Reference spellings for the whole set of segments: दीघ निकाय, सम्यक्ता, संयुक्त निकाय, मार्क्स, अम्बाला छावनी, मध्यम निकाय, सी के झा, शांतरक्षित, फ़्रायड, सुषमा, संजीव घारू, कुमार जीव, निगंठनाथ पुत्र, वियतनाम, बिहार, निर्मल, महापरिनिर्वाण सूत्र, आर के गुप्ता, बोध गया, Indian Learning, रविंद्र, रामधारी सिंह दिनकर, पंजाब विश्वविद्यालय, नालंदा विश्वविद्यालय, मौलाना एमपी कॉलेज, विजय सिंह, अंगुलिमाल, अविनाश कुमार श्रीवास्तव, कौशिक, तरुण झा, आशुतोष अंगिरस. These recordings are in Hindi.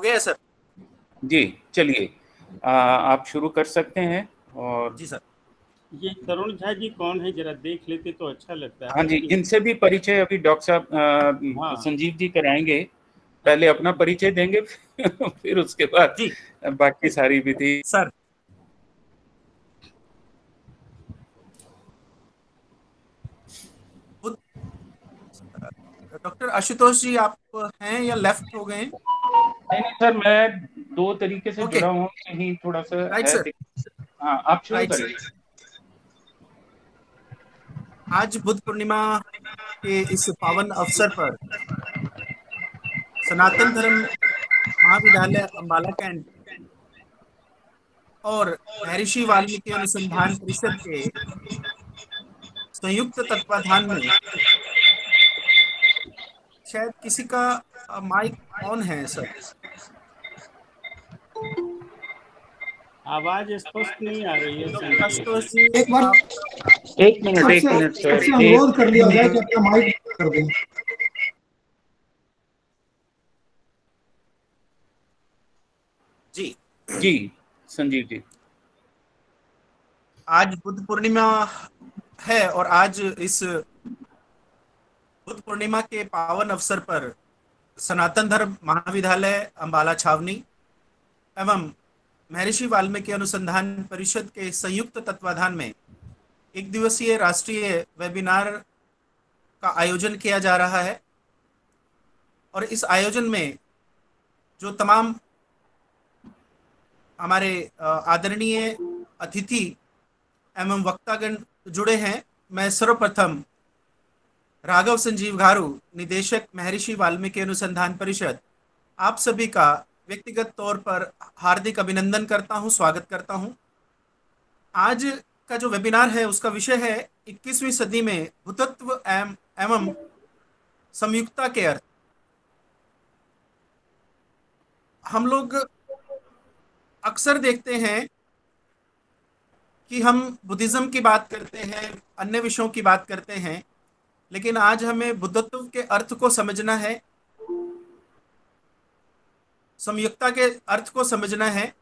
हो गया सर जी। चलिए आप शुरू कर सकते हैं। और जी सर, ये तरुण झा जी कौन है, जरा देख लेते तो अच्छा लगता है। हाँ जी, इनसे भी परिचय अभी डॉक्टर साहब संजीव जी कराएंगे। पहले अपना परिचय देंगे फिर उसके बाद बाकी सारी विधि। सर डॉक्टर आशुतोष जी आप हैं या लेफ्ट हो गए? नहीं सर, मैं दो तरीके से जुड़ा हूँ, कहीं थोड़ा सा राइट। हाँ आप शुरू करें। आज बुद्ध पूर्णिमा के इस पावन अवसर पर सनातन धर्म महाविद्यालय अम्बाला कैंट और महर्षि वाल्मीकि अनुसंधान परिषद के संयुक्त तत्वाधान में, शायद किसी का माइक ऑन है सर, आवाज स्पष्ट नहीं आ रही है। एक मिनट सर, अनुरोध कर लिया जाए कि अपना माइक कर दें। जी संजीव जी, आज बुद्ध पूर्णिमा है और आज इस बुद्ध पूर्णिमा के पावन अवसर पर सनातन धर्म महाविद्यालय अम्बाला छावनी एवं महर्षि वाल्मीकि अनुसंधान परिषद के संयुक्त तत्वाधान में एक दिवसीय राष्ट्रीय वेबिनार का आयोजन किया जा रहा है। और इस आयोजन में जो तमाम हमारे आदरणीय अतिथि एवं वक्तागण जुड़े हैं, मैं सर्वप्रथम राघव संजीव घारू, निदेशक महर्षि वाल्मीकि अनुसंधान परिषद, आप सभी का व्यक्तिगत तौर पर हार्दिक अभिनंदन करता हूं, स्वागत करता हूं। आज का जो वेबिनार है उसका विषय है 21वीं सदी में भूतत्व एवं संयुक्ता के अर्थ। हम लोग अक्सर देखते हैं कि हम बुद्धिज्म की बात करते हैं, अन्य विषयों की बात करते हैं, लेकिन आज हमें बुद्धत्व के अर्थ को समझना है, संयुक्ता के अर्थ को समझना है।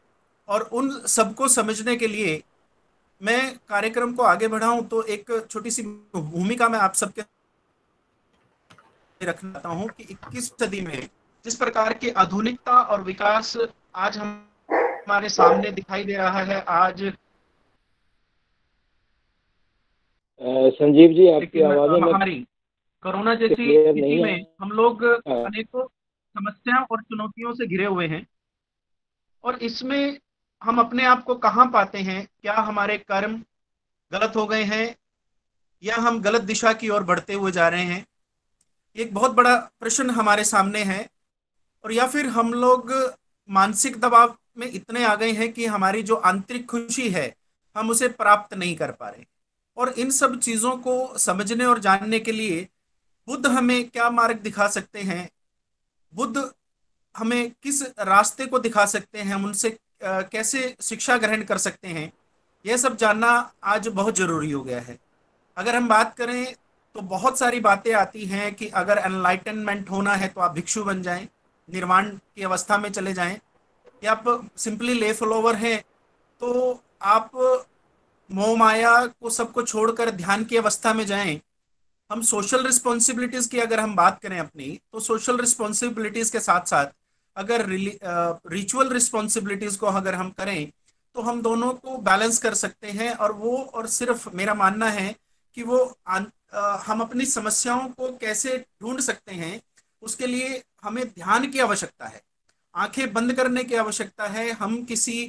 और उन सबको समझने के लिए मैं कार्यक्रम को आगे बढ़ाऊं तो एक छोटी सी भूमिका मैं आप सबके रखना चाहता हूं कि 21वीं सदी में जिस प्रकार की आधुनिकता और विकास आज हमारे सामने दिखाई दे रहा है। आज संजीव जी आपकी आवाज़ में कोरोना जैसी स्थिति में हम लोग अनेकों समस्याओं और चुनौतियों से घिरे हुए हैं, और इसमें हम अपने आप को कहाँ पाते हैं? क्या हमारे कर्म गलत हो गए हैं या हम गलत दिशा की ओर बढ़ते हुए जा रहे हैं? एक बहुत बड़ा प्रश्न हमारे सामने है। और या फिर हम लोग मानसिक दबाव में इतने आ गए हैं कि हमारी जो आंतरिक खुशी है हम उसे प्राप्त नहीं कर पा रहे। और इन सब चीज़ों को समझने और जानने के लिए बुद्ध हमें क्या मार्ग दिखा सकते हैं, बुद्ध हमें किस रास्ते को दिखा सकते हैं, हम उनसे कैसे शिक्षा ग्रहण कर सकते हैं, यह सब जानना आज बहुत ज़रूरी हो गया है। अगर हम बात करें तो बहुत सारी बातें आती हैं कि अगर एनलाइटनमेंट होना है तो आप भिक्षु बन जाएं, निर्वाण की अवस्था में चले जाएं, या आप सिंपली ले फॉलोवर हैं तो आप मोह माया को सबको छोड़कर ध्यान की अवस्था में जाएं। हम सोशल रिस्पॉन्सिबिलिटीज की अगर हम बात करें अपनी, तो सोशल रिस्पॉन्सिबिलिटीज के साथ साथ अगर रिचुअल रिस्पॉन्सिबिलिटीज को अगर हम करें तो हम दोनों को बैलेंस कर सकते हैं। और वो और सिर्फ मेरा मानना है कि वो हम अपनी समस्याओं को कैसे ढूंढ सकते हैं, उसके लिए हमें ध्यान की आवश्यकता है, आंखें बंद करने की आवश्यकता है। हम किसी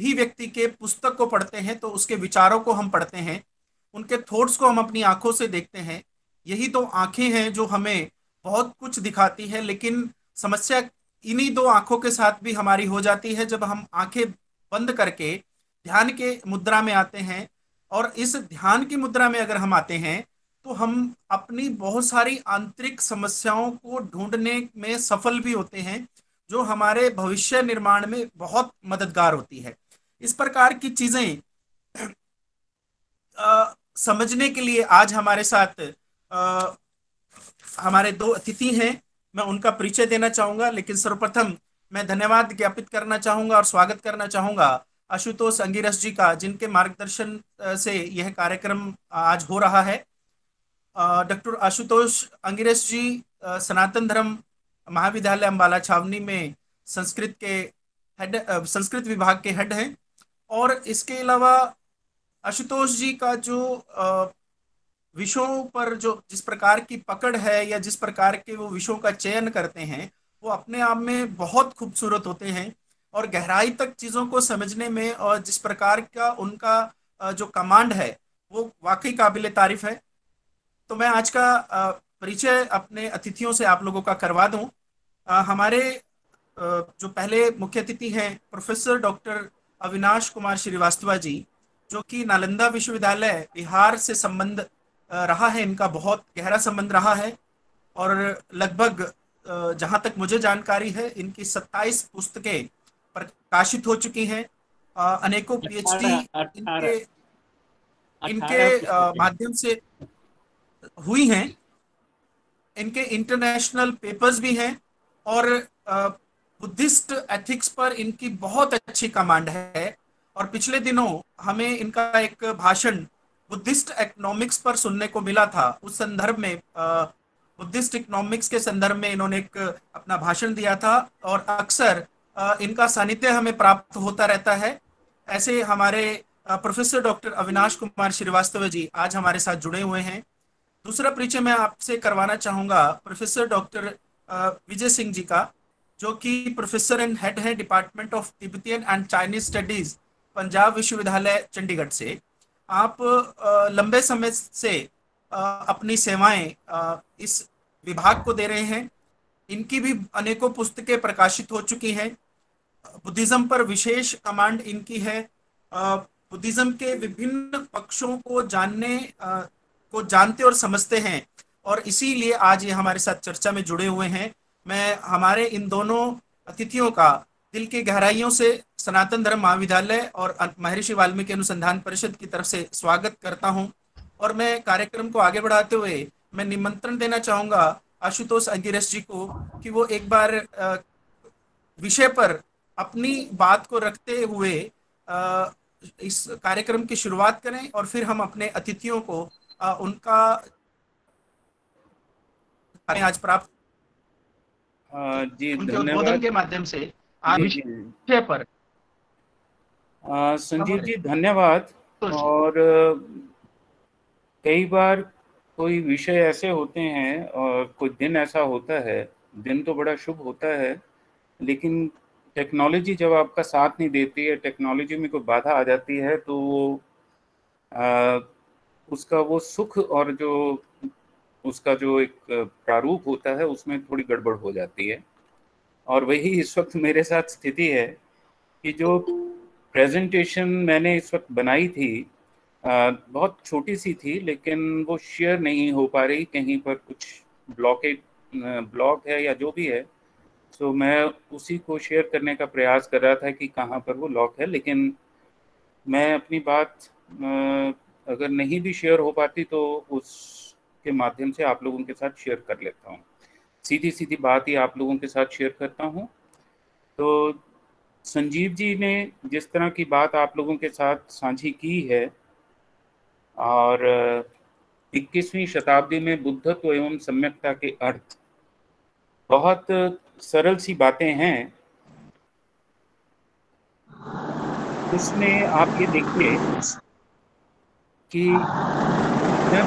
भी व्यक्ति के पुस्तक को पढ़ते हैं तो उसके विचारों को हम पढ़ते हैं, उनके थॉट्स को हम अपनी आंखों से देखते हैं। यही तो आंखें हैं जो हमें बहुत कुछ दिखाती है, लेकिन समस्या इन्हीं दो आंखों के साथ भी हमारी हो जाती है। जब हम आंखें बंद करके ध्यान के मुद्रा में आते हैं, और इस ध्यान की मुद्रा में अगर हम आते हैं तो हम अपनी बहुत सारी आंतरिक समस्याओं को ढूंढने में सफल भी होते हैं, जो हमारे भविष्य निर्माण में बहुत मददगार होती है। इस प्रकार की चीजें समझने के लिए आज हमारे साथ हमारे दो अतिथि हैं, मैं उनका परिचय देना चाहूंगा, लेकिन सर्वप्रथम मैं धन्यवाद ज्ञापित करना चाहूंगा और स्वागत करना चाहूंगा आशुतोष अंगिरस जी का, जिनके मार्गदर्शन से यह कार्यक्रम आज हो रहा है। डॉक्टर आशुतोष अंगिरस जी सनातन धर्म महाविद्यालय अम्बाला छावनी में संस्कृत विभाग के हेड हैं। और इसके अलावा आशुतोष जी का जो विषयों पर जो जिस प्रकार की पकड़ है या जिस प्रकार के वो विषयों का चयन करते हैं वो अपने आप में बहुत खूबसूरत होते हैं और गहराई तक चीज़ों को समझने में और जिस प्रकार का उनका जो कमांड है वो वाकई काबिल तारीफ है। तो मैं आज का परिचय अपने अतिथियों से आप लोगों का करवा दूं। हमारे जो पहले मुख्य अतिथि हैं प्रोफेसर डॉक्टर अविनाश कुमार श्रीवास्तव जी, जो कि नालंदा विश्वविद्यालय बिहार से संबंध रहा है, इनका बहुत गहरा संबंध रहा है और लगभग जहां तक मुझे जानकारी है इनकी 27 पुस्तकें प्रकाशित हो चुकी हैं। अनेकों पीएचडी इनके माध्यम से हुई हैं, इनके इंटरनेशनल पेपर्स भी हैं और बुद्धिस्ट एथिक्स पर इनकी बहुत अच्छी कमांड है। और पिछले दिनों हमें इनका एक भाषण बुद्धिस्ट इकोनॉमिक्स पर सुनने को मिला था। उस संदर्भ में बुद्धिस्ट इकोनॉमिक्स के संदर्भ में इन्होंने एक अपना भाषण दिया था और अक्सर इनका सानिध्य हमें प्राप्त होता रहता है। ऐसे हमारे प्रोफेसर डॉक्टर अविनाश कुमार श्रीवास्तव जी आज हमारे साथ जुड़े हुए हैं। दूसरा परिचय मैं आपसे करवाना चाहूँगा प्रोफेसर डॉक्टर विजय सिंह जी का, जो कि प्रोफेसर एंड हेड है department of Tibetan and Chinese studies पंजाब विश्वविद्यालय चंडीगढ़ से। आप लंबे समय से अपनी सेवाएं इस विभाग को दे रहे हैं। इनकी भी अनेकों पुस्तकें प्रकाशित हो चुकी हैं। बुद्धिज़्म पर विशेष कमांड इनकी है। बुद्धिज़्म के विभिन्न पक्षों को जानते और समझते हैं और इसीलिए आज ये हमारे साथ चर्चा में जुड़े हुए हैं। मैं हमारे इन दोनों अतिथियों का दिल की गहराइयों से सनातन धर्म महाविद्यालय और महर्षि वाल्मीकि अनुसंधान परिषद की तरफ से स्वागत करता हूं। और मैं कार्यक्रम को आगे बढ़ाते हुए मैं निमंत्रण देना चाहूँगा आशुतोष अंगिरस जी को कि वो एक बार विषय पर अपनी बात को रखते हुए इस कार्यक्रम की शुरुआत करें और फिर हम अपने अतिथियों को उनका आज प्राप्त जी उद्बोधन के माध्यम से विषय पर। संजीव जी धन्यवाद। और कई बार कोई विषय ऐसे होते हैं और कोई दिन ऐसा होता है, दिन तो बड़ा शुभ होता है लेकिन टेक्नोलॉजी जब आपका साथ नहीं देती है, टेक्नोलॉजी में कोई बाधा आ जाती है तो वो उसका वो सुख और जो उसका जो एक प्रारूप होता है उसमें थोड़ी गड़बड़ हो जाती है। और वही इस वक्त मेरे साथ स्थिति है कि जो प्रेजेंटेशन मैंने इस वक्त बनाई थी बहुत छोटी सी थी लेकिन वो शेयर नहीं हो पा रही, कहीं पर कुछ ब्लॉक है या जो भी है, तो मैं उसी को शेयर करने का प्रयास कर रहा था कि कहाँ पर वो लॉक है। लेकिन मैं अपनी बात अगर नहीं भी शेयर हो पाती तो उस के माध्यम से आप लोगों के साथ शेयर कर लेता हूँ, सीधी सीधी बात ही आप लोगों के साथ शेयर करता हूँ। तो संजीव जी ने जिस तरह की बात आप लोगों के साथ साझी की है और 21वीं शताब्दी में बुद्धत्व एवं सम्यकता के अर्थ, बहुत सरल सी बातें हैं। उसमें आप ये देखिए कि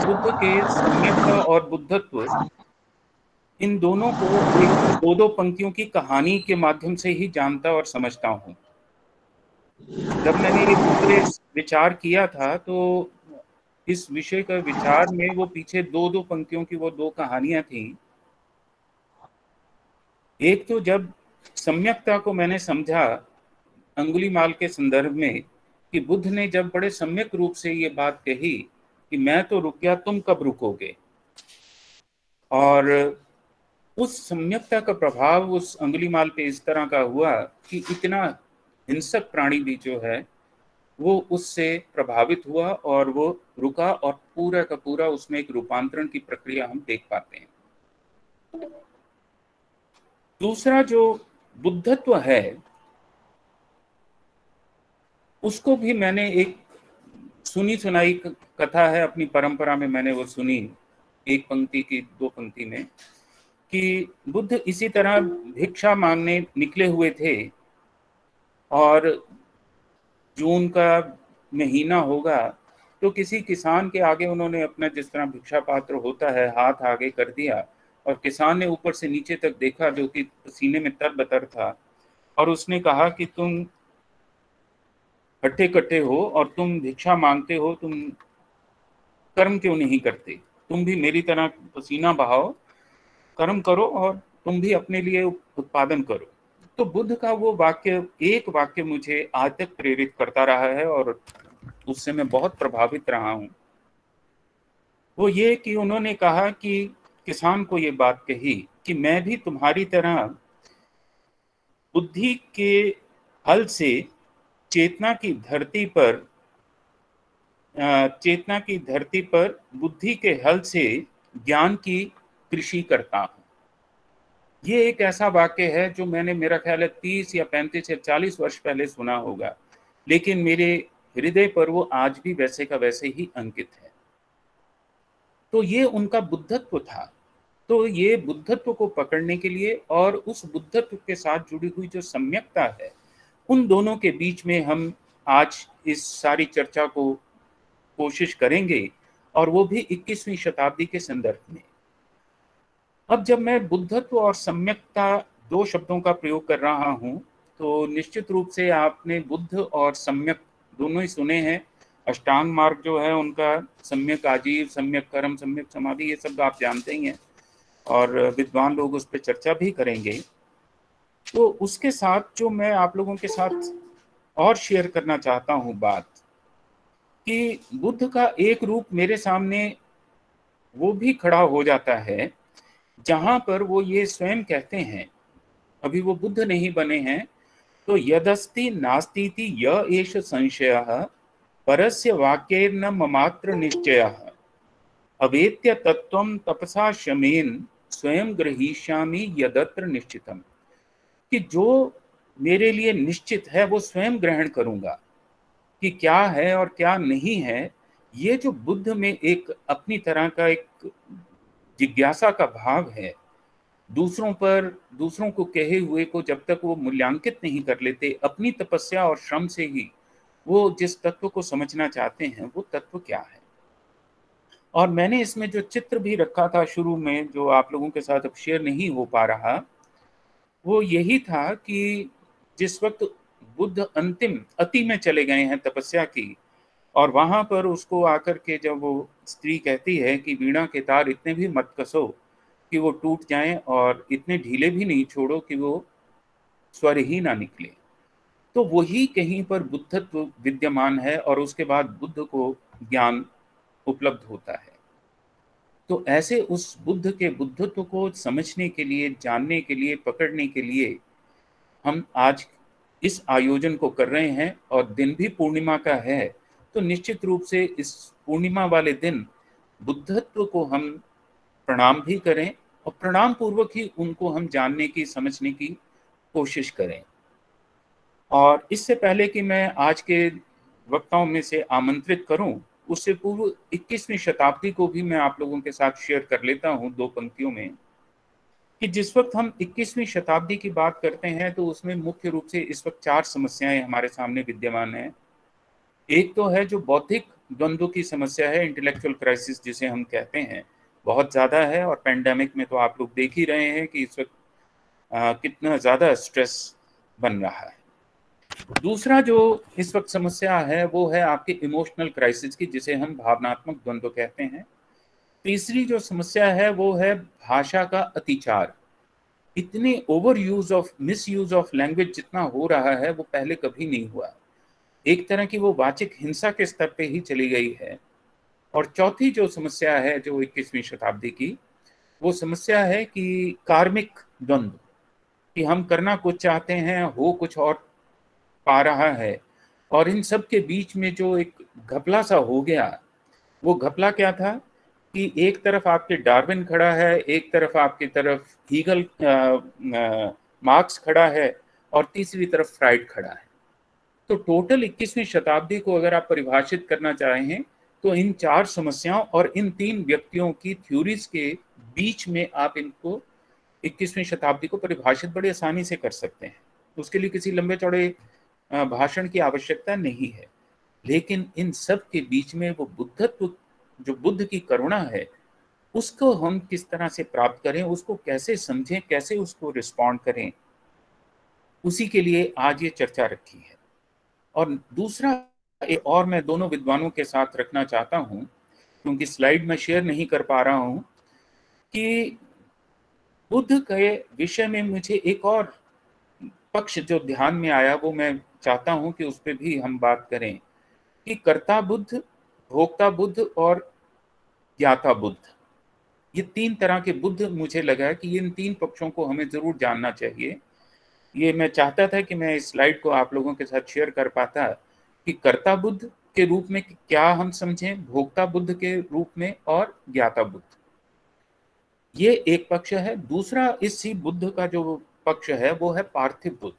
बुद्ध के सम्यकता और बुद्धत्व, इन दोनों को एक दो पंक्तियों की कहानी के माध्यम से ही जानता और समझता हूँ। जब मैंने ये पूरे विचार किया था तो इस विषय का विचार में वो पीछे दो पंक्तियों की वो दो कहानियां थी। एक तो जब सम्यकता को मैंने समझा अंगुलिमाल के संदर्भ में कि बुद्ध ने जब बड़े सम्यक रूप से ये बात कही कि मैं तो रुक गया, तुम कब रुकोगे, और उस सम्यकता का प्रभाव उस अंगुलिमाल पे इस तरह का हुआ कि इतना हिंसक प्राणी भी जो है वो उससे प्रभावित हुआ और वो रुका और पूरा का पूरा उसमें एक रूपांतरण की प्रक्रिया हम देख पाते हैं। दूसरा जो बुद्धत्व है उसको भी मैंने एक सुनी सुनाई कथा है, अपनी परंपरा में मैंने वो सुनी एक पंक्ति की दो पंक्ति में, कि बुद्ध इसी तरह भिक्षा मांगने निकले हुए थे और जून का महीना होगा तो किसी किसान के आगे उन्होंने अपना जिस तरह भिक्षा पात्र होता है हाथ आगे कर दिया और किसान ने ऊपर से नीचे तक देखा जो कि पसीने में तर-बतर था और उसने कहा कि तुम हट्टे कट्टे हो और तुम भिक्षा मांगते हो, तुम कर्म क्यों नहीं करते, तुम भी मेरी तरह पसीना बहाओ, कर्म करो और तुम भी अपने लिए उत्पादन करो। तो बुद्ध का वो वाक्य, एक वाक्य मुझे आज तक प्रेरित करता रहा है और उससे मैं बहुत प्रभावित रहा हूँ। वो ये कि उन्होंने कहा कि किसान को ये बात कही कि मैं भी तुम्हारी तरह बुद्धि के हल से चेतना की धरती पर बुद्धि के हल से ज्ञान की कृषि करता हूँ। ये एक ऐसा वाक्य है जो मैंने, मेरा ख्याल है 30 या 35 या 40 वर्ष पहले सुना होगा, लेकिन मेरे हृदय पर वो आज भी वैसे का वैसे ही अंकित है। तो ये उनका बुद्धत्व था। तो ये बुद्धत्व को पकड़ने के लिए और उस बुद्धत्व के साथ जुड़ी हुई जो सम्यकता है, उन दोनों के बीच में हम आज इस सारी चर्चा को कोशिश करेंगे, और वो भी 21वीं शताब्दी के संदर्भ में। अब जब मैं बुद्धत्व और सम्यकता दो शब्दों का प्रयोग कर रहा हूँ तो निश्चित रूप से आपने बुद्ध और सम्यक दोनों ही सुने हैं। अष्टांग मार्ग जो है उनका सम्यक आजीव, सम्यक कर्म, सम्यक समाधि, ये सब आप जानते ही हैं और विद्वान लोग उस पर चर्चा भी करेंगे। तो उसके साथ जो मैं आप लोगों के साथ और शेयर करना चाहता हूँ बात, कि बुद्ध का एक रूप मेरे सामने वो भी खड़ा हो जाता है जहाँ पर वो ये स्वयं कहते हैं, अभी वो बुद्ध नहीं बने हैं, तो यदस्ति नास्तीति य एष संशयः परस्य वाक्येन ममात्र निश्चयः अवेत्य तत्त्वं तपसा शमेन स्वयं ग्रहीष्यामि यदत्र निश्चितम्। कि जो मेरे लिए निश्चित है वो स्वयं ग्रहण करूंगा कि क्या है और क्या नहीं है। ये जो बुद्ध में एक अपनी तरह का एक जिज्ञासा का भाव है, दूसरों को कहे हुए को जब तक वो मूल्यांकित नहीं कर लेते अपनी तपस्या और श्रम से ही, वो जिस तत्व को समझना चाहते हैं वो तत्व क्या है। और मैंने इसमें जो चित्र भी रखा था शुरू में, जो आप लोगों के साथ अब शेयर नहीं हो पा रहा, वो यही था कि जिस वक्त बुद्ध अंतिम अति में चले गए हैं तपस्या की, और वहां पर उसको आकर के जब वो स्त्री कहती है कि वीणा के तार इतने भी मत कसो कि वो टूट जाएं और इतने ढीले भी नहीं छोड़ो कि वो स्वर ही ना निकले, तो वही कहीं पर बुद्धत्व विद्यमान है और उसके बाद बुद्ध को ज्ञान उपलब्ध होता है। तो ऐसे उस बुद्ध के बुद्धत्व को समझने के लिए, जानने के लिए, पकड़ने के लिए हम आज इस आयोजन को कर रहे हैं। और दिन भी पूर्णिमा का है, तो निश्चित रूप से इस पूर्णिमा वाले दिन बुद्धत्व को हम प्रणाम भी करें और प्रणाम पूर्वक ही उनको हम जानने की, समझने की कोशिश करें। और इससे पहले कि मैं आज के वक्ताओं में से आमंत्रित करूं, उससे पूर्व 21वीं शताब्दी को भी मैं आप लोगों के साथ शेयर कर लेता हूं दो पंक्तियों में, कि जिस वक्त हम 21वीं शताब्दी की बात करते हैं तो उसमें मुख्य रूप से इस वक्त चार समस्याएं हमारे सामने विद्यमान हैं। एक तो है जो बौद्धिक द्वंद्व की समस्या है, इंटेलेक्चुअल क्राइसिस जिसे हम कहते हैं, बहुत ज़्यादा है। और पेंडेमिक में तो आप लोग देख ही रहे हैं कि इस वक्त कितना ज़्यादा स्ट्रेस बन रहा है। दूसरा जो इस वक्त समस्या है वो है आपके इमोशनल क्राइसिस की, जिसे हम भावनात्मक द्वंद्व कहते हैं। तीसरी जो समस्या है वो है भाषा का अतिचार, इतने overuse of, misuse of language जितना हो रहा है वो पहले कभी नहीं हुआ, एक तरह की वो वाचिक हिंसा के स्तर पे ही चली गई है। और चौथी जो समस्या है जो 21वीं शताब्दी की, वो समस्या है कि कार्मिक द्वंद्व, कि हम करना कुछ चाहते हैं, हो कुछ और पा रहा है, और इन सब के बीच में जो एक घपला सा हो गया। वो घपला क्या था कि एक तरफ आपके डार्विन खड़ा है, एक तरफ आपकी तरफ हीगल मार्क्स खड़ा है और तीसरी तरफ फ्राइड खड़ा है। तो टोटल 21वीं शताब्दी को अगर आप परिभाषित करना चाहें तो इन चार समस्याओं और इन तीन व्यक्तियों की थ्योरीज के बीच में आप इनको 21वीं शताब्दी को परिभाषित बड़ी आसानी से कर सकते हैं। उसके लिए किसी लंबे चौड़े भाषण की आवश्यकता नहीं है। लेकिन इन सब के बीच में वो बुद्धत्व, जो बुद्ध की करुणा है, उसको हम किस तरह से प्राप्त करें, उसको कैसे समझें, कैसे उसको रिस्पॉन्ड करें, उसी के लिए आज ये चर्चा रखी है। और दूसरा एक और मैं दोनों विद्वानों के साथ रखना चाहता हूं, क्योंकि स्लाइड में शेयर नहीं कर पा रहा हूं, कि बुद्ध के विषय में मुझे एक और पक्ष जो ध्यान में आया वो मैं चाहता हूं कि उस पर भी हम बात करें, कि कर्ता बुद्ध, भोक्ता बुद्ध और ज्ञाता बुद्ध, ये तीन तरह के बुद्ध मुझे लगा कि इन तीन पक्षों को हमें जरूर जानना चाहिए। ये मैं चाहता था कि मैं इस स्लाइड को आप लोगों के साथ शेयर कर पाता, कि कर्ता बुद्ध के रूप में क्या हम समझें, भोक्ता बुद्ध के रूप में और ज्ञाता बुद्ध, ये एक पक्ष है। दूसरा इसी बुद्ध का जो पक्ष है वो है पार्थिव बुद्ध।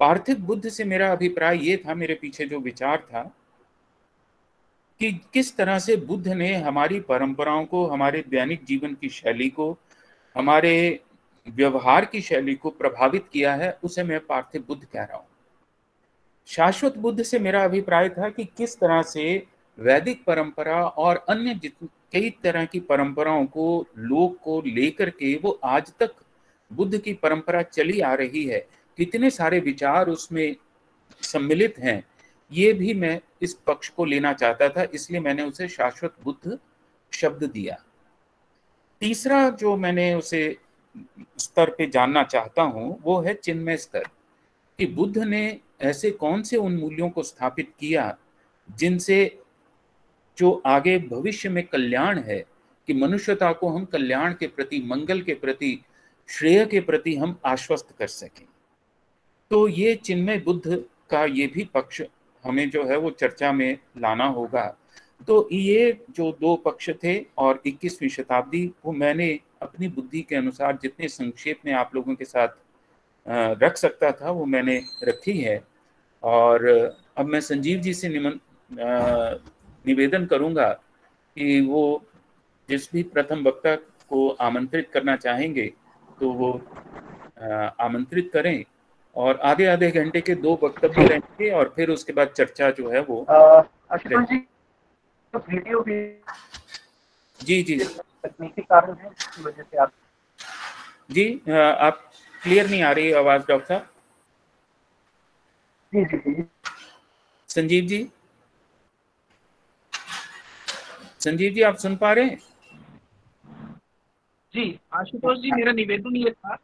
पार्थिव बुद्ध से मेरा अभिप्राय ये था, मेरे पीछे जो विचार था, कि किस तरह से बुद्ध ने हमारी परंपराओं को, हमारे दैनिक जीवन की शैली को, हमारे व्यवहार की शैली को प्रभावित किया है, उसे मैं पार्थिव बुद्ध कह रहा हूँ। शाश्वत बुद्ध से मेरा अभिप्राय था कि किस तरह से वैदिक परंपरा और अन्य कई तरह की परंपराओं को, लोग को लेकर के वो आज तक बुद्ध की परंपरा चली आ रही है, कितने सारे विचार उसमें सम्मिलित हैं, ये भी मैं इस पक्ष को लेना चाहता था, इसलिए मैंने उसे शाश्वत बुद्ध शब्द दिया। तीसरा जो मैंने उसे स्तर पे जानना चाहता हूँ वो है चिन्मय स्तर, कि बुद्ध ने ऐसे कौन से उन मूल्यों को स्थापित किया जिनसे जो आगे भविष्य में कल्याण है, कि मनुष्यता को हम कल्याण के प्रति, मंगल के प्रति, श्रेय के प्रति हम आश्वस्त कर सकें। तो ये चिन्मय बुद्ध का ये भी पक्ष हमें जो है वो चर्चा में लाना होगा। तो ये जो दो पक्ष थे और 21वीं शताब्दी, वो मैंने अपनी बुद्धि के अनुसार जितने संक्षेप में आप लोगों के साथ रख सकता था वो मैंने रखी है। और अब मैं संजीव जी से निवेदन करूंगा कि वो जिस भी प्रथम वक्ता को आमंत्रित करना चाहेंगे तो वो आमंत्रित करें, और आधे आधे घंटे के दो वक्तव्य रहेंगे और फिर उसके बाद चर्चा जो है वो वीडियो भी जी तकनीकी कारण है इसकी वजह से आप क्लियर नहीं आ रही आवाज डॉक्टर साहब। जी संजीव जी आप सुन पा रहे हैं? जी आशुतोष जी मेरा निवेदन ये था,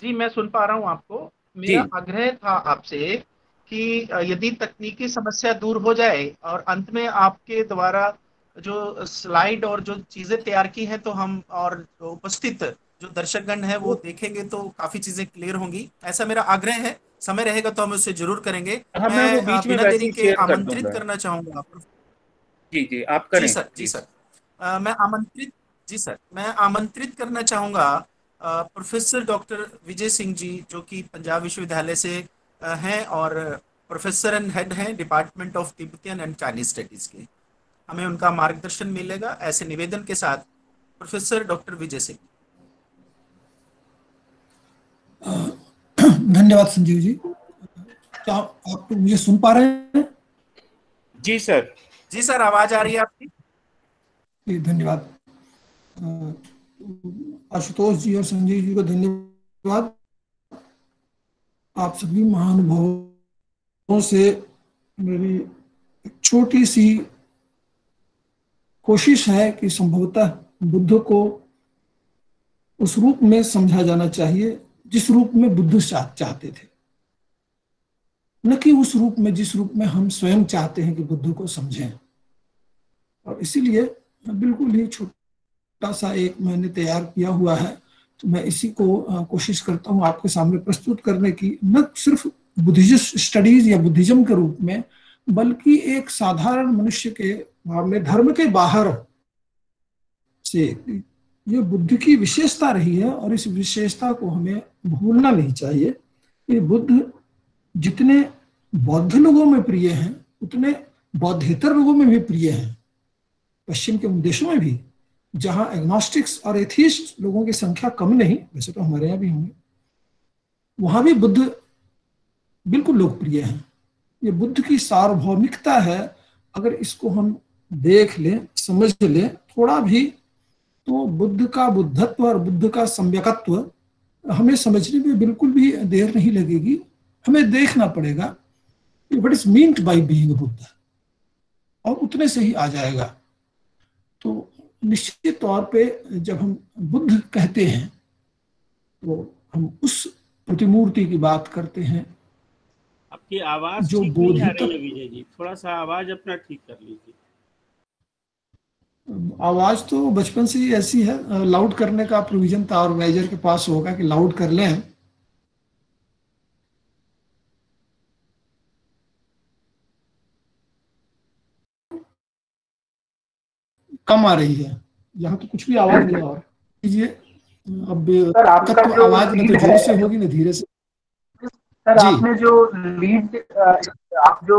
जी मैं सुन पा रहा हूँ आपको। मेरा आग्रह था आपसे कि यदि तकनीकी समस्या दूर हो जाए और अंत में आपके द्वारा जो स्लाइड और जो चीजें तैयार की हैं तो हम और उपस्थित जो दर्शकगण है वो देखेंगे तो काफी चीजें क्लियर होंगी, ऐसा मेरा आग्रह है। समय रहेगा तो हम उसे जरूर करेंगे। मैं बिना देरी के आमंत्रित करना चाहूंगा आपको। जी आप करें। जी सर मैं आमंत्रित करना चाहूंगा प्रोफेसर डॉक्टर विजय सिंह जी, जो कि पंजाब विश्वविद्यालय से हैं और प्रोफेसर एंड हेड हैं department of Tibetan and Chinese studies के। हमें उनका मार्गदर्शन मिलेगा, ऐसे निवेदन के साथ प्रोफेसर डॉक्टर विजय सिंह। धन्यवाद संजीव जी। क्या आप मुझे सुन पा रहे हैं? जी सर आवाज आ रही है आपकी। जी धन्यवाद आशुतोष जी और संजीव जी को धन्यवाद। आप सभी महानुभावों से मेरी छोटी सी कोशिश है कि संभवतः बुद्ध को उस रूप में समझा जाना चाहिए जिस रूप में बुद्ध चाहते थे, न कि उस रूप में जिस रूप में हम स्वयं चाहते हैं कि बुद्ध को समझें। और इसीलिए बिल्कुल ही छोटा सा एक मैंने तैयार किया हुआ है, तो मैं इसी को कोशिश करता हूँ आपके सामने प्रस्तुत करने की, न सिर्फ बुद्धिस्ट स्टडीज या बुद्धिज्म के रूप में, बल्कि एक साधारण मनुष्य के मामले, धर्म के बाहर से ये बुद्ध की विशेषता रही है और इस विशेषता को हमें भूलना नहीं चाहिए। ये बुद्ध जितने बौद्ध लोगों में प्रिय हैं उतने बौद्धेतर लोगों में भी प्रिय हैं। पश्चिम के उन देशों में भी जहां एग्नोस्टिक्स और एथीस्ट लोगों की संख्या कम नहीं, वैसे तो हमारे यहाँ भी होंगे, वहां भी बुद्ध बिल्कुल लोकप्रिय हैं। ये बुद्ध की सार्वभौमिकता है, अगर इसको हम देख लें, समझ लें थोड़ा भी, तो बुद्ध का बुद्धत्व और बुद्ध का सम्यकत्व हमें समझने में बिल्कुल भी देर नहीं लगेगी। हमें देखना पड़ेगा कि what is meant by being Buddha, और उतने से ही आ जाएगा। तो निश्चित तौर पे जब हम बुद्ध कहते हैं तो हम उस प्रतिमूर्ति की बात करते हैं। आपकी आवाज जो बोध आ रही है विजय जी, थोड़ा सा आवाज अपना ठीक कर लीजिए। आवाज तो बचपन से ही ऐसी है, लाउड करने का प्रोविजन था ऑर्गेनाइजर के पास होगा कि लाउड कर लें। कम आ रही है यहाँ तो कुछ भी आवाज नहीं। और कीजिए अब सर, आपका तो आवाज न तो जोर से होगी न धीरे से। सर आपने जो लीड, आप जो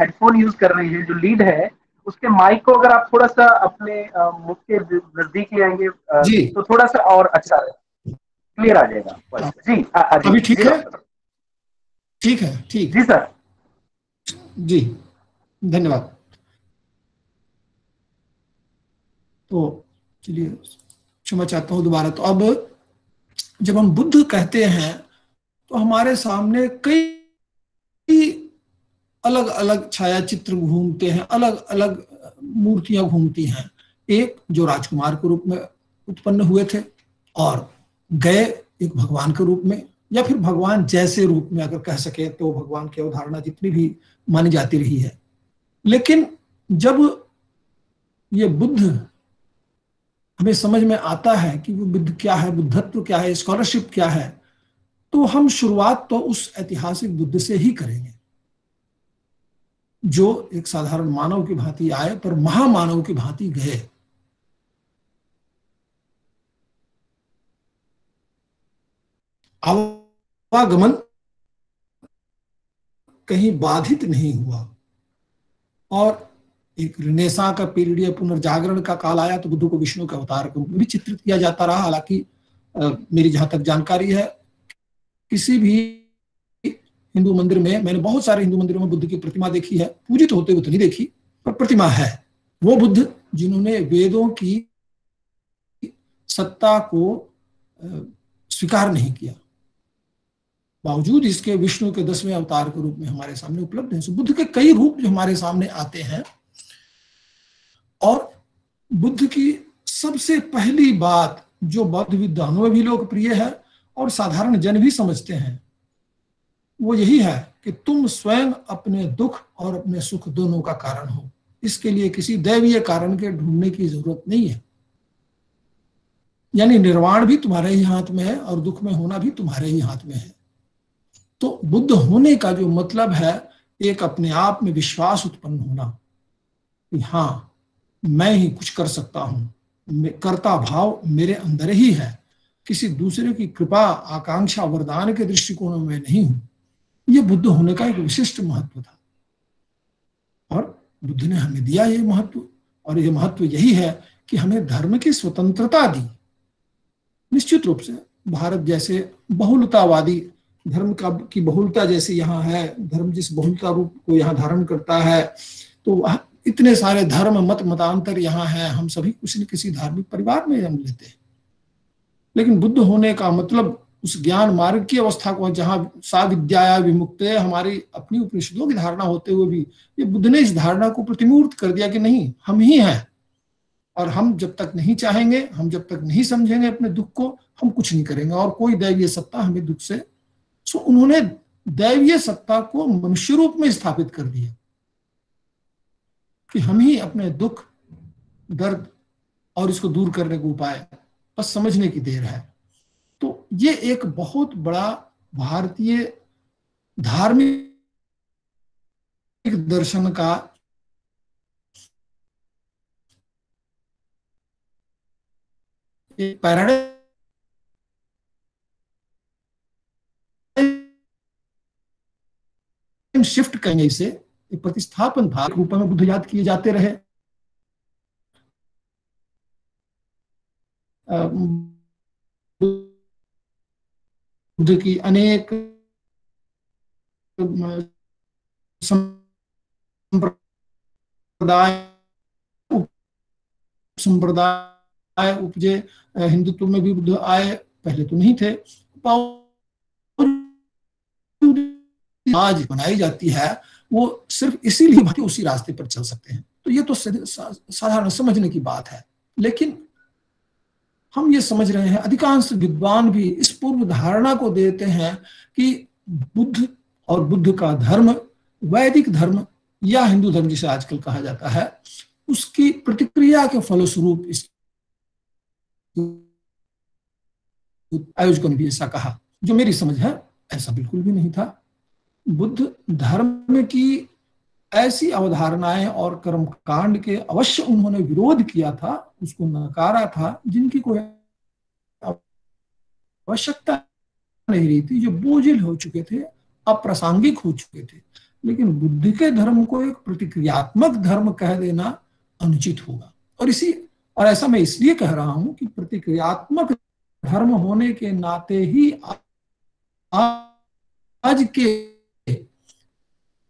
हेडफोन यूज कर रहे हैं, जो लीड है उसके माइक को अगर आप थोड़ा सा अपने मुख के नजदीक ले आएंगे तो थोड़ा सा और अच्छा क्लियर आ जाएगा। जी अभी ठीक है, ठीक है, ठीक जी सर, जी धन्यवाद। तो चलिए क्षमा चाहता हूँ दोबारा। तो अब जब हम बुद्ध कहते हैं तो हमारे सामने कई अलग अलग छायाचित्र घूमते हैं, अलग अलग मूर्तियां घूमती हैं। एक जो राजकुमार के रूप में उत्पन्न हुए थे और गए एक भगवान के रूप में, या फिर भगवान जैसे रूप में अगर कह सके तो भगवान की अवधारणा जितनी भी मानी जाती रही है। लेकिन जब ये बुद्ध हमें समझ में आता है कि वो बुद्ध क्या है, बुद्धत्व क्या है, स्कॉलरशिप क्या है, तो हम शुरुआत तो उस ऐतिहासिक बुद्ध से ही करेंगे जो एक साधारण मानव की भांति आए पर महामानव की भांति गए। आवागमन कहीं बाधित नहीं हुआ और एक रिनेसां का पीरियड या पुनर्जागरण का काल आया तो बुद्ध को विष्णु का अवतार के रूप में भी चित्रित किया जाता रहा। हालांकि मेरी जहां तक जानकारी है किसी भी हिंदू मंदिर में, मैंने बहुत सारे हिंदू मंदिरों में बुद्ध की प्रतिमा देखी है, पूजित होते हुए तो नहीं देखी पर प्रतिमा है। वो बुद्ध जिन्होंने वेदों की सत्ता को स्वीकार नहीं किया, बावजूद इसके विष्णु के 10वें अवतार के रूप में हमारे सामने उपलब्ध है। बुद्ध के कई रूप जो हमारे सामने आते हैं, और बुद्ध की सबसे पहली बात जो बौद्ध विद्वानों में भी लोकप्रिय है और साधारण जन भी समझते हैं वो यही है कि तुम स्वयं अपने दुख और अपने सुख दोनों का कारण हो। इसके लिए किसी दैवीय कारण के ढूंढने की जरूरत नहीं है, यानी निर्वाण भी तुम्हारे ही हाथ में है और दुख में होना भी तुम्हारे ही हाथ में है। तो बुद्ध होने का जो मतलब है, एक अपने आप में विश्वास उत्पन्न होना कि हाँ मैं ही कुछ कर सकता हूं, कर्ता भाव मेरे अंदर ही है, किसी दूसरे की कृपा, आकांक्षा, वरदान के दृष्टिकोण में नहीं हूं। ये बुद्ध होने का एक विशिष्ट महत्व था और बुद्ध ने हमें दिया ये महत्व, और यह महत्व यही है कि हमें धर्म की स्वतंत्रता दी। निश्चित रूप से भारत जैसे बहुलतावादी धर्म का की बहुलता जैसे यहाँ है, धर्म जिस बहुलता रूप को यहाँ धारण करता है, तो इतने सारे धर्म, मत, मतांतर यहाँ है, हम सभी किसी न किसी धार्मिक परिवार में जन्म लेते हैं। लेकिन बुद्ध होने का मतलब उस ज्ञान मार्ग की अवस्था को, जहां सा विद्या विमुक्ते, हमारी अपनी उपनिषदों की धारणा होते हुए भी ये बुद्ध ने इस धारणा को प्रतिमूर्त कर दिया कि नहीं हम ही हैं, और हम जब तक नहीं चाहेंगे, हम जब तक नहीं समझेंगे अपने दुख को, हम कुछ नहीं करेंगे और कोई दैवीय सत्ता हमें दुख से। सो उन्होंने दैवीय सत्ता को मनुष्य रूप में स्थापित कर दिया कि हम ही अपने दुख, दर्द और इसको दूर करने के उपाय बस समझने की देर है। तो ये एक बहुत बड़ा भारतीय धार्मिक दर्शन का पैराडाइम शिफ्ट करेंगे, इसे प्रतिस्थापन भाग रूप में बुद्ध याद किए जाते रहे। बुद्ध की अनेक संप्रदाय उपजे। हिंदुत्व में भी बुद्ध आए, पहले तो नहीं थे। आज बनाई जाती है वो सिर्फ इसीलिए कि उसी रास्ते पर चल सकते हैं। तो ये तो साधारण समझने की बात है, लेकिन हम ये समझ रहे हैं, अधिकांश विद्वान भी इस पूर्व धारणा को देते हैं कि बुद्ध और बुद्ध का धर्म वैदिक धर्म या हिंदू धर्म जिसे आजकल कहा जाता है, उसकी प्रतिक्रिया के फलस्वरूप इस आयोजकों ने भी ऐसा कहा। जो मेरी समझ है ऐसा बिल्कुल भी नहीं था। बुद्ध धर्म की ऐसी अवधारणाएं और कर्मकांड के अवश्य उन्होंने विरोध किया था, उसको नकारा था, जिनकी कोई आवश्यकता नहीं रही थी, जो बोझिल हो चुके थे, अप्रासंगिक हो चुके थे। लेकिन बुद्ध के धर्म को एक प्रतिक्रियात्मक धर्म कह देना अनुचित होगा, और ऐसा मैं इसलिए कह रहा हूं कि प्रतिक्रियात्मक धर्म होने के नाते ही आज के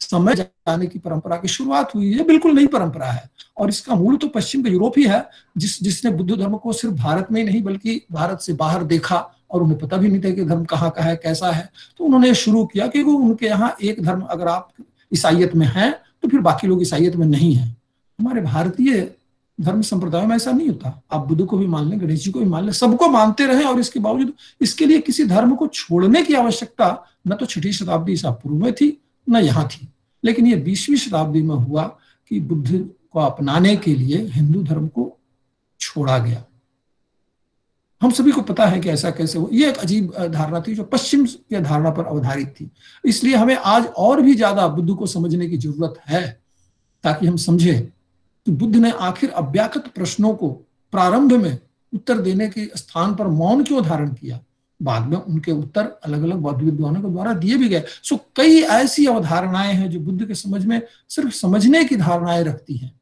समय जाने की परंपरा की शुरुआत हुई। ये बिल्कुल नई परंपरा है और इसका मूल तो पश्चिम का यूरोप ही है, जिसने बुद्ध धर्म को सिर्फ भारत में ही नहीं बल्कि भारत से बाहर देखा, और उन्हें पता भी नहीं था कि धर्म कहाँ का है, कैसा है। तो उन्होंने शुरू किया, क्योंकि उनके यहाँ एक धर्म, अगर आप ईसाइयत में हैं तो फिर बाकी लोग ईसाइयत में नहीं है। हमारे भारतीय धर्म संप्रदाय में ऐसा नहीं होता। आप बुद्ध को भी मान लें, गणेश जी को भी मान लें, सबको मानते रहे, और इसके बावजूद इसके लिए किसी धर्म को छोड़ने की आवश्यकता न तो छठी शताब्दी ईसा पूर्व में थी न यहाँ थी। लेकिन ये 20वीं शताब्दी में हुआ कि बुद्ध को अपनाने के लिए हिंदू धर्म को छोड़ा गया। हम सभी को पता है कि ऐसा कैसे हो। ये एक अजीब धारणा थी जो पश्चिम की धारणा पर आधारित थी। इसलिए हमें आज और भी ज्यादा बुद्ध को समझने की जरूरत है, ताकि हम समझें कि बुद्ध ने आखिर अव्याकृत प्रश्नों को प्रारंभ में उत्तर देने के स्थान पर मौन क्यों धारण किया। बाद में उनके उत्तर अलग अलग बौद्ध विद्वानों के द्वारा दिए भी गए। सो कई ऐसी अवधारणाएं हैं जो बुद्ध के समझ में सिर्फ समझने की धारणाएं रखती हैं।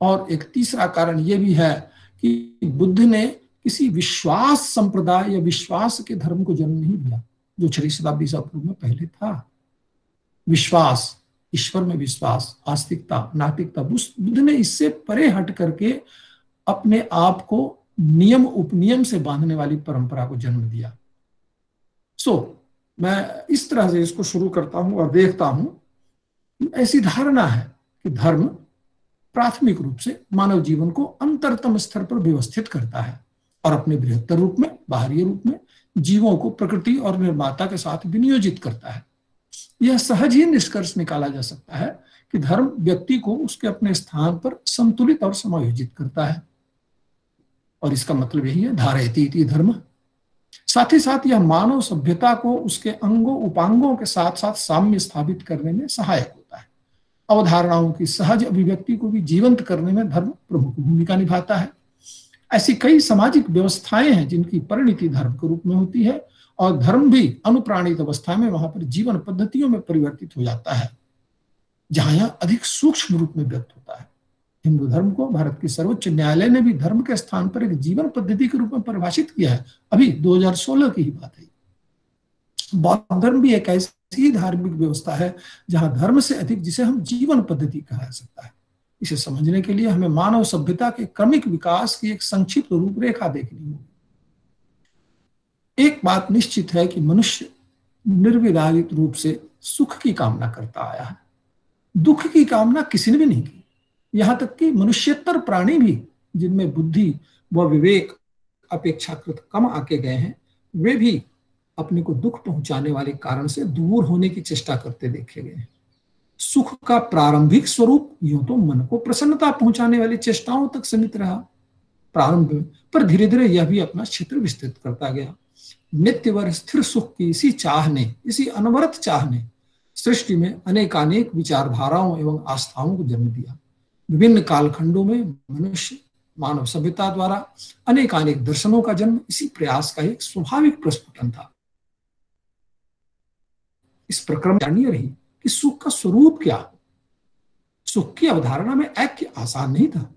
और एक तीसरा कारण यह भी है कि बुद्ध ने किसी विश्वास संप्रदाय या विश्वास के धर्म को जन्म नहीं दिया, जो 6वीं शताब्दी ईसा पूर्व में पहले था। विश्वास, ईश्वर में विश्वास, आस्तिकता, नास्तिकता, बुद्ध ने इससे परे हट करके अपने आप को नियम उपनियम से बांधने वाली परंपरा को जन्म दिया। मैं इस तरह से इसको शुरू करता हूं और देखता हूं। ऐसी धारणा है कि धर्म प्राथमिक रूप से मानव जीवन को अंतरतम स्तर पर व्यवस्थित करता है और अपने बृहत्तर रूप में, बाहरी रूप में जीवों को प्रकृति और निर्माता के साथ विनियोजित करता है। यह सहज ही निष्कर्ष निकाला जा सकता है कि धर्म व्यक्ति को उसके अपने स्थान पर संतुलित और समायोजित करता है, और इसका मतलब यही है धारयति इति धर्म। साथ ही साथ यह मानव सभ्यता को उसके अंगों उपांगों के साथ साथ साम्य स्थापित करने में सहायक होता है। अवधारणाओं की सहज अभिव्यक्ति को भी जीवंत करने में धर्म प्रमुख भूमिका निभाता है। ऐसी कई सामाजिक व्यवस्थाएं हैं जिनकी परिणति धर्म के रूप में होती है, और धर्म भी अनुप्राणित अवस्था में वहां पर जीवन पद्धतियों में परिवर्तित हो जाता है, जहां यह अधिक सूक्ष्म रूप में व्यक्त होता है। हिंदू धर्म को भारत के सर्वोच्च न्यायालय ने भी धर्म के स्थान पर एक जीवन पद्धति के रूप में परिभाषित किया है। अभी 2016 की ही बात है। बौद्ध धर्म भी एक ऐसी धार्मिक व्यवस्था है जहां धर्म से अधिक जिसे हम जीवन पद्धति कहा जा सकता है। इसे समझने के लिए हमें मानव सभ्यता के क्रमिक विकास की एक संक्षिप्त रूपरेखा देखनी होगी। एक बात निश्चित है कि मनुष्य निर्विवादित रूप से सुख की कामना करता आया है। दुख की कामना किसी ने भी नहीं की। यहाँ तक कि मनुष्यतर प्राणी भी, जिनमें बुद्धि व विवेक अपेक्षाकृत कम आके गए हैं, वे भी अपने को दुख पहुंचाने वाले कारण से दूर होने की चेष्टा करते देखे गए हैं। सुख का प्रारंभिक स्वरूप यूं तो मन को प्रसन्नता पहुंचाने वाली चेष्टाओं तक सीमित रहा प्रारंभ में, पर धीरे धीरे यह भी अपना क्षेत्र विस्तृत करता गया। नित्य व स्थिर सुख की इसी अनवरत चाह ने सृष्टि में अनेकानेक विचारधाराओं एवं आस्थाओं को जन्म दिया। विभिन्न कालखंडों में मनुष्य मानव सभ्यता द्वारा अनेकानेक दर्शनों का जन्म इसी प्रयास का एक स्वाभाविक प्रस्फुटन था। इस प्रक्रम जाननी रही कि सुख का स्वरूप क्या हो। सुख की अवधारणा में ऐक्य आसान नहीं था।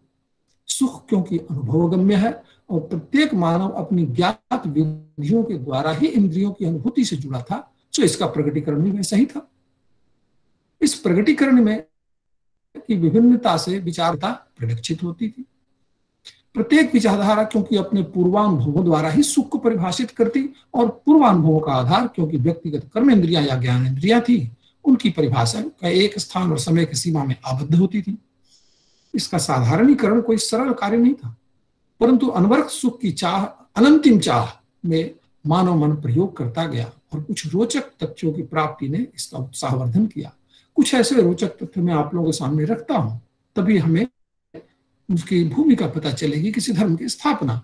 सुख क्योंकि अनुभवगम्य है और प्रत्येक मानव अपनी ज्ञात विधियों के द्वारा ही इंद्रियों की अनुभूति से जुड़ा था, तो इसका प्रकटीकरण भी वैसा ही था। इस प्रकटीकरण में की विभिन्नता से विचारधारा परिलक्षित होती थी। प्रत्येक विचारधारा क्योंकि अपने पूर्वानुभवों द्वारा ही सुख को परिभाषित करती और पूर्वानुभवों का आधार क्योंकि व्यक्तिगत कर्मेंद्रियां या ज्ञानेंद्रियां थी, उनकी परिभाषा का एक स्थान और समय की सीमा में आबद्ध होती थी। इसका साधारणीकरण कोई सरल कार्य नहीं था, परंतु अनवरत सुख की चाह, अनंतिम चाह में मानव मन प्रयोग करता गया और कुछ रोचक तथ्यों की प्राप्ति ने इसका उत्साहवर्धन किया। कुछ ऐसे रोचक तथ्य मैं आप लोगों के सामने रखता हूं, तभी हमें उसकी भूमिका पता चलेगी किसी धर्म की स्थापना।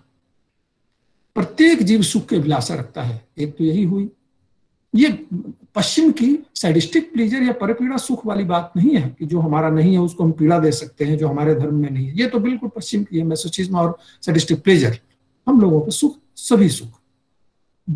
प्रत्येक जीव सुख के अभिलाषा रखता है, एक तो यही हुई। ये पश्चिम की सैडिस्टिक प्लीजर या परपीड़ा सुख वाली बात नहीं है कि जो हमारा नहीं है उसको हम पीड़ा दे सकते हैं, जो हमारे धर्म में नहीं है। ये तो बिल्कुल पश्चिम की है मैसोचिज्म और सैडिस्टिक प्लेजर। हम लोगों का सुख सभी सुख।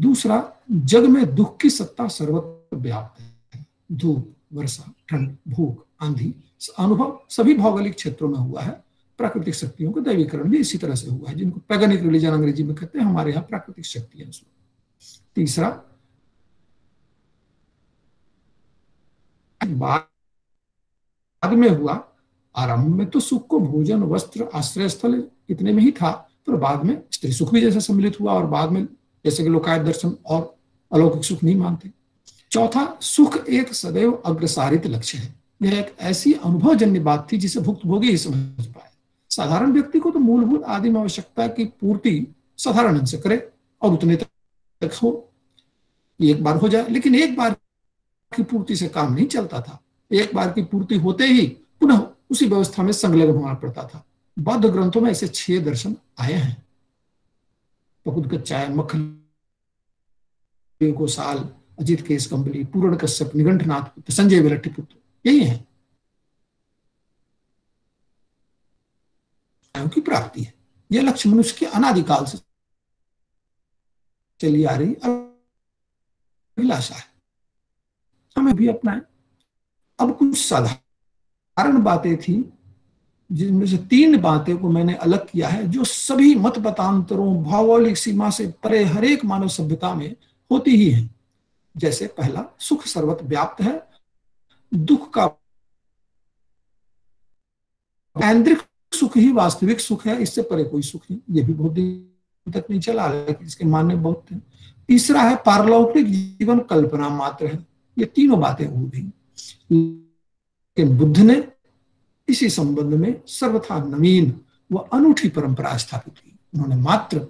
दूसरा, जग में दुख की सत्ता सर्वत्र व्याप्त है। धूप, वर्षा, ठंड, भूख, आंधी, अनुभव सभी भौगोलिक क्षेत्रों में हुआ है। प्राकृतिक शक्तियों का दैवीकरण भी इसी तरह से हुआ है, जिनको पैगनिक रिलीजन अंग्रेजी में कहते हैं, हमारे यहाँ प्राकृतिक शक्तियां। तीसरा, बाद में हुआ, आरंभ में तो सुख को भोजन, वस्त्र, आश्रय स्थल इतने में ही था, पर बाद में स्त्री सुख भी जैसा सम्मिलित हुआ और बाद में जैसे कि लोकायत दर्शन और अलौकिक सुख नहीं मानते। चौथा, सुख एक सदैव अग्रसारित लक्ष्य है। यह एक ऐसी अनुभवजन्य बात थी जिसे भुक्तभोगी ही समझ पाए। साधारण व्यक्ति को तो मूलभूत आदिम आवश्यकता की पूर्ति साधारण ढंग से करे और उतने तक हो, एक बार हो जाए। लेकिन एक बार की पूर्ति से काम नहीं चलता था। एक बार की पूर्ति होते ही पुनः उसी व्यवस्था में संलग्न होना पड़ता था। बौद्ध ग्रंथों में ऐसे 6 दर्शन आए हैं। बहुत गच्चाय, मखली को साल, अजित केस कंबली, पूरण कश्यप, निगंठनाथ पुत्र, संजय विलट्ठी पुत्र, यही है की प्राप्ति है। यह लक्ष्य मनुष्य के अनादिकाल से चली आ रही अभिलाषा है, हमें भी अपना है। अब कुछ साधारण बातें थी जिनमें से 3 बातें को मैंने अलग किया है, जो सभी मत मतांतरों, भौगोलिक सीमा से परे हरेक मानव सभ्यता में होती ही है। जैसे पहला, सुख सर्वत्र व्याप्त है, दुख का आंतरिक सुख ही वास्तविक सुख है, इससे परे कोई सुख नहीं। ये भी बहुत दिन तक नहीं चला, लेकिन इसके मानने बहुत थे। तीसरा है, पारलौकिक जीवन कल्पना मात्र है। ये तीनों बातें हो गई, लेकिन बुद्ध ने इसी संबंध में सर्वथा नवीन व अनूठी परंपरा स्थापित की। उन्होंने मात्र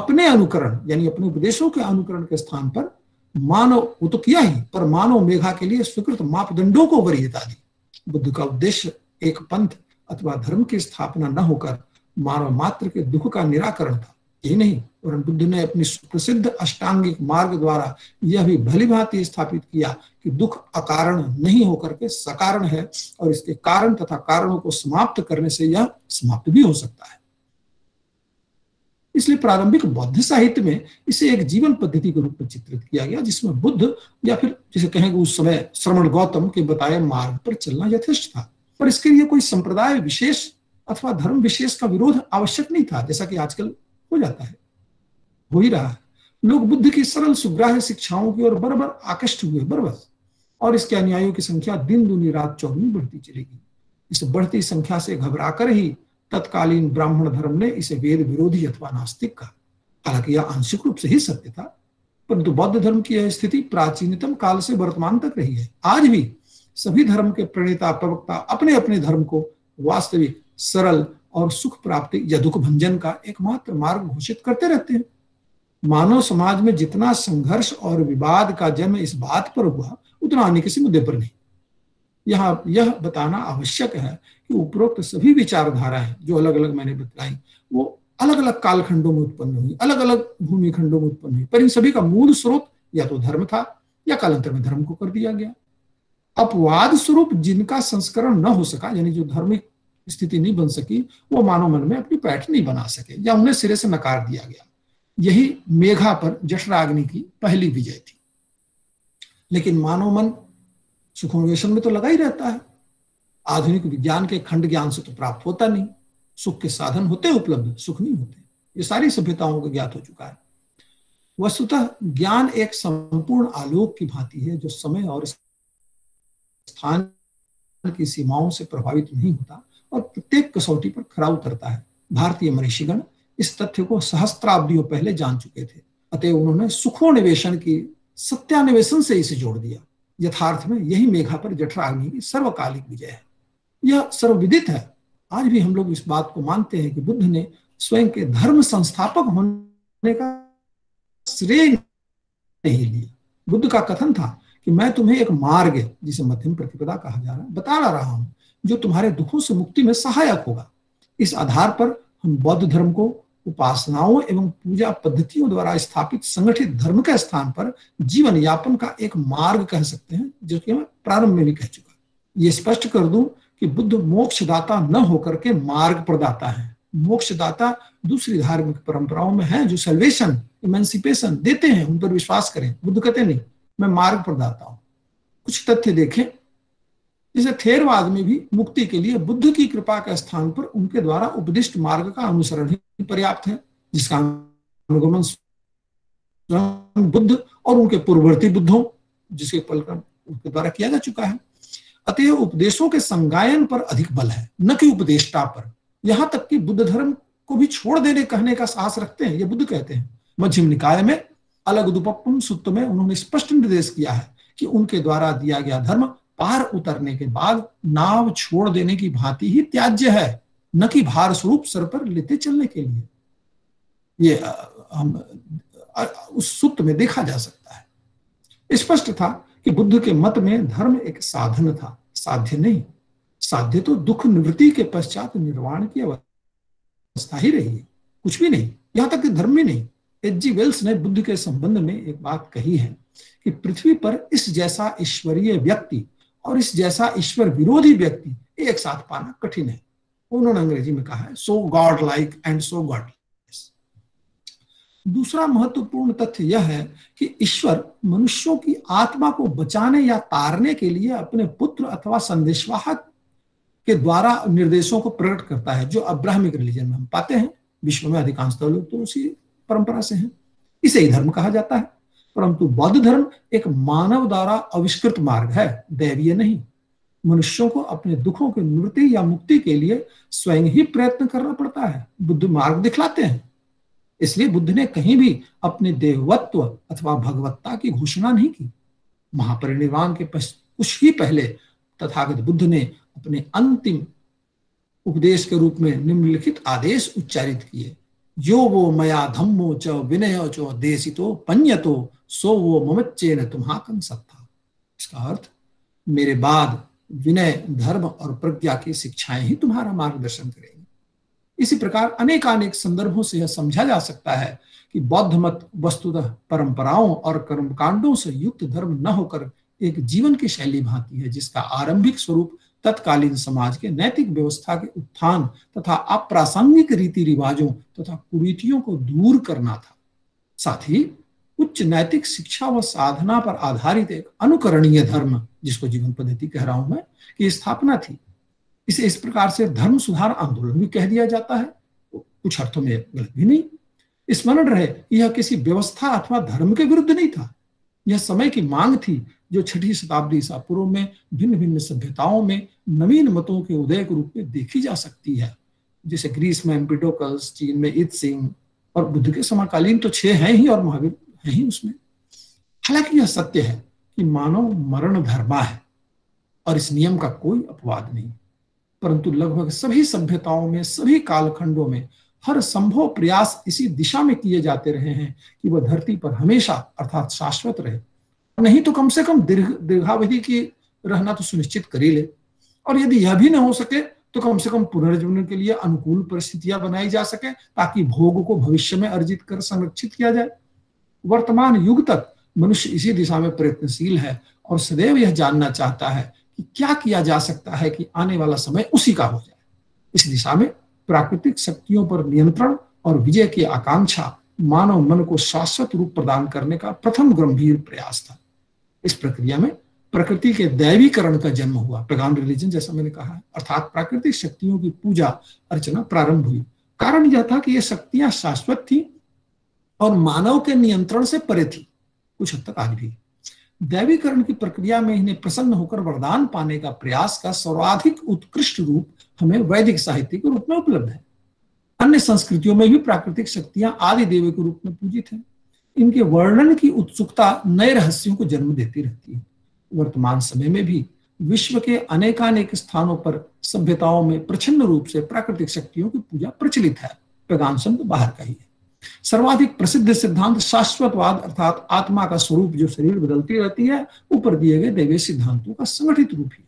अपने अनुकरण, यानी अपने उपदेशों के अनुकरण के स्थान पर मानव, वो तो किया ही, पर मानव मेघा के लिए स्वीकृत मापदंडों को वरीयता दी। बुद्ध का उद्देश्य एक पंथ अथवा धर्म की स्थापना न होकर मानव मात्र के दुख का निराकरण था। यही नहीं, वरन बुद्ध ने अपनी सुप्रसिद्ध अष्टांगिक मार्ग द्वारा यह भी भलीभांति स्थापित किया कि दुख अकारण नहीं होकर के सकारण है और इसके कारण तथा कारणों को समाप्त करने से यह समाप्त भी हो सकता है। इसलिए प्रारंभिक बौद्ध साहित्य में इसे एक जीवन पद्धति के रूप में चित्रित किया गया, जिसमें बुद्ध या फिर जिसे कहेंगे उस समय श्रवण गौतम के बताए मार्ग पर चलना यथेष्ट था। पर इसके लिए कोई संप्रदाय विशेष अथवा धर्म विशेष का विरोध आवश्यक नहीं था, जैसा कि आजकल हो जाता है, हो ही रहा है। लोग बुद्ध की सरल सुग्राह्य शिक्षाओं की ओर बरबर आकृष्ट हुए, बरबस, और इसके अनुयायियों की संख्या दिन दूनी रात चौगुनी बढ़ती चली गई। इस बढ़ती संख्या से घबराकर ही तत्कालीन ब्राह्मण धर्म ने इसे वेद विरोधी अथवा नास्तिक कहा। हालांकि यह आंशिक रूप से ही सत्य था, परंतु बौद्ध धर्म की यह स्थिति प्राचीनतम काल से वर्तमान तक रही है। आज भी सभी धर्म के प्रणेता प्रवक्ता अपने अपने धर्म को वास्तविक, सरल और सुख प्राप्ति या दुख भंजन का एकमात्र मार्ग घोषित करते रहते हैं। मानव समाज में जितना संघर्ष और विवाद का जन्म इस बात पर हुआ, उतना अन्य किसी मुद्दे पर नहीं। यहाँ यह बताना आवश्यक है कि उपरोक्त सभी विचारधाराएं जो अलग अलग मैंने बताई, वो अलग अलग कालखंडों में उत्पन्न हुई, अलग अलग भूमिखंडों में उत्पन्न हुई, पर इन सभी का मूल स्रोत या तो धर्म था या कालांतर में धर्म को कर दिया गया। अपवाद स्वरूप जिनका संस्करण न हो सका, यानी जो धार्मिक स्थिति नहीं बन सकी, वो मानव मन में अपनी पैठ नहीं बना सके या उन्हें सिरे से नकार दिया गया। यही मेघा पर जठराग्नि की पहली विजय थी। लेकिन मानव मन सुखोन्वेषण में तो लगा ही रहता है, आधुनिक विज्ञान के खंड ज्ञान से तो प्राप्त होता नहीं, सुख के साधन होते उपलब्ध, सुख नहीं होते, ये सारी सभ्यताओं को ज्ञात हो चुका है। वस्तुतः ज्ञान एक संपूर्ण आलोक की भांति है जो समय और स्थान की सीमाओं से प्रभावित नहीं होता और प्रत्येक कसौटी पर खरा उतरता है। भारतीय मनीषीगण इस तथ्य को सहस्त्राब्दियों पहले जान चुके थे, अतः उन्होंने सुखोन्वेषण की सत्यान्वेषण से इसे जोड़ दिया। यथार्थ में यही मेघा पर जठराग्नि की सर्वकालिक विजय है। यह सर्वविदित है, आज भी हम लोग इस बात को मानते हैं कि बुद्ध ने स्वयं के धर्म संस्थापक होने का श्रेय नहीं लिया। बुद्ध का कथन था कि मैं तुम्हें एक मार्ग, जिसे मध्यम प्रतिपदा कहा जा रहा है, बता रहा हूं जो तुम्हारे दुखों से मुक्ति में सहायक होगा। इस आधार पर हम बौद्ध धर्म को उपासनाओं एवं पूजा पद्धतियों द्वारा स्थापित संगठित धर्म के स्थान पर जीवन यापन का एक मार्ग कह सकते हैं, जो कि मैं प्रारंभ में भी कह चुका। ये स्पष्ट कर दूं कि बुद्ध मोक्षदाता न होकर के मार्ग प्रदाता है। मोक्षदाता दूसरी धार्मिक परंपराओं में है जो सेल्वेशन, इमेंसिपेशन देते हैं, उन पर विश्वास करें। बुद्ध कहते नहीं, मैं मार्ग प्रदाता हूं। कुछ तथ्य देखें, जैसे थेरवाद में भी मुक्ति के लिए बुद्ध की कृपा के स्थान पर उनके द्वारा उपदिष्ट मार्ग का अनुसरण ही पर्याप्त है, जिसका अनुगमन बुद्ध और उनके पूर्ववर्ती बुद्धों जिसके पालन उनके द्वारा किया जा चुका है। अतएव उपदेशों के संगायन पर अधिक बल है, न कि उपदेष्टा पर। यहां तक कि बुद्ध धर्म को भी छोड़ देने कहने का साहस रखते हैं, ये बुद्ध कहते हैं। मध्यम निकाय में अलगदुप्पम सूत्र में उन्होंने स्पष्ट निर्देश किया है कि उनके द्वारा दिया गया धर्म पार उतरने के बाद नाव छोड़ देने की भांति ही त्याज्य है, न कि भार स्वरूप सर पर लेते चलने के लिए। ये हम उस सूत्र में देखा जा सकता है। स्पष्ट था कि बुद्ध के मत में धर्म एक साधन था, साध्य नहीं। साध्य तो दुख निवृत्ति के पश्चात निर्वाण की अवस्था ही रही है, कुछ भी नहीं, यहां तक कि धर्म भी नहीं। एच.जी. वेल्स ने बुद्ध के संबंध में एक बात कही है कि पृथ्वी पर इस जैसा ईश्वरीय व्यक्ति और इस जैसा ईश्वर विरोधी व्यक्ति एक साथ पाना कठिन है। उन्होंने अंग्रेजी में कहा है so godlike and so godless. दूसरा महत्वपूर्ण तथ्य यह है कि ईश्वर मनुष्यों की आत्मा को बचाने या तारने के लिए अपने पुत्र अथवा संदेशवाहक के द्वारा निर्देशों को प्रकट करता है, जो अब्राहमिक रिलीजन में हम पाते हैं। विश्व में अधिकांशतः लोग तो उसी परंपरा से हैं, इसे ही धर्म कहा जाता है। परंतु बौद्ध धर्म एक मानव द्वारा आविष्कृत मार्ग है, दैवीय नहीं। मनुष्यों को अपने दुखों की निवृत्ति या मुक्ति के लिए स्वयं ही प्रयत्न करना पड़ता है, बुद्ध मार्ग दिखलाते हैं। इसलिए बुद्ध ने कहीं भी अपने देवत्व अथवा भगवत्ता की घोषणा नहीं की। महापरिनिर्वाण के कुछ ही पहले तथागत बुद्ध ने अपने अंतिम उपदेश के रूप में निम्नलिखित आदेश उच्चारित किए, यो वो मया धम्मो च विनयो च देशितो पन्यतो सो वो ममच्चेन तुम्हाकं सत्ता। इसका अर्थ, मेरे बाद विनय, धर्म और प्रज्ञा की शिक्षाएं ही तुम्हारा मार्गदर्शन करेंगी। इसी प्रकार अनेकानेक संदर्भों से यह समझा जा सकता है कि बौद्ध मत वस्तुतः परंपराओं और कर्मकांडों से युक्त धर्म न होकर एक जीवन की शैली भांति है, जिसका आरंभिक स्वरूप तत्कालीन समाज के नैतिक व्यवस्था के उत्थान तथा अप्रासंगिक रीति रिवाजों तथा कुरीतियों को दूर करना था। साथ ही उच्च नैतिक शिक्षा व साधना पर आधारित एक अनुकरणीय धर्म, जिसको जीवन पद्धति कह रहा हूं मैं, की स्थापना थी। इसे इस प्रकार से धर्म सुधार आंदोलन भी कह दिया जाता है, कुछ अर्थों में गलत भी नहीं। स्मरण रहे, यह किसी व्यवस्था अथवा धर्म के विरुद्ध नहीं था, यह समय की मांग थी जो छठी शताब्दी ईसा पूर्व में भिन्न भिन्न सभ्यताओं में नवीन मतों के उदय के रूप में देखी जा सकती है। जैसे ग्रीस में एम्पिडोकस, चीन में इत सिंह, और बुद्ध के समकालीन तो 6 हैं ही और महावीर हैं ही उसमें। हालांकि यह सत्य है कि मानव मरण धर्मा है और इस नियम का कोई अपवाद नहीं, परंतु लगभग सभी सभ्यताओं में, सभी कालखंडों में हर संभव प्रयास इसी दिशा में किए जाते रहे हैं कि वह धरती पर हमेशा अर्थात शाश्वत रहे, नहीं तो कम से कम दीर्घावधि की रहना तो सुनिश्चित कर ही ले। और यदि यह भी न हो सके तो कम से कम पुनर्जीवन के लिए अनुकूल परिस्थितियां बनाई जा सके, ताकि भोग को भविष्य में अर्जित कर संरक्षित किया जाए। वर्तमान युग तक मनुष्य इसी दिशा में प्रयत्नशील है और सदैव यह जानना चाहता है कि क्या किया जा सकता है कि आने वाला समय उसी का हो जाए। इस दिशा में प्राकृतिक शक्तियों पर नियंत्रण और विजय की आकांक्षा मानव मन को शाश्वत रूप प्रदान करने का प्रथम गंभीर प्रयास था। इस प्रक्रिया में प्रकृति के दैवीकरण का जन्म हुआ, पैगान रिलीजन जैसा मैंने कहा है, अर्थात प्राकृतिक शक्तियों की पूजा अर्चना प्रारंभ हुई। कारण यह था कि ये शक्तियां शाश्वत थी और मानव के नियंत्रण से परे थी, कुछ हद तक आज भी। दैवीकरण की प्रक्रिया में इन्हें प्रसन्न होकर वरदान पाने का प्रयास का सर्वाधिक उत्कृष्ट रूप हमें वैदिक साहित्य के रूप में उपलब्ध है। अन्य संस्कृतियों में भी प्राकृतिक शक्तियां आदि देव के रूप में पूजित हैं। इनके वर्णन की उत्सुकता नए रहस्यों को जन्म देती रहती है। वर्तमान समय में भी विश्व के अनेकानेक स्थानों पर सभ्यताओं में प्रचंड रूप से प्राकृतिक शक्तियों की पूजा प्रचलित है। पैगाम शब्द बाहर का ही है। सर्वाधिक प्रसिद्ध सिद्धांत शाश्वतवाद अर्थात आत्मा का स्वरूप जो शरीर बदलती रहती है, ऊपर दिए गए दैवीय सिद्धांतों का संगठित रूप ही।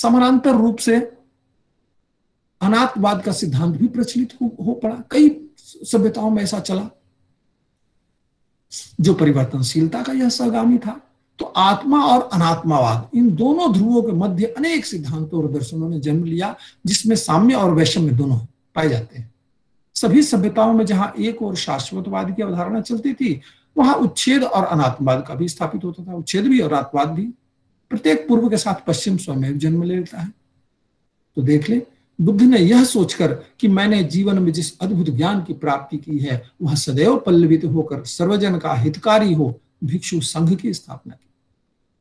समानांतर रूप से अनाथवाद का सिद्धांत भी प्रचलित हो पड़ा। कई सभ्यताओं में ऐसा चला जो परिवर्तनशीलता का यह सहगामी था। तो आत्मा और अनात्मावाद, इन दोनों ध्रुवों के मध्य अनेक सिद्धांतों और दर्शनों ने जन्म लिया, जिसमें साम्य और वैषम्य दोनों पाए जाते हैं। सभी सभ्यताओं में जहां एक और शाश्वतवाद की अवधारणा चलती थी, वहां उच्छेद और अनात्मवाद का भी स्थापित होता था। उच्छेद भी और अनात्मवाद भी, प्रत्येक पूर्व के साथ पश्चिम स्वयं जन्म लेता है। तो देख ले, बुद्ध ने यह सोचकर कि मैंने जीवन में जिस अद्भुत ज्ञान की प्राप्ति की है, वह सदैव पल्लवित होकर सर्वजन का हितकारी हो, भिक्षु संघ की स्थापना की।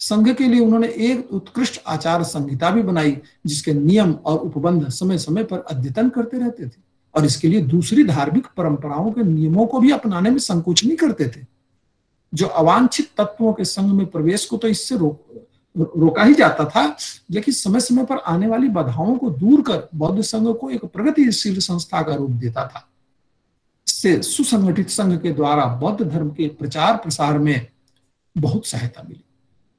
संघ के लिए उन्होंने एक उत्कृष्ट आचार संहिता भी बनाई, जिसके नियम और उपबंध समय समय पर अद्यतन करते रहते थे और इसके लिए दूसरी धार्मिक परंपराओं के नियमों को भी अपनाने में संकोच नहीं करते थे। जो अवांछित तत्वों के संघ में प्रवेश को तो इससे रोका ही जाता था, लेकिन समय समय पर आने वाली बाधाओं को दूर कर बौद्ध संघ को एक प्रगतिशील संस्था का रूप देता था। इससे सुसंगठित संघ के द्वारा बौद्ध धर्म के प्रचार प्रसार में बहुत सहायता मिली।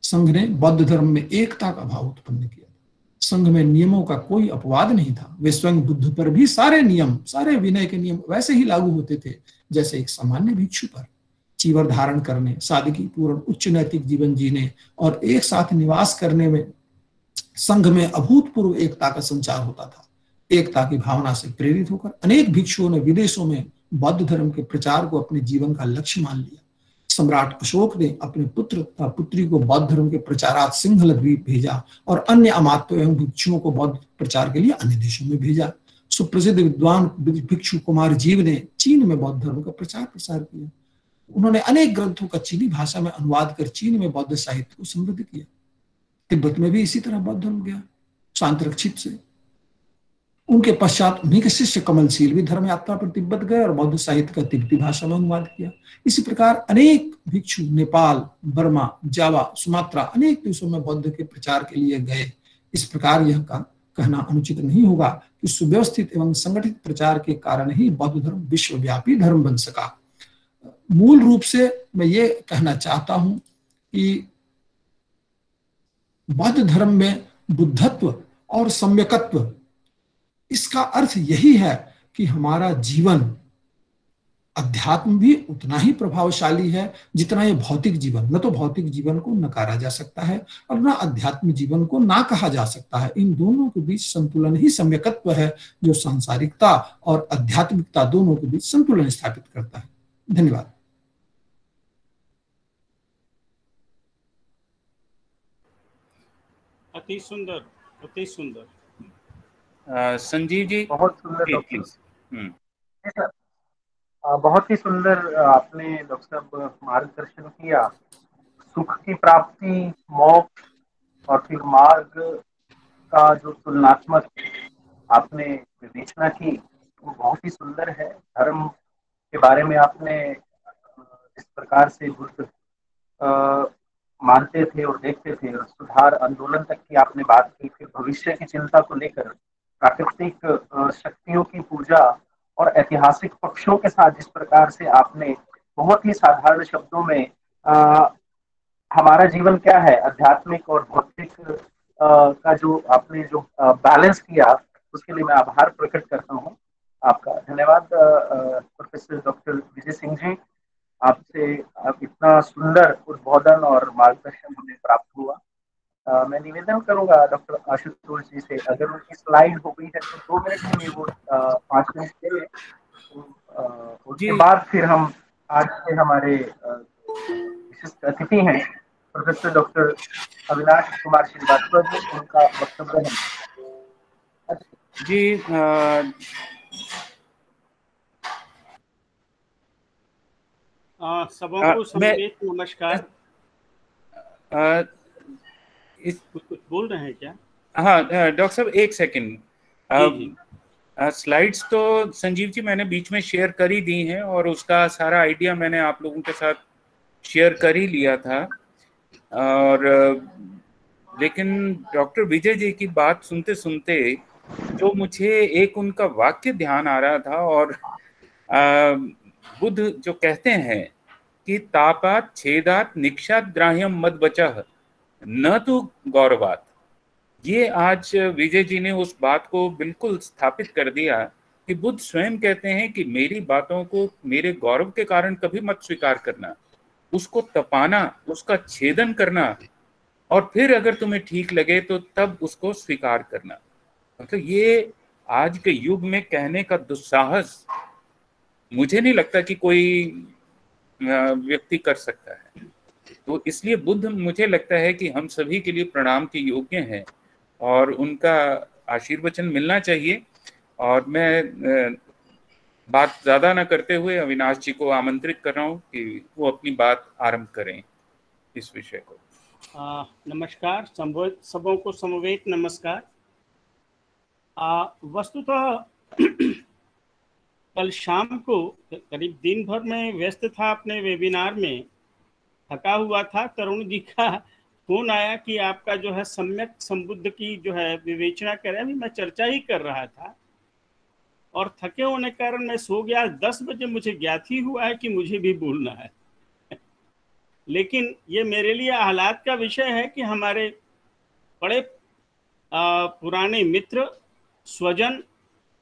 संघ ने बौद्ध धर्म में एकता का भाव उत्पन्न किया। संघ में नियमों का कोई अपवाद नहीं था। वे स्वयं बुद्ध पर भी सारे नियम, सारे विनय के नियम वैसे ही लागू होते थे जैसे एक सामान्य भिक्षु पर। चीवर धारण करने, सादगी पूर्ण उच्च नैतिक जीवन जीने और एक साथ निवास करने में संघ में अभूतपूर्व एकता का संचार होता था। एकता की भावना से प्रेरित होकर अनेक भिक्षुओं ने विदेशों में बौद्ध धर्म के प्रचार को अपने जीवन का लक्ष्य मान लिया। सम्राट अशोक ने अपने पुत्र तथा पुत्री को बौद्ध धर्म के प्रचारार्थ सिंहल द्वीप भेजा और अन्य अमात्य एवं भिक्षुओं को बौद्ध प्रचार के लिए अन्य देशों में भेजा। सुप्रसिद्ध विद्वान भिक्षु कुमार जीव ने चीन में बौद्ध धर्म का प्रचार प्रसार किया। उन्होंने अनेक ग्रंथों का चीनी भाषा में अनुवाद कर चीन में बौद्ध साहित्य को समृद्ध किया। तिब्बत में भी इसी तरह बौद्ध धर्म गया शांतरक्षित से। उनके पश्चात उन्हीं के शिष्य कमलशील भी धर्म यात्रा पर तिब्बत गए और बौद्ध साहित्य का तिब्बती भाषा में अनुवाद किया। इसी प्रकार अनेक भिक्षु नेपाल, बर्मा, जावा, सुमात्रा अनेक देशों में बौद्ध के प्रचार के लिए गए। इस प्रकार यह कहना अनुचित नहीं होगा कि सुव्यवस्थित एवं संगठित प्रचार के कारण ही बौद्ध धर्म विश्वव्यापी धर्म बन सका। मूल रूप से मैं ये कहना चाहता हूं कि बौद्ध धर्म में बुद्धत्व और सम्यकत्व, इसका अर्थ यही है कि हमारा जीवन अध्यात्म भी उतना ही प्रभावशाली है जितना ये भौतिक जीवन। न तो भौतिक जीवन को नकारा जा सकता है और न अध्यात्म जीवन को ना कहा जा सकता है। इन दोनों के बीच संतुलन ही सम्यकत्व है, जो सांसारिकता और आध्यात्मिकता दोनों के बीच संतुलन स्थापित करता है। धन्यवाद। अति सुंदर, अति सुंदर। संजीव जी बहुत सुंदर, बहुत ही सुंदर आपने डॉक्टर साहब मार्गदर्शन किया। सुख की प्राप्ति, मोक्ष और फिर मार्ग का जो तुलनात्मक आपने विवेचना की, वो बहुत ही सुंदर है। धर्म के बारे में आपने इस प्रकार से बुद्ध मानते थे और देखते थे, और सुधार आंदोलन तक की आपने बात की, फिर भविष्य की चिंता को लेकर प्राकृतिक शक्तियों की पूजा और ऐतिहासिक पक्षों के साथ जिस प्रकार से आपने बहुत ही साधारण शब्दों में हमारा जीवन क्या है, आध्यात्मिक और भौतिक का जो आपने जो बैलेंस किया, उसके लिए मैं आभार प्रकट करता हूँ आपका। धन्यवाद प्रोफेसर डॉक्टर विजय सिंह जी, आपसे इतना सुंदर उद्बोधन और मार्गदर्शन हमें प्राप्त हुआ। मैं निवेदन करूंगा डॉक्टर आशुतोष जी से, अगर उनकी स्लाइड हो गई है तो 2 मिनट में वो 5 मिनट दे लें, तो उसके बाद फिर हम आज के हमारे विशिष्ट अतिथि हैं प्रोफेसर डॉक्टर अविनाश कुमार श्रीवास्तव जी, उनका वक्तव्य है। जी सबों को समर्पित नमस्कार। इस कुछ बोल रहे हैं क्या? हाँ डॉक्टर साहब, एक सेकंड। स्लाइड्स तो संजीव जी मैंने बीच में शेयर कर ही दी हैं और उसका सारा आइडिया मैंने आप लोगों के साथ शेयर कर ही लिया था, और लेकिन डॉक्टर विजय जी की बात सुनते सुनते जो मुझे एक उनका वाक्य ध्यान आ रहा था, और बुद्ध जो कहते हैं कि तापात छेदात निक्षात ग्राह्यम मद बचह न तो गौरवात, ये आज विजय जी ने उस बात को बिल्कुल स्थापित कर दिया कि बुद्ध स्वयं कहते हैं कि मेरी बातों को मेरे गौरव के कारण कभी मत स्वीकार करना, उसको तपाना, उसका छेदन करना, और फिर अगर तुम्हें ठीक लगे तो तब उसको स्वीकार करना। मतलब ये आज के युग में कहने का दुस्साहस मुझे नहीं लगता कि कोई व्यक्ति कर सकता है, तो इसलिए बुद्ध मुझे लगता है कि हम सभी के लिए प्रणाम के योग्य हैं और उनका आशीर्वचन मिलना चाहिए। और मैं बात ज़्यादा ना करते हुए अविनाश जी को आमंत्रित कर रहा हूँ कि वो अपनी बात आरंभ करें इस विषय को। नमस्कार, सबों को समवेत नमस्कार। वस्तुतः कल शाम को करीब दिन भर में व्यस्त था अपने वेबिनार में, थका हुआ था। तरुण जी का फोन आया कि आपका जो है सम्यक संबुद्ध की जो है विवेचना करें, अभी मैं चर्चा ही कर रहा था और थके होने के कारण मैं सो गया। 10 बजे मुझे ज्ञात ही हुआ है कि मुझे भी बोलना है, लेकिन ये मेरे लिए आह्लाद का विषय है कि हमारे बड़े पुराने मित्र, स्वजन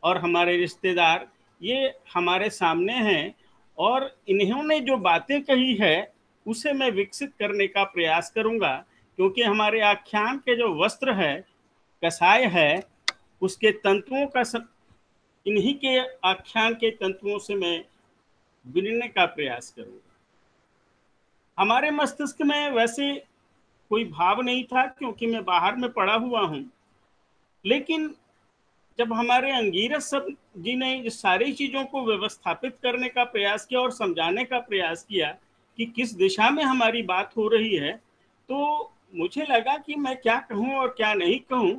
और हमारे रिश्तेदार ये हमारे सामने हैं, और इन्होंने जो बातें कही है उसे मैं विकसित करने का प्रयास करूंगा, क्योंकि हमारे आख्यान के जो वस्त्र है, कसाय है, उसके तंतुओं का इन्हीं के आख्यान के तंतुओं से मैं बुनने का प्रयास करूंगा। हमारे मस्तिष्क में वैसे कोई भाव नहीं था क्योंकि मैं बाहर में पड़ा हुआ हूं, लेकिन जब हमारे अंगिरस जी ने सारी चीज़ों को व्यवस्थापित करने का प्रयास किया और समझाने का प्रयास किया कि किस दिशा में हमारी बात हो रही है, तो मुझे लगा कि मैं क्या कहूं और क्या नहीं कहूं।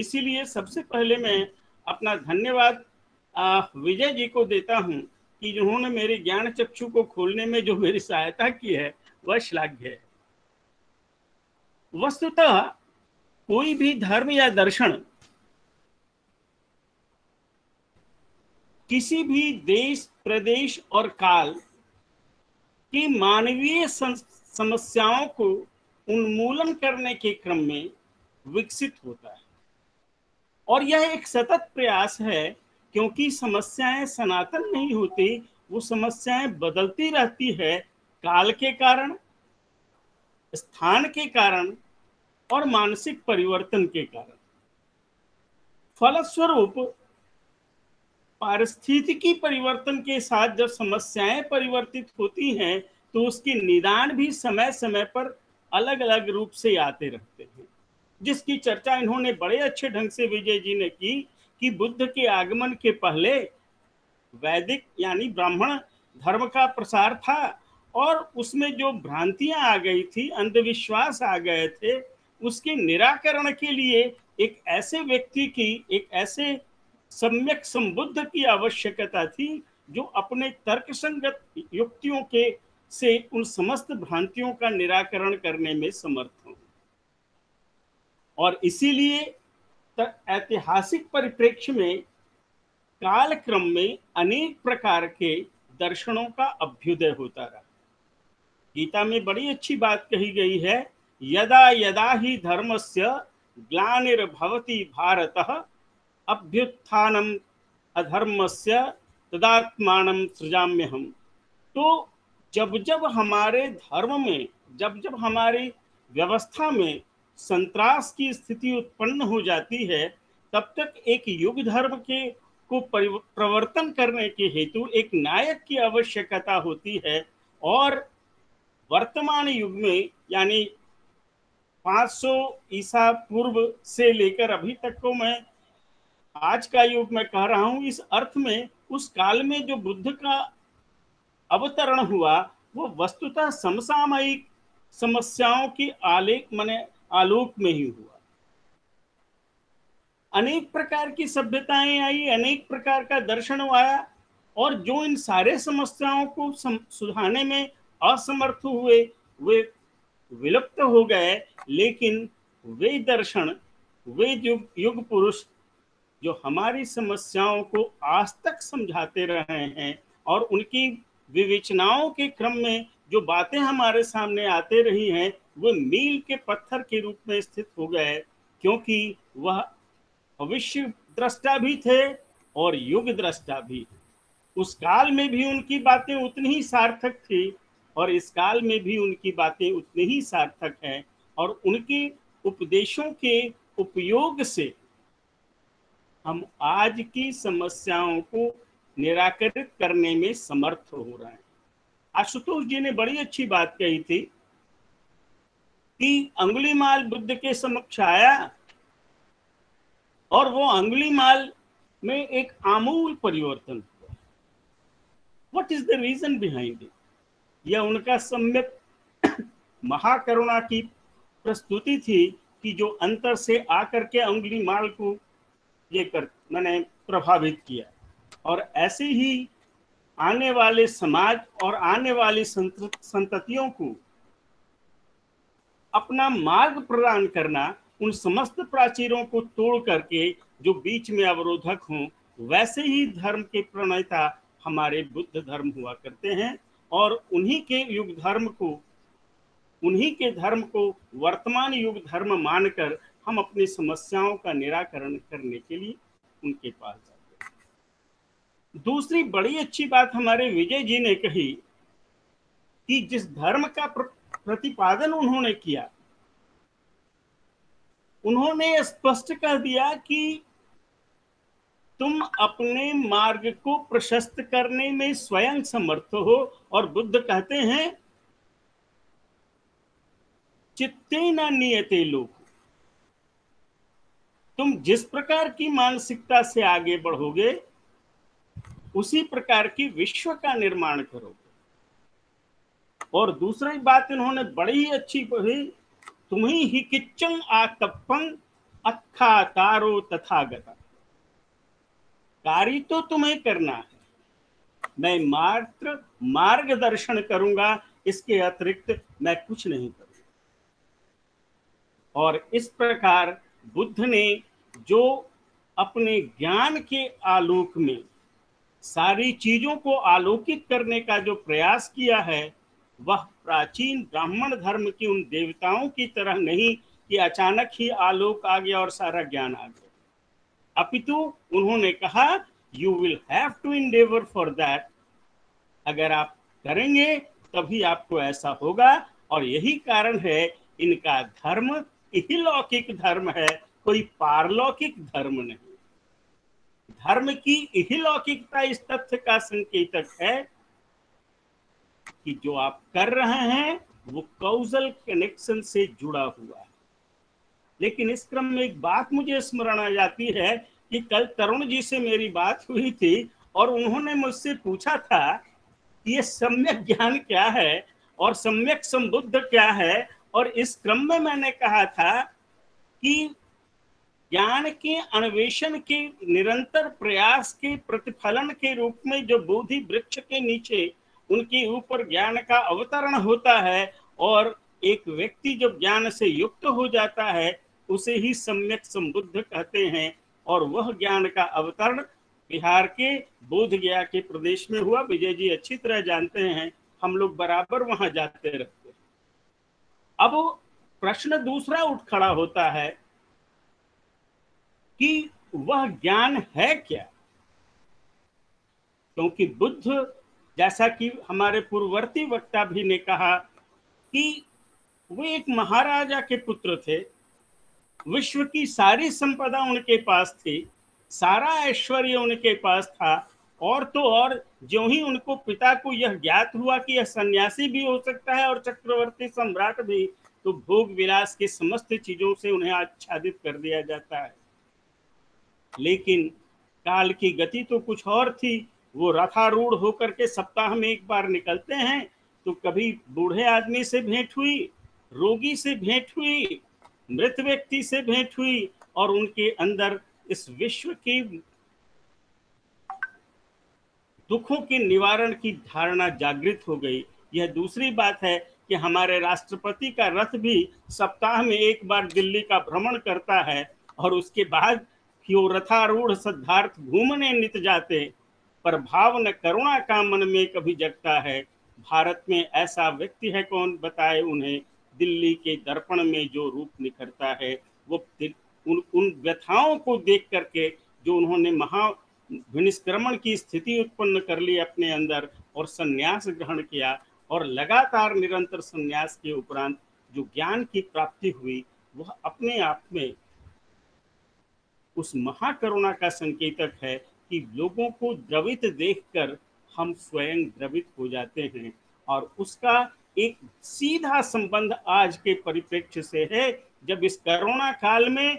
इसीलिए सबसे पहले मैं अपना धन्यवाद विजय जी को देता हूं कि जिन्होंने मेरे ज्ञान चक्षु को खोलने में जो मेरी सहायता की है वह श्लाघ्य है। वस्तुतः कोई भी धर्म या दर्शन किसी भी देश, प्रदेश और काल की मानवीय समस्याओं को उन्मूलन करने के क्रम में विकसित होता है, और यह एक सतत प्रयास है क्योंकि समस्याएं सनातन नहीं होती, वो समस्याएं बदलती रहती है काल के कारण, स्थान के कारण और मानसिक परिवर्तन के कारण। फलस्वरूप पारिस्थितिकी परिवर्तन के साथ जब समस्याएं परिवर्तित होती हैं तो उसके निदान भी समय समय पर अलग अलग रूप से आते रहते हैं, जिसकी चर्चा इन्होंने बड़े अच्छे ढंग से विजय जी ने की कि बुद्ध के आगमन के पहले वैदिक यानी ब्राह्मण धर्म का प्रसार था, और उसमें जो भ्रांतियां आ गई थी, अंधविश्वास आ गए थे, उसके निराकरण के लिए एक ऐसे व्यक्ति की, एक ऐसे सम्यक संबुद्ध की आवश्यकता थी जो अपने तर्कसंगत युक्तियों के से उन समस्त भ्रांतियों का निराकरण करने में समर्थ हो। और इसीलिए ऐतिहासिक परिप्रेक्ष्य में कालक्रम में अनेक प्रकार के दर्शनों का अभ्युदय होता रहा। गीता में बड़ी अच्छी बात कही गई है, यदा यदा ही धर्मस्य ग्लानिर्भवति भारतः अभ्युत्थानम अधर्मस्य तदात्मानं सृजाम्यहम्। तो जब जब हमारे धर्म में, जब जब हमारी व्यवस्था में संत्रास की स्थिति उत्पन्न हो जाती है, तब तक एक युग धर्म के को प्रवर्तन करने के हेतु एक नायक की आवश्यकता होती है। और वर्तमान युग में यानी 500 ईसा पूर्व से लेकर अभी तक को मैं आज का युग में कह रहा हूँ, इस अर्थ में उस काल में जो बुद्ध का अवतरण हुआ वो वस्तुतः समसामयिक समस्याओं की आलोक में ही हुआ। अनेक प्रकार की सभ्यताएं आई, अनेक प्रकार का दर्शन आया, और जो इन सारे समस्याओं को सुधारने में असमर्थ हुए वे विलुप्त हो गए, लेकिन वे दर्शन, वे युग पुरुष जो हमारी समस्याओं को आज तक समझाते रहे हैं और उनकी विवेचनाओं के क्रम में जो बातें हमारे सामने आते रही हैं वे मील के पत्थर के रूप में स्थित हो गए, क्योंकि वह भविष्य दृष्टा भी थे और युग दृष्टा भी। उस काल में भी उनकी बातें उतनी ही सार्थक थी और इस काल में भी उनकी बातें उतनी ही सार्थक हैं, और उनके उपदेशों के उपयोग से हम आज की समस्याओं को निराकरित करने में समर्थ हो रहे हैं। आशुतोष जी ने बड़ी अच्छी बात कही थी कि अंगुलिमाल बुद्ध के समक्ष आया और वो अंगुलिमाल में एक आमूल परिवर्तन हुआ। What is the reason behind it? यह उनका सम्यक महाकरुणा की प्रस्तुति थी कि जो अंतर से आकर के अंगुलिमाल को ये मैंने प्रभावित किया। और ऐसे ही आने वाले समाज और आने वाली संततियों को अपना मार्ग प्रदान करना, उन समस्त प्राचीरों को तोड़ करके जो बीच में अवरोधक हों, वैसे ही धर्म के प्रणेता हमारे बुद्ध धर्म हुआ करते हैं, और उन्हीं के युग धर्म को, उन्हीं के धर्म को वर्तमान युग धर्म मानकर हम अपनी समस्याओं का निराकरण करने के लिए उनके पास जाते हैं। दूसरी बड़ी अच्छी बात हमारे विजय जी ने कही कि जिस धर्म का प्रतिपादन उन्होंने किया, उन्होंने स्पष्ट कह दिया कि तुम अपने मार्ग को प्रशस्त करने में स्वयं समर्थ हो। और बुद्ध कहते हैं चित्ते न नियते लोक, तुम जिस प्रकार की मानसिकता से आगे बढ़ोगे उसी प्रकार की विश्व का निर्माण करोगे। और दूसरी बात इन्होंने बड़ी अच्छी कही, तुम्हें ही किच्चन आतपंग अखा तारो तथागता, कार्य तो तुम्हें करना है, मैं मात्र मार्गदर्शन करूंगा, इसके अतिरिक्त मैं कुछ नहीं करूंगा। और इस प्रकार बुद्ध ने जो अपने ज्ञान के आलोक में सारी चीजों को आलोकित करने का जो प्रयास किया है, वह प्राचीन ब्राह्मण धर्म की उन देवताओं की तरह नहीं कि अचानक ही आलोक आ गया और सारा ज्ञान आ गया, अपितु उन्होंने कहा you will have to endeavour for that, अगर आप करेंगे तभी आपको ऐसा होगा। और यही कारण है इनका धर्म इही लौकिक धर्म है, कोई पारलौकिक धर्म नहीं। धर्म की इही लौकिकता इस तथ्य का संकेतक है कि जो आप कर रहे हैं वो कॉजल कनेक्शन से जुड़ा हुआ है। लेकिन इस क्रम में एक बात मुझे स्मरण आ जाती है कि कल तरुण जी से मेरी बात हुई थी और उन्होंने मुझसे पूछा था कि ये सम्यक ज्ञान क्या है और सम्यक संबुद्ध क्या है। और इस क्रम में मैंने कहा था कि ज्ञान के अन्वेषण के निरंतर प्रयास के प्रतिफलन के रूप में जो बोधि वृक्ष के नीचे उनके ऊपर ज्ञान का अवतरण होता है और एक व्यक्ति जब ज्ञान से युक्त हो जाता है उसे ही सम्यक संबुद्ध कहते हैं। और वह ज्ञान का अवतरण बिहार के बोध गया के प्रदेश में हुआ। विजय जी अच्छी तरह जानते हैं, हम लोग बराबर वहां जाते रहते हैं। अब प्रश्न दूसरा उठ खड़ा होता है कि वह ज्ञान है क्या, क्योंकि बुद्ध, जैसा कि हमारे पूर्ववर्ती वक्ता भी ने कहा, कि वे एक महाराजा के पुत्र थे विश्व की सारी संपदा उनके पास थी, सारा ऐश्वर्य उनके पास था। और तो और जो ही उनको पिता को यह ज्ञात हुआ कि यह सन्यासी भी हो सकता है और चक्रवर्ती सम्राट भी, तो भोग विलास के समस्त चीजों से उन्हें आच्छादित कर दिया जाता है। लेकिन काल की गति तो कुछ और थी। वो रथारूढ़ होकर के सप्ताह में एक बार निकलते हैं, तो कभी बूढ़े आदमी से भेंट हुई, रोगी से भेंट हुई, मृत व्यक्ति से भेंट हुई, और उनके अंदर इस विश्व की दुखों के निवारण की धारणा जागृत हो गई। यह दूसरी बात है कि हमारे राष्ट्रपति का रथ भी सप्ताह में एक बार दिल्ली का भ्रमण करता है और उसके बाद कि वो रथारूढ़ सिद्धार्थ घूमने नित जाते, पर भाव न करुणा का मन में कभी जगता है। भारत में ऐसा व्यक्ति है कौन बताए उन्हें। दिल्ली के दर्पण में जो रूप निखरता है, वो उन व्यथाओं को देख करके जो उन्होंने महा निष्क्रमण की स्थिति उत्पन्न कर ली अपने अंदर और संन्यास ग्रहण किया, और लगातार निरंतर संन्यास के उपरांत जो ज्ञान की प्राप्ति हुई, वह अपने आप में उस महाकरुणा का संकेतक है कि लोगों को द्रवित देखकर हम स्वयं द्रवित हो जाते हैं। और उसका एक सीधा संबंध आज के परिप्रेक्ष्य से है, जब इस कोरोना काल में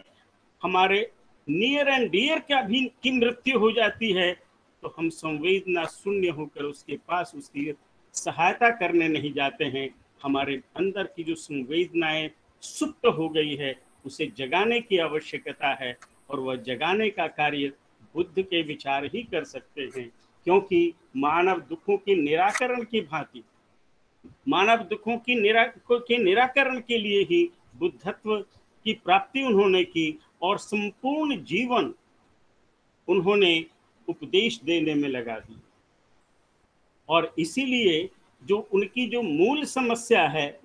हमारे नियर एंड डियर का भी की मृत्यु हो जाती है, तो हम संवेदना शून्य होकर उसके पास उसकी सहायता करने नहीं जाते हैं। हमारे अंदर की जो संवेदनाएं सुप्त हो गई है, उसे जगाने की आवश्यकता है, और वह जगाने का कार्य बुद्ध के विचार ही कर सकते हैं। क्योंकि मानव दुखों के निराकरण की भांति, मानव दुखों के निराकरण के लिए ही बुद्धत्व की प्राप्ति उन्होंने की, और संपूर्ण जीवन उन्होंने उपदेश देने में लगा दिया। और इसीलिए जो उनकी जो मूल समस्या है,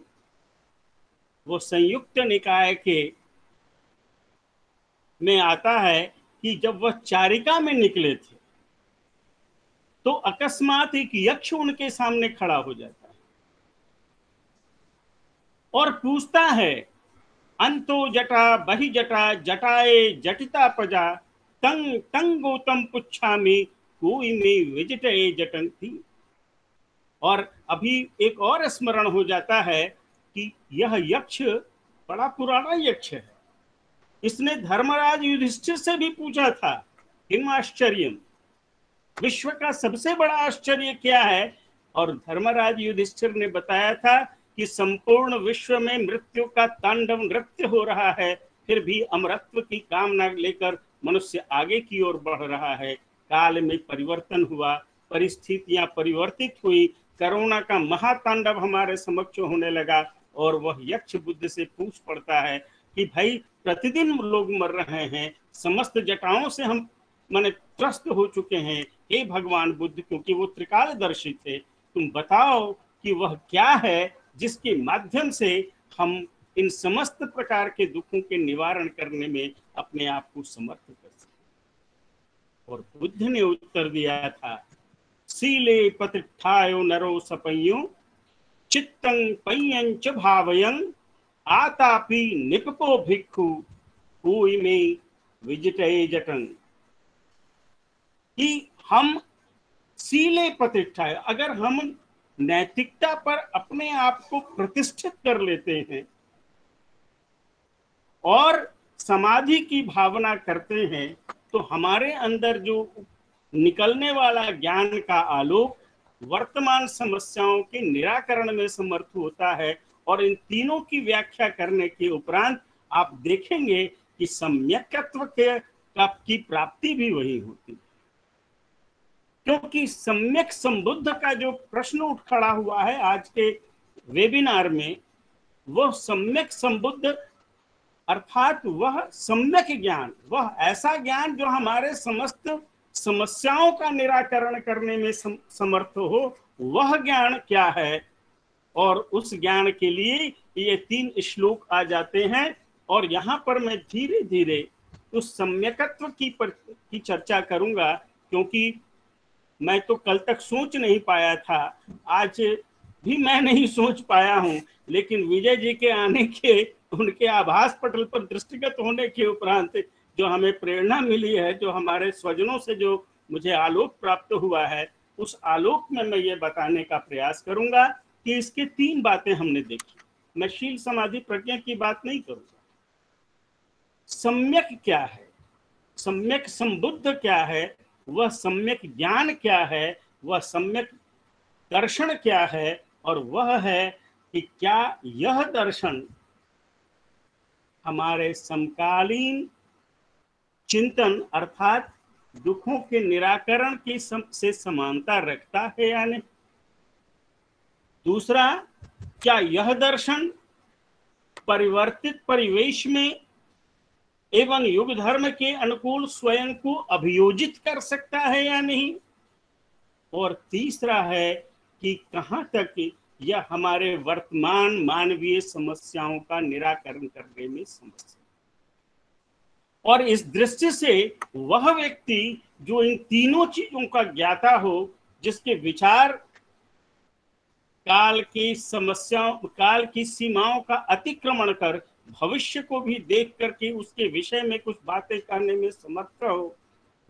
वो संयुक्त निकाय के में आता है कि जब वह चारिका में निकले थे, तो अकस्मात एक यक्ष उनके सामने खड़ा हो जाता है और पूछता है, अंतो जटा बहि जटा जटाए जटिता पजा तंग तंग गौतम पुच्छामि कोई में विजटे जटंती। और अभी एक और स्मरण हो जाता है कि यह यक्ष बड़ा पुराना यक्ष है। इसने धर्मराज युधिष्ठिर से भी पूछा था, किम आश्चर्यम, विश्व का सबसे बड़ा आश्चर्य क्या है। और धर्मराज युधिष्ठिर ने बताया था कि संपूर्ण विश्व में मृत्यु का तांडव नृत्य हो रहा है, फिर भी अमरत्व की कामना लेकर मनुष्य आगे की ओर बढ़ रहा है। काल में परिवर्तन हुआ, परिस्थितियां परिवर्तित हुई, कोरोना का महातांडव हमारे समक्ष होने लगा, और वह यक्ष बुद्ध से पूछ पड़ता है कि भाई प्रतिदिन लोग मर रहे हैं, समस्त जटाओं से हम त्रस्त हो चुके हैं, हे भगवान बुद्ध, क्योंकि वो त्रिकालदर्शी थे, तुम बताओ कि वह क्या है जिसके माध्यम से हम इन समस्त प्रकार के दुखों के निवारण करने में अपने आप को समर्थ कर सके। और बुद्ध ने उत्तर दिया था, सीले पतिष्ठायो नरो सपयो चित्तं पयंच भावयं आतापि निपको भिक्षु कोई में विजटे जटन। कि हम सीले प्रतिष्ठाएं, अगर हम नैतिकता पर अपने आप को प्रतिष्ठित कर लेते हैं और समाधि की भावना करते हैं, तो हमारे अंदर जो निकलने वाला ज्ञान का आलोक वर्तमान समस्याओं के निराकरण में समर्थ होता है। और इन तीनों की व्याख्या करने के उपरांत आप देखेंगे कि सम्यकत्व की प्राप्ति भी वही होती है। क्योंकि सम्यक संबुद्ध का जो प्रश्न उठ खड़ा हुआ है आज के वेबिनार में, वह सम्यक संबुद्ध अर्थात वह सम्यक ज्ञान, वह ऐसा ज्ञान जो हमारे समस्त समस्याओं का निराकरण करने में समर्थ हो, वह ज्ञान क्या है। और उस ज्ञान के लिए ये तीन श्लोक आ जाते हैं। और यहाँ पर मैं धीरे धीरे उस सम्यकत्व की चर्चा करूँगा, क्योंकि मैं तो कल तक सोच नहीं पाया था। आज भी मैं नहीं सोच पाया हूँ, लेकिन विजय जी के आने के, उनके आभास पटल पर दृष्टिगत होने के उपरांत जो हमें प्रेरणा मिली है, जो हमारे स्वजनों से जो मुझे आलोक प्राप्त हुआ है, उस आलोक में मैं ये बताने का प्रयास करूंगा कि इसके तीन बातें हमने देखी। मैं शील समाधि प्रज्ञा की बात नहीं करूंगा। सम्यक क्या है, सम्यक संबुद्ध क्या है, वह सम्यक ज्ञान क्या है, वह सम्यक दर्शन क्या है, और वह है कि क्या यह दर्शन हमारे समकालीन चिंतन अर्थात दुखों के निराकरण की से समानता रखता है या नहीं। दूसरा, क्या यह दर्शन परिवर्तित परिवेश में एवं युग धर्म के अनुकूल स्वयं को अभियोजित कर सकता है या नहीं। और तीसरा है कि कहां तक यह हमारे वर्तमान मानवीय समस्याओं का निराकरण करने में समस्या। और इस दृष्टि से वह व्यक्ति जो इन तीनों चीजों का ज्ञाता हो, जिसके विचार काल की समस्याओं, काल की सीमाओं का अतिक्रमण कर भविष्य को भी देख करके उसके विषय में कुछ बातें करने में समर्थ हो,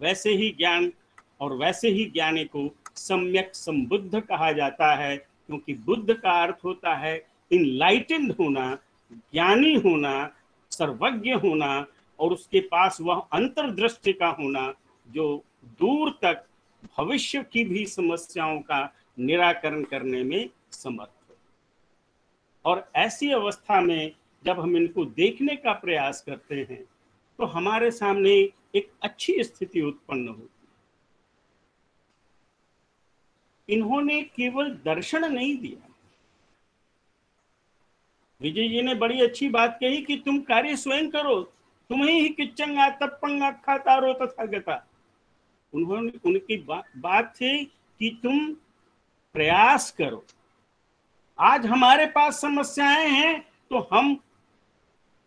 वैसे ही ज्ञान और वैसे ही ज्ञानी को सम्यक संबुद्ध कहा जाता है, क्योंकि बुद्ध का अर्थ होता है इनलाइटेंड होना, ज्ञानी होना, सर्वज्ञ होना, और उसके पास वह अंतर्दृष्टि का होना जो दूर तक भविष्य की भी समस्याओं का निराकरण करने में समर्थ हो। और ऐसी अवस्था में जब हम इनको देखने का प्रयास करते हैं तो हमारे सामने एक अच्छी स्थिति उत्पन्न होती है। इन्होंने केवल दर्शन नहीं दिया। विजय जी ने बड़ी अच्छी बात कही कि तुम कार्य स्वयं करो, तुम्हें ही किच्चंगा तप्पंगा खाता रो तथा गता। उन्होंने उनकी बात थी कि तुम प्रयास करो। आज हमारे पास समस्याएं हैं तो हम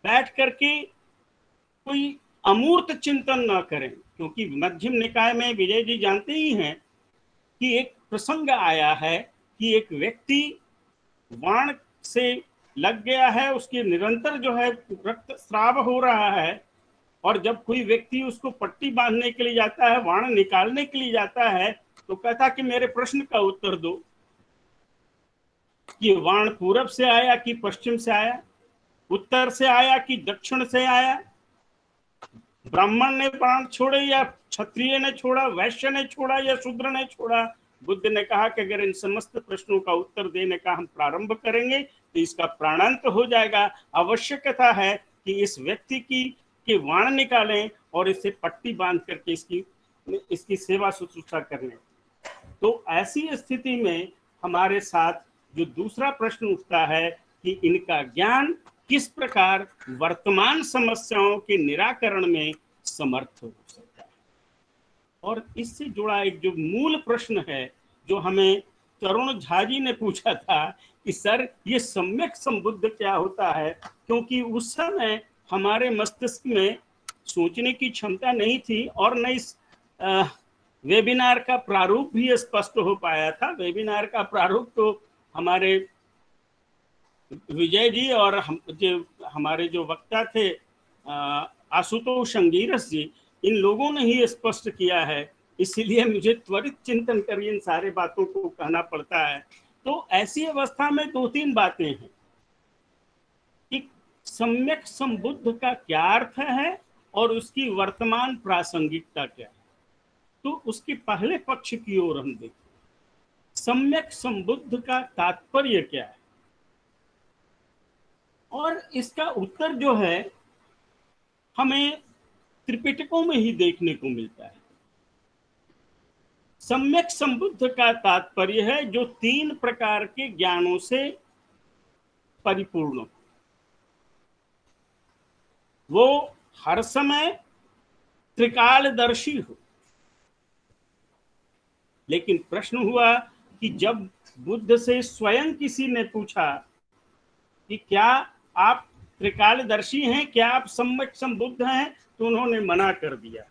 बैठ करके कोई अमूर्त चिंतन ना करें, क्योंकि मध्यम निकाय में विजय जी जानते ही हैं कि एक प्रसंग आया है कि एक व्यक्ति वाण से लग गया है, उसके निरंतर जो है रक्त स्राव हो रहा है, और जब कोई व्यक्ति उसको पट्टी बांधने के लिए जाता है, वाण निकालने के लिए जाता है, तो कहता कि मेरे प्रश्न का उत्तर दो कि वाण पूरब से आया कि पश्चिम से आया, उत्तर से आया कि दक्षिण से आया, ब्राह्मण ने वाण छोड़े या क्षत्रिय ने छोड़ा, वैश्य ने छोड़ा या शूद्र ने छोड़ा। बुद्ध ने कहा कि अगर इन समस्त प्रश्नों का उत्तर देने का हम प्रारंभ करेंगे तो इसका प्राणांत हो जाएगा। आवश्यकता है कि इस व्यक्ति की वाण निकालें और इसे पट्टी बांध करके इसकी सेवा शुश्रूषा करें। तो ऐसी स्थिति में हमारे साथ जो दूसरा प्रश्न उठता है कि इनका ज्ञान किस प्रकार वर्तमान समस्याओं के निराकरण में समर्थ हो सकता है। और इससे जुड़ा एक जो मूल प्रश्न है जो हमें तरुण झा जी ने पूछा था कि सर ये सम्यक संबुद्ध क्या होता है, क्योंकि उस समय हमारे मस्तिष्क में सोचने की क्षमता नहीं थी और न इस वेबिनार का प्रारूप भी स्पष्ट हो पाया था। वेबिनार का प्रारूप तो हमारे विजय जी और हमारे जो वक्ता थे आशुतोष अंगिरस जी, इन लोगों ने ही स्पष्ट किया है, इसीलिए मुझे त्वरित चिंतन कर इन सारे बातों को कहना पड़ता है। तो ऐसी अवस्था में दो तीन बातें हैं कि सम्यक संबुद्ध का क्या अर्थ है और उसकी वर्तमान प्रासंगिकता क्या है। तो उसके पहले पक्ष की ओर हम देखें, सम्यक संबुद्ध का तात्पर्य क्या है, और इसका उत्तर जो है हमें त्रिपिटकों में ही देखने को मिलता है। सम्यक संबुद्ध का तात्पर्य है जो तीन प्रकार के ज्ञानों से परिपूर्ण हो, वो हर समय त्रिकालदर्शी हो। लेकिन प्रश्न हुआ कि जब बुद्ध से स्वयं किसी ने पूछा कि क्या आप त्रिकालदर्शी हैं, क्या आप सम्यक संबुद्ध हैं, तो उन्होंने मना कर दिया।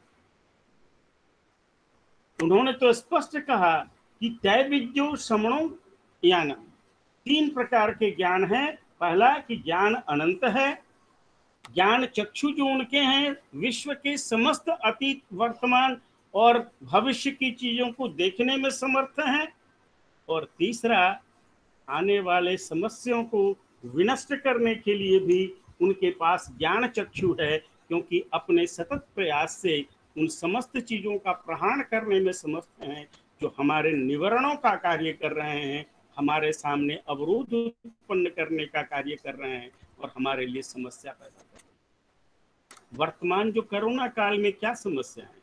उन्होंने तो स्पष्ट कहा कि तैविज्यो श्रमणो याना, तीन प्रकार के ज्ञान हैं। पहला कि ज्ञान अनंत है, ज्ञान चक्षु जो उनके हैं विश्व के समस्त अतीत वर्तमान और भविष्य की चीजों को देखने में समर्थ हैं, और तीसरा आने वाले समस्याओं को विनष्ट करने के लिए भी उनके पास ज्ञान चक्षु है, क्योंकि अपने सतत प्रयास से उन समस्त चीजों का प्रहाण करने में समर्थ हैं जो हमारे निवरणों का कार्य कर रहे हैं, हमारे सामने अवरोध उत्पन्न करने का कार्य कर रहे हैं और हमारे लिए समस्या पैदा कर रहे हैं। वर्तमान जो कोरोना काल में क्या समस्या है,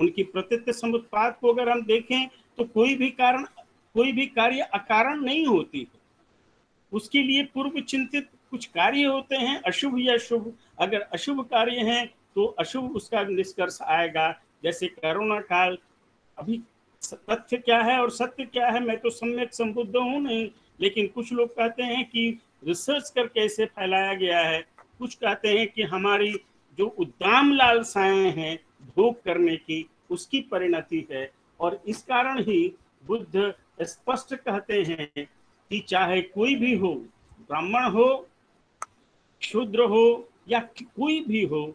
उनकी प्रत्यक्ष समुत्पाद को अगर हम देखें तो कोई भी कार्य अकारण नहीं होती है, उसके लिए पूर्व चिंतित कुछ कार्य होते हैं, अशुभ या शुभ। अगर अशुभ कार्य हैं तो अशुभ उसका निष्कर्ष आएगा। जैसे कोरोना काल, अभी तथ्य क्या है और सत्य क्या है मैं तो सम्यक संबुद्ध हूँ नहीं, लेकिन कुछ लोग कहते हैं कि रिसर्च करके इसे फैलाया गया है, कुछ कहते हैं कि हमारी जो उद्दाम लालसाएं हैं भोग करने की उसकी परिणति है। और इस कारण ही बुद्ध स्पष्ट कहते हैं कि चाहे कोई भी हो, ब्राह्मण हो, शूद्र हो या कोई भी हो,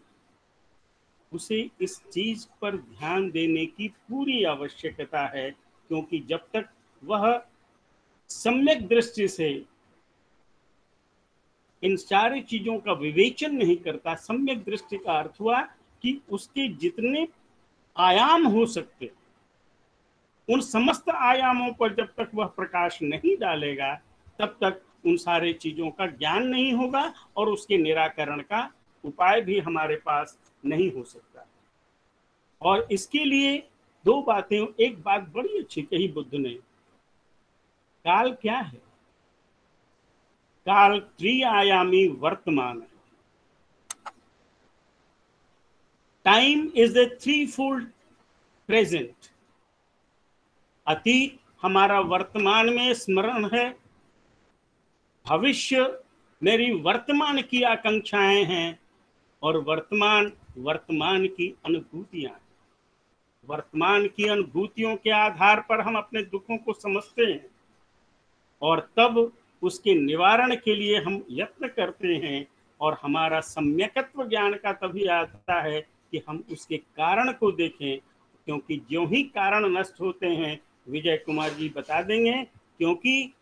उसे इस चीज पर ध्यान देने की पूरी आवश्यकता है, क्योंकि जब तक वह सम्यक दृष्टि से इन सारी चीजों का विवेचन नहीं करता। सम्यक दृष्टि का अर्थ हुआ कि उसके जितने आयाम हो सकते उन समस्त आयामों पर जब तक वह प्रकाश नहीं डालेगा तब तक उन सारे चीजों का ज्ञान नहीं होगा और उसके निराकरण का उपाय भी हमारे पास नहीं हो सकता। और इसके लिए दो बातें, एक बात बड़ी अच्छी कही बुद्ध ने, काल क्या है? काल त्रिआयामी वर्तमान है। Time is a threefold present. अतीत हमारा वर्तमान में स्मरण है, भविष्य मेरी वर्तमान की आकांक्षाएं हैं और वर्तमान वर्तमान की अनुभूतियां। वर्तमान की अनुभूतियों के आधार पर हम अपने दुखों को समझते हैं और तब उसके निवारण के लिए हम यत्न करते हैं, और हमारा सम्यकत्व ज्ञान का तभी आता है कि हम उसके कारण को देखें, क्योंकि ज्यों ही कारण नष्ट होते हैं, विजय कुमार जी बता देंगे, क्योंकि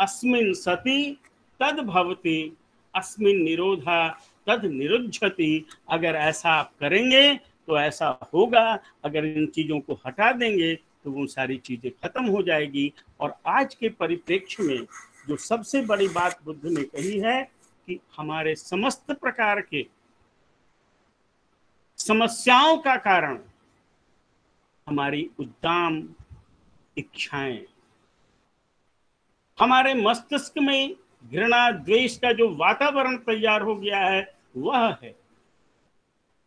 अस्मिन सति तद भवति, अस्मिन निरोधा तद निरुद्धति। अगर ऐसा आप करेंगे तो ऐसा होगा, अगर इन चीजों को हटा देंगे तो वो सारी चीजें खत्म हो जाएगी। और आज के परिप्रेक्ष्य में जो सबसे बड़ी बात बुद्ध ने कही है कि हमारे समस्त प्रकार के समस्याओं का कारण हमारी उद्दाम इच्छाएं, हमारे मस्तिष्क में घृणा द्वेष का जो वातावरण तैयार हो गया है वह है।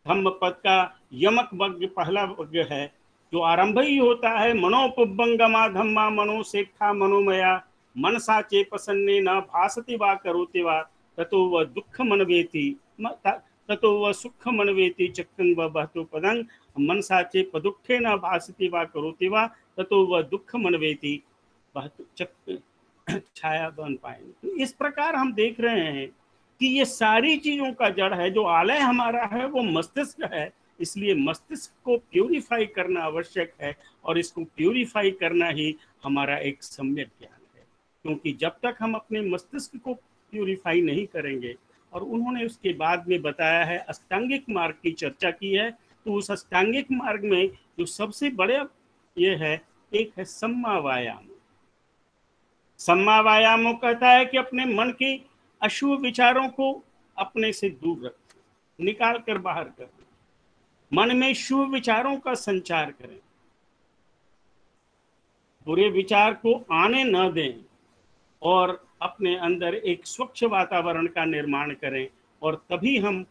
धम्मपद का यमक वज्ञ पहला वज्ञ है जो आरंभ ही होता है मनोपबंगमा धम्मा मनो सेखा मनोमया मनसा चे प्रसन्ने न भासते वा करोते वा ततो वह दुख मनवेति ततो वह सुख मनवेति चक्रंग व बहतो पदंग मनसा चे पदुखे न भासते वा करोते वा ततो वह दुख मनवेति बहतो चक्र छाया बन पाएंगे। तो इस प्रकार हम देख रहे हैं कि ये सारी चीजों का जड़ है, जो आलय हमारा है वो मस्तिष्क है, इसलिए मस्तिष्क को प्यूरिफाई करना आवश्यक है और इसको प्यूरिफाई करना ही हमारा एक सम्यक ज्ञान है, क्योंकि जब तक हम अपने मस्तिष्क को प्यूरिफाई नहीं करेंगे। और उन्होंने उसके बाद में बताया है अष्टांगिक मार्ग की चर्चा की है, तो उस अष्टांगिक मार्ग में जो सबसे बड़े ये है, एक है सम्मावायाम। सम्मावायाम कहता है कि अपने मन के अशुभ विचारों को अपने से दूर रखें, निकाल कर बाहर करें, मन में शुभ विचारों का संचार करें, बुरे विचार को आने न दें और अपने अंदर एक स्वच्छ वातावरण का निर्माण करें, और तभी हम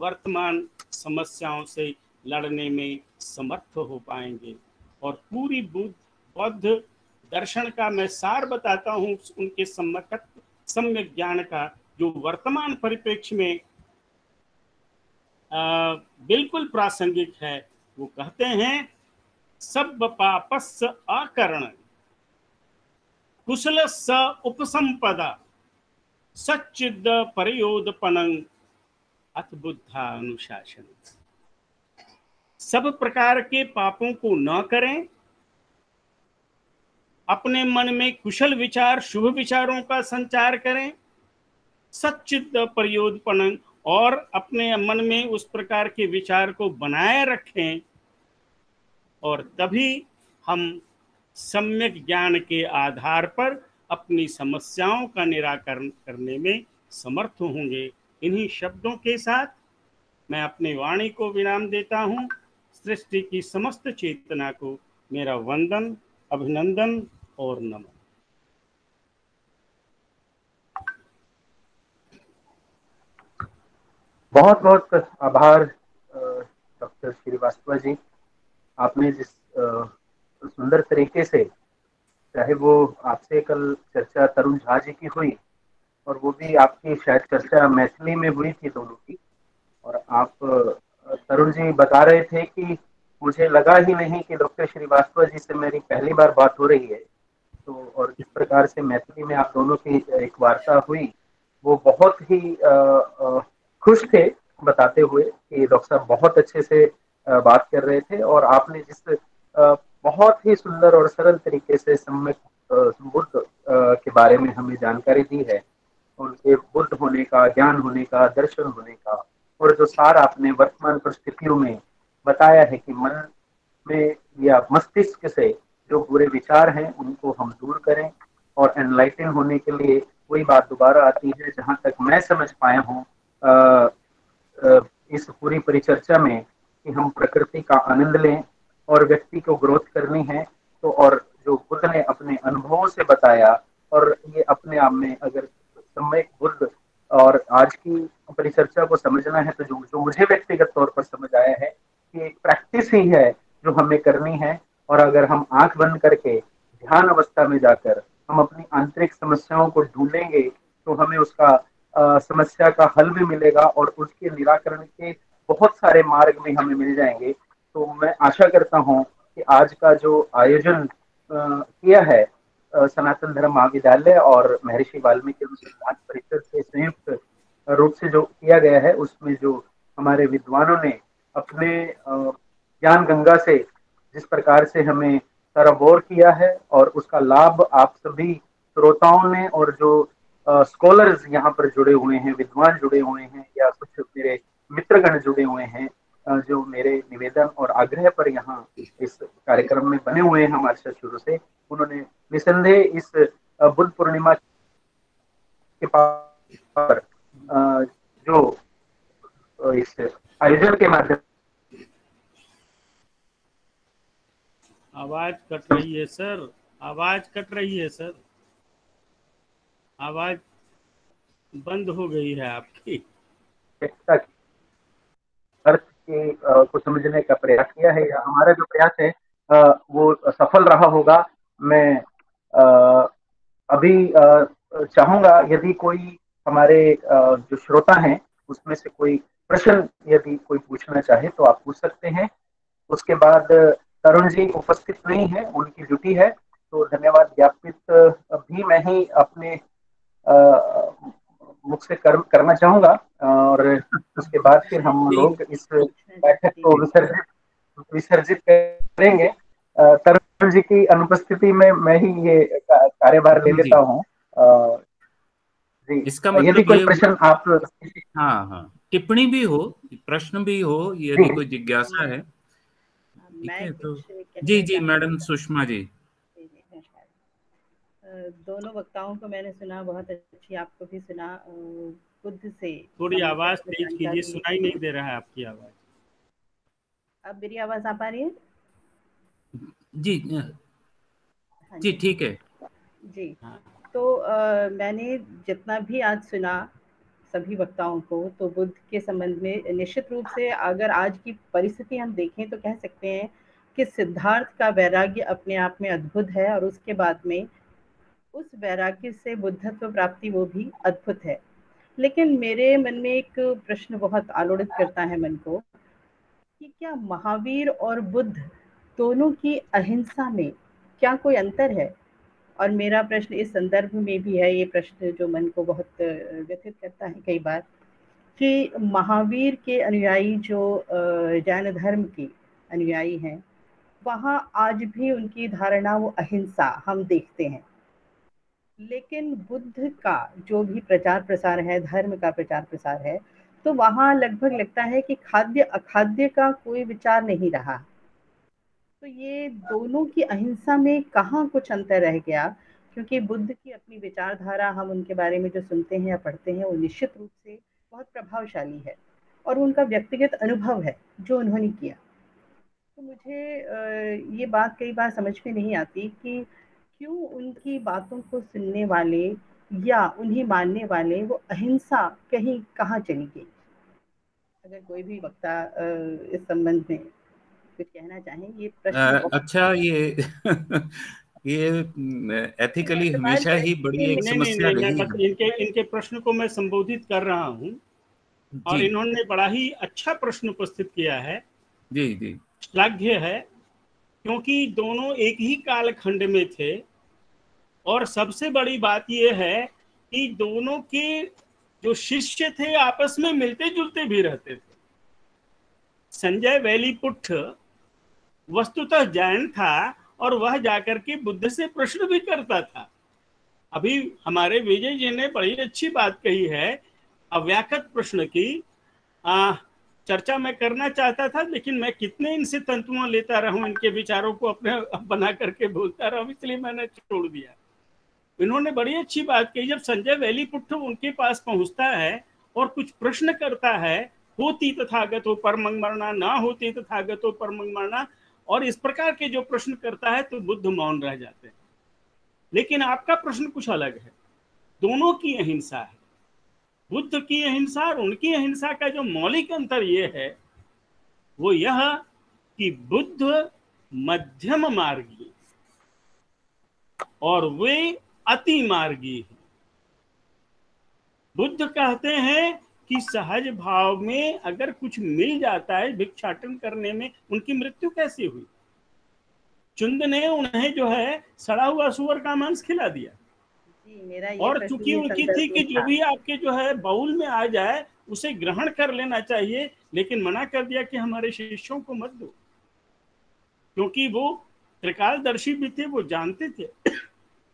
वर्तमान समस्याओं से लड़ने में समर्थ हो पाएंगे। और पूरी बौद्ध दर्शन का मैं सार बताता हूँ उनके सम्यक ज्ञान का, जो वर्तमान परिप्रेक्ष्य में बिल्कुल प्रासंगिक है। वो कहते हैं सब पापस अकरण कुशल स उपसंपदा सच्चिद परयोदपनं अथ बुद्धा अनुशासन। सब प्रकार के पापों को न करें, अपने मन में कुशल विचार शुभ विचारों का संचार करें, सच्चिद परयोदपनं, और अपने मन में उस प्रकार के विचार को बनाए रखें, और तभी हम सम्यक ज्ञान के आधार पर अपनी समस्याओं का निराकरण करने में समर्थ होंगे। इन्हीं शब्दों के साथ मैं अपनी वाणी को विराम देता हूँ। सृष्टि की समस्त चेतना को मेरा वंदन, अभिनंदन और नमन। बहुत बहुत आभार डॉक्टर श्रीवास्तव जी, आपने जिस सुंदर तरीके से, चाहे वो आपसे कल चर्चा तरुण झा जी की हुई और वो भी आपकी शायद चर्चा मैथिली में हुई थी दोनों की, और आप तरुण जी बता रहे थे कि मुझे लगा ही नहीं कि डॉक्टर श्रीवास्तव जी से मेरी पहली बार बात हो रही है, तो और जिस प्रकार से मैथिली में आप दोनों की एक वार्ता हुई, वो बहुत ही खुश थे बताते हुए कि डॉक्टर साहब बहुत अच्छे से बात कर रहे थे, और आपने जिस बहुत ही सुंदर और सरल तरीके से सम्यक बुद्ध के बारे में हमें जानकारी दी है, उनके बुद्ध होने का, ज्ञान होने का, दर्शन होने का, और जो सार आपने वर्तमान परिस्थितियों में बताया है कि मन में या मस्तिष्क से जो बुरे विचार हैं उनको हम दूर करें, और एनलाइटन होने के लिए वही बात दोबारा आती है। जहाँ तक मैं समझ पाया हूँ इस पूरी परिचर्चा में कि हम प्रकृति का आनंद लें, और व्यक्ति को ग्रोथ करनी है तो, और जो बुद्ध ने अपने अनुभवों से बताया, और ये अपने आप में अगर समय बुद्ध और आज की परिचर्चा को समझना है तो जो मुझे व्यक्तिगत तौर पर समझ आया है कि एक प्रैक्टिस ही है जो हमें करनी है, और अगर हम आंख बंद करके ध्यान अवस्था में जाकर हम अपनी आंतरिक समस्याओं को ढूंढेंगे तो हमें उसका समस्या का हल भी मिलेगा और उसके निराकरण के बहुत सारे मार्ग भी हमें मिल जाएंगे। तो मैं आशा करता हूँ कि आज का जो आयोजन किया है सनातन धर्म महाविद्यालय और महर्षि वाल्मीकि अनुसंधान परिषद के संयुक्त रूप से जो किया गया है, उसमें जो हमारे विद्वानों ने अपने ज्ञान गंगा से जिस प्रकार से हमें सराबोर किया है, और उसका लाभ आप सभी श्रोताओं ने और जो स्कॉलर्स यहाँ पर जुड़े हुए हैं, विद्वान जुड़े हुए हैं, या कुछ मेरे मित्रगण जुड़े हुए हैं जो मेरे निवेदन और आग्रह पर यहाँ इस कार्यक्रम में बने हुए हैं हमारे साथ शुरू से, उन्होंने निसंदेह इस बुद्ध पूर्णिमा के पर जो इस आयोजन के माध्यम। आवाज कट रही है सर, आवाज कट रही है सर, आवाज बंद हो गई है आपकी। अर्थ को समझने का प्रयास किया है, या हमारा जो प्रयास है वो सफल रहा होगा। मैं अभी चाहूंगा यदि कोई हमारे जो श्रोता हैं उसमें से कोई प्रश्न यदि कोई पूछना चाहे तो आप पूछ सकते हैं। उसके बाद तरुण जी उपस्थित नहीं है, उनकी ड्यूटी है, तो धन्यवाद ज्ञापित भी मैं ही अपने मुख से करना चाहूंगा, और उसके बाद फिर हम लोग इस बैठक को विसर्जित करेंगे। तरुण जी की अनुपस्थिति में मैं ही ये कार्यभार ले लेता हूँ। इसका मतलब यदि कोई प्रश्न आप टिप्पणी भी हो, प्रश्न भी हो, यदि कोई जिज्ञासा है। तो जी जी मैडम सुषमा जी, दोनों वक्ताओं को मैंने सुना, बहुत अच्छी आपको भी सुना। बुद्ध से थोड़ी आवाज तेज कीजिए, सुनाई नहीं दे रहा है आपकी आवाज। अब मेरी आवाज आ पा रही है? जी जी ठीक है जी। तो मैंने जितना भी आज सुना सभी वक्ताओं को, तो बुद्ध के संबंध में निश्चित रूप से अगर आज की परिस्थिति हम देखें तो कह सकते हैं कि सिद्धार्थ का वैराग्य अपने आप में अद्भुत है, और उसके बाद में उस वैराग्य से बुद्धत्व प्राप्ति वो भी अद्भुत है। लेकिन मेरे मन में एक प्रश्न बहुत आलोड़ित करता है मन को कि क्या महावीर और बुद्ध दोनों की अहिंसा में क्या कोई अंतर है? और मेरा प्रश्न इस संदर्भ में भी है, ये प्रश्न जो मन को बहुत व्यथित करता है कई बार, कि महावीर के अनुयायी जो जैन धर्म के अनुयायी हैं, वहाँ आज भी उनकी धारणा वो अहिंसा हम देखते हैं, लेकिन बुद्ध का जो भी प्रचार प्रसार है, धर्म का प्रचार प्रसार है, तो वहाँ लगभग लगता है कि खाद्य अखाद्य का कोई विचार नहीं रहा। तो ये दोनों की अहिंसा में कहाँ कुछ अंतर रह गया, क्योंकि बुद्ध की अपनी विचारधारा, हम उनके बारे में जो सुनते हैं या पढ़ते हैं, वो निश्चित रूप से बहुत प्रभावशाली है और उनका व्यक्तिगत अनुभव है जो उन्होंने किया। तो मुझे ये बात कई बार समझ में नहीं आती कि क्यों उनकी बातों को सुनने वाले या उन्हें मानने वाले वो अहिंसा कहीं कहाँ चली गई। अगर कोई भी वक्ता इस संबंध में कुछ कहना चाहें, ये प्रश्न अच्छा, ये एथिकली हमेशा ही बड़ी एक समस्या रही है। इनके प्रश्न को मैं संबोधित कर रहा हूँ और इन्होंने बड़ा ही अच्छा प्रश्न उपस्थित किया है। जी जी, श्लाघ्य है, क्योंकि दोनों एक ही कालखंड में थे और सबसे बड़ी बात यह है कि दोनों के जो शिष्य थे आपस में मिलते जुलते भी रहते थे। संजय वैलीपुट वस्तुतः जैन था और वह जाकर के बुद्ध से प्रश्न भी करता था। अभी हमारे विजय जी ने बड़ी अच्छी बात कही है, अव्याकृत प्रश्न की चर्चा मैं करना चाहता था, लेकिन मैं कितने इनसे तंतुओं लेता रहूं, इनके विचारों को अपने बना करके बोलता रहूं, इसलिए मैंने छोड़ दिया। इन्होंने बड़ी अच्छी बात कही, जब संजय वैलीपुट उनके पास पहुंचता है और कुछ प्रश्न करता है, होती तथागतो परमं मरणा, ना होती तथागतो परमं मरणा, और इस प्रकार के जो प्रश्न करता है तो बुद्ध मौन रह जाते हैं। लेकिन आपका प्रश्न कुछ अलग है, दोनों की अहिंसा है, बुद्ध की अहिंसा और उनकी अहिंसा का जो मौलिक अंतर यह है वो यह कि बुद्ध मध्यम मार्गी और वे अति मार्गी हैं। बुद्ध कहते हैं कि सहज भाव में अगर कुछ मिल जाता है, भिक्षाटन करने में उनकी मृत्यु कैसे हुई, चुंद ने उन्हें जो है सड़ा हुआ सुअर का मांस खिला दिया। जी, मेरा ये और चूंकि उनकी थी कि जो भी आपके जो है बाउल में आ जाए उसे ग्रहण कर लेना चाहिए, लेकिन मना कर दिया कि हमारे शिष्यों को मत दो, क्योंकि वो त्रिकालदर्शी भी थे, वो जानते थे।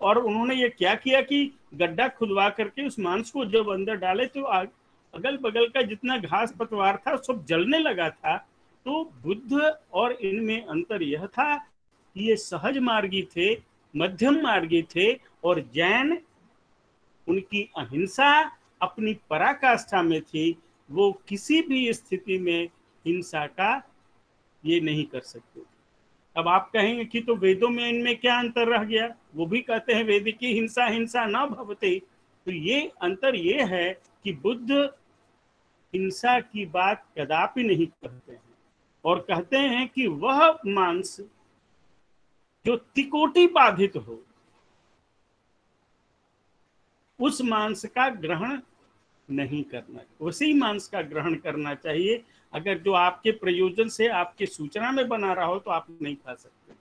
और उन्होंने ये क्या किया कि गड्ढा खुदवा करके उस मांस को जब अंदर डाले तो आग अगल बगल का जितना घास पतवार था सब जलने लगा था। तो बुद्ध और इनमें अंतर यह था कि ये सहज मार्गी थे, मध्यम मार्गी थे, और जैन उनकी अहिंसा अपनी पराकाष्ठा में थी, वो किसी भी स्थिति में हिंसा का ये नहीं कर सकते। अब आप कहेंगे कि तो वेदों में इनमें क्या अंतर रह गया, वो भी कहते हैं वेद की हिंसा हिंसा ना भवते। तो ये अंतर ये है कि बुद्ध हिंसा की बात कदापि नहीं करते हैं और कहते हैं कि वह मांस जो तिकोटी बाधित हो उस मांस का ग्रहण नहीं करना, उसी मांस का ग्रहण करना चाहिए। अगर जो आपके प्रयोजन से आपके सूचना में बना रहा हो तो आप नहीं खा सकते।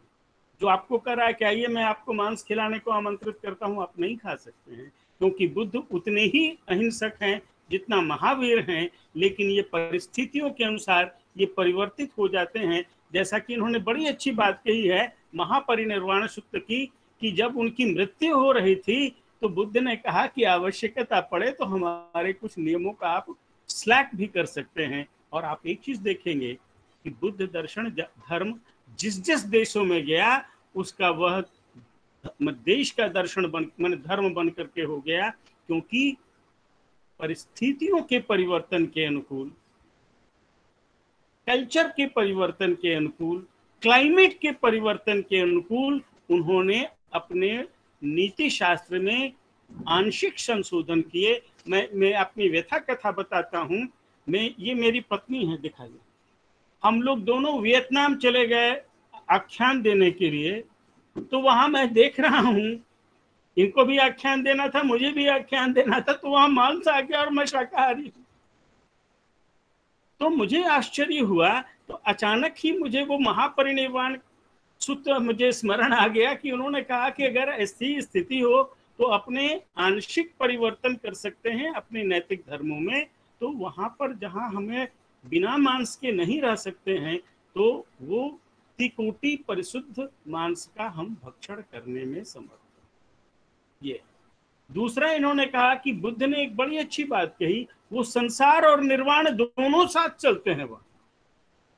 जो आपको कर रहा है कि आइए मैं आपको मांस खिलाने को आमंत्रित करता हूँ, आप नहीं खा सकते हैं, क्योंकि बुद्ध उतने ही अहिंसक हैं जितना महावीर हैं। लेकिन ये परिस्थितियों के अनुसार ये परिवर्तित हो जाते हैं। जैसा कि इन्होंने बड़ी अच्छी बात कही है महापरिनिर्वाण सूक्त की, कि जब उनकी मृत्यु हो रही थी तो बुद्ध ने कहा कि आवश्यकता पड़े तो हमारे कुछ नियमों का आप स्लैक भी कर सकते हैं। और आप एक चीज देखेंगे कि बुद्ध दर्शन धर्म जिस जिस देशों में गया उसका वह देश का दर्शन बन माने धर्म बन करके हो गया, क्योंकि परिस्थितियों के परिवर्तन के अनुकूल, कल्चर के परिवर्तन के अनुकूल, क्लाइमेट के परिवर्तन के अनुकूल उन्होंने अपने नीति शास्त्र में आंशिक संशोधन किए। मैं अपनी व्यथा कथा बताता हूँ। मैं ये मेरी पत्नी है, दिखाइए, हम लोग दोनों वियतनाम चले गए आख्यान देने के लिए। तो वहां मैं देख रहा हूँ इनको भी आख्यान देना था, मुझे भी आख्यान देना था, तो वहां मांस आ गया और मैं शाकाहारी हूँ। तो मुझे आश्चर्य हुआ। तो अचानक ही मुझे वो महापरिनिर्वाण सूत्र मुझे स्मरण आ गया कि उन्होंने कहा कि अगर ऐसी स्थिति हो तो अपने आंशिक परिवर्तन कर सकते हैं अपने नैतिक धर्मों में, तो वहाँ पर जहाँ हमें बिना मांस के नहीं रह सकते हैं तो वो त्रिकोटि परिशुद्ध मांस का हम भक्षण करने में समर्थ। ये दूसरा इन्होंने कहा कि बुद्ध ने एक बड़ी अच्छी बात कही, वो संसार और निर्वाण दोनों साथ चलते हैं। वह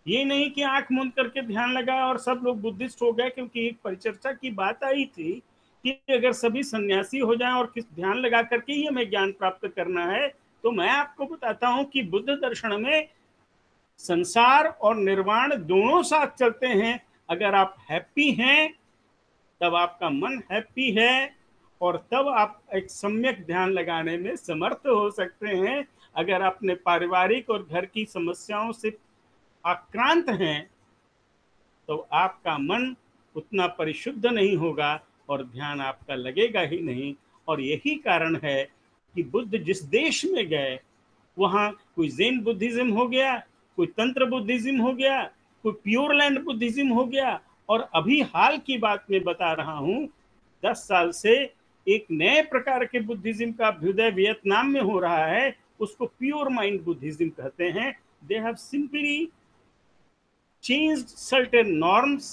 ये नहीं कि आंख मूंद करके ध्यान लगाया और सब लोग बुद्धिस्ट हो गए, क्योंकि एक परिचर्चा की बात आई थी कि अगर सभी सन्यासी हो जाएं और किस ध्यान लगा करके ही हमें ज्ञान प्राप्त करना है, तो मैं आपको बताता हूं कि बुद्ध दर्शन में संसार और निर्वाण दोनों साथ चलते हैं। अगर आप हैप्पी हैं तब आपका मन हैप्पी है और तब आप एक सम्यक ध्यान लगाने में समर्थ हो सकते हैं। अगर अपने पारिवारिक और घर की समस्याओं से आक्रांत हैं तो आपका मन उतना परिशुद्ध नहीं होगा और ध्यान आपका लगेगा ही नहीं। और यही कारण है कि बुद्ध जिस देश में गए वहाँ कोई ज़ेन बुद्धिज़्म हो गया, कोई तंत्र बुद्धिज़्म हो गया, कोई प्योर लैंड बुद्धिज़्म हो गया, और अभी हाल की बात में बता रहा हूँ 10 साल से एक नए प्रकार के बुद्धिज़्म का अभ्युदय वियतनाम में हो रहा है, उसको प्योर माइंड बुद्धिज़्म कहते हैं। They have simply changed certain norms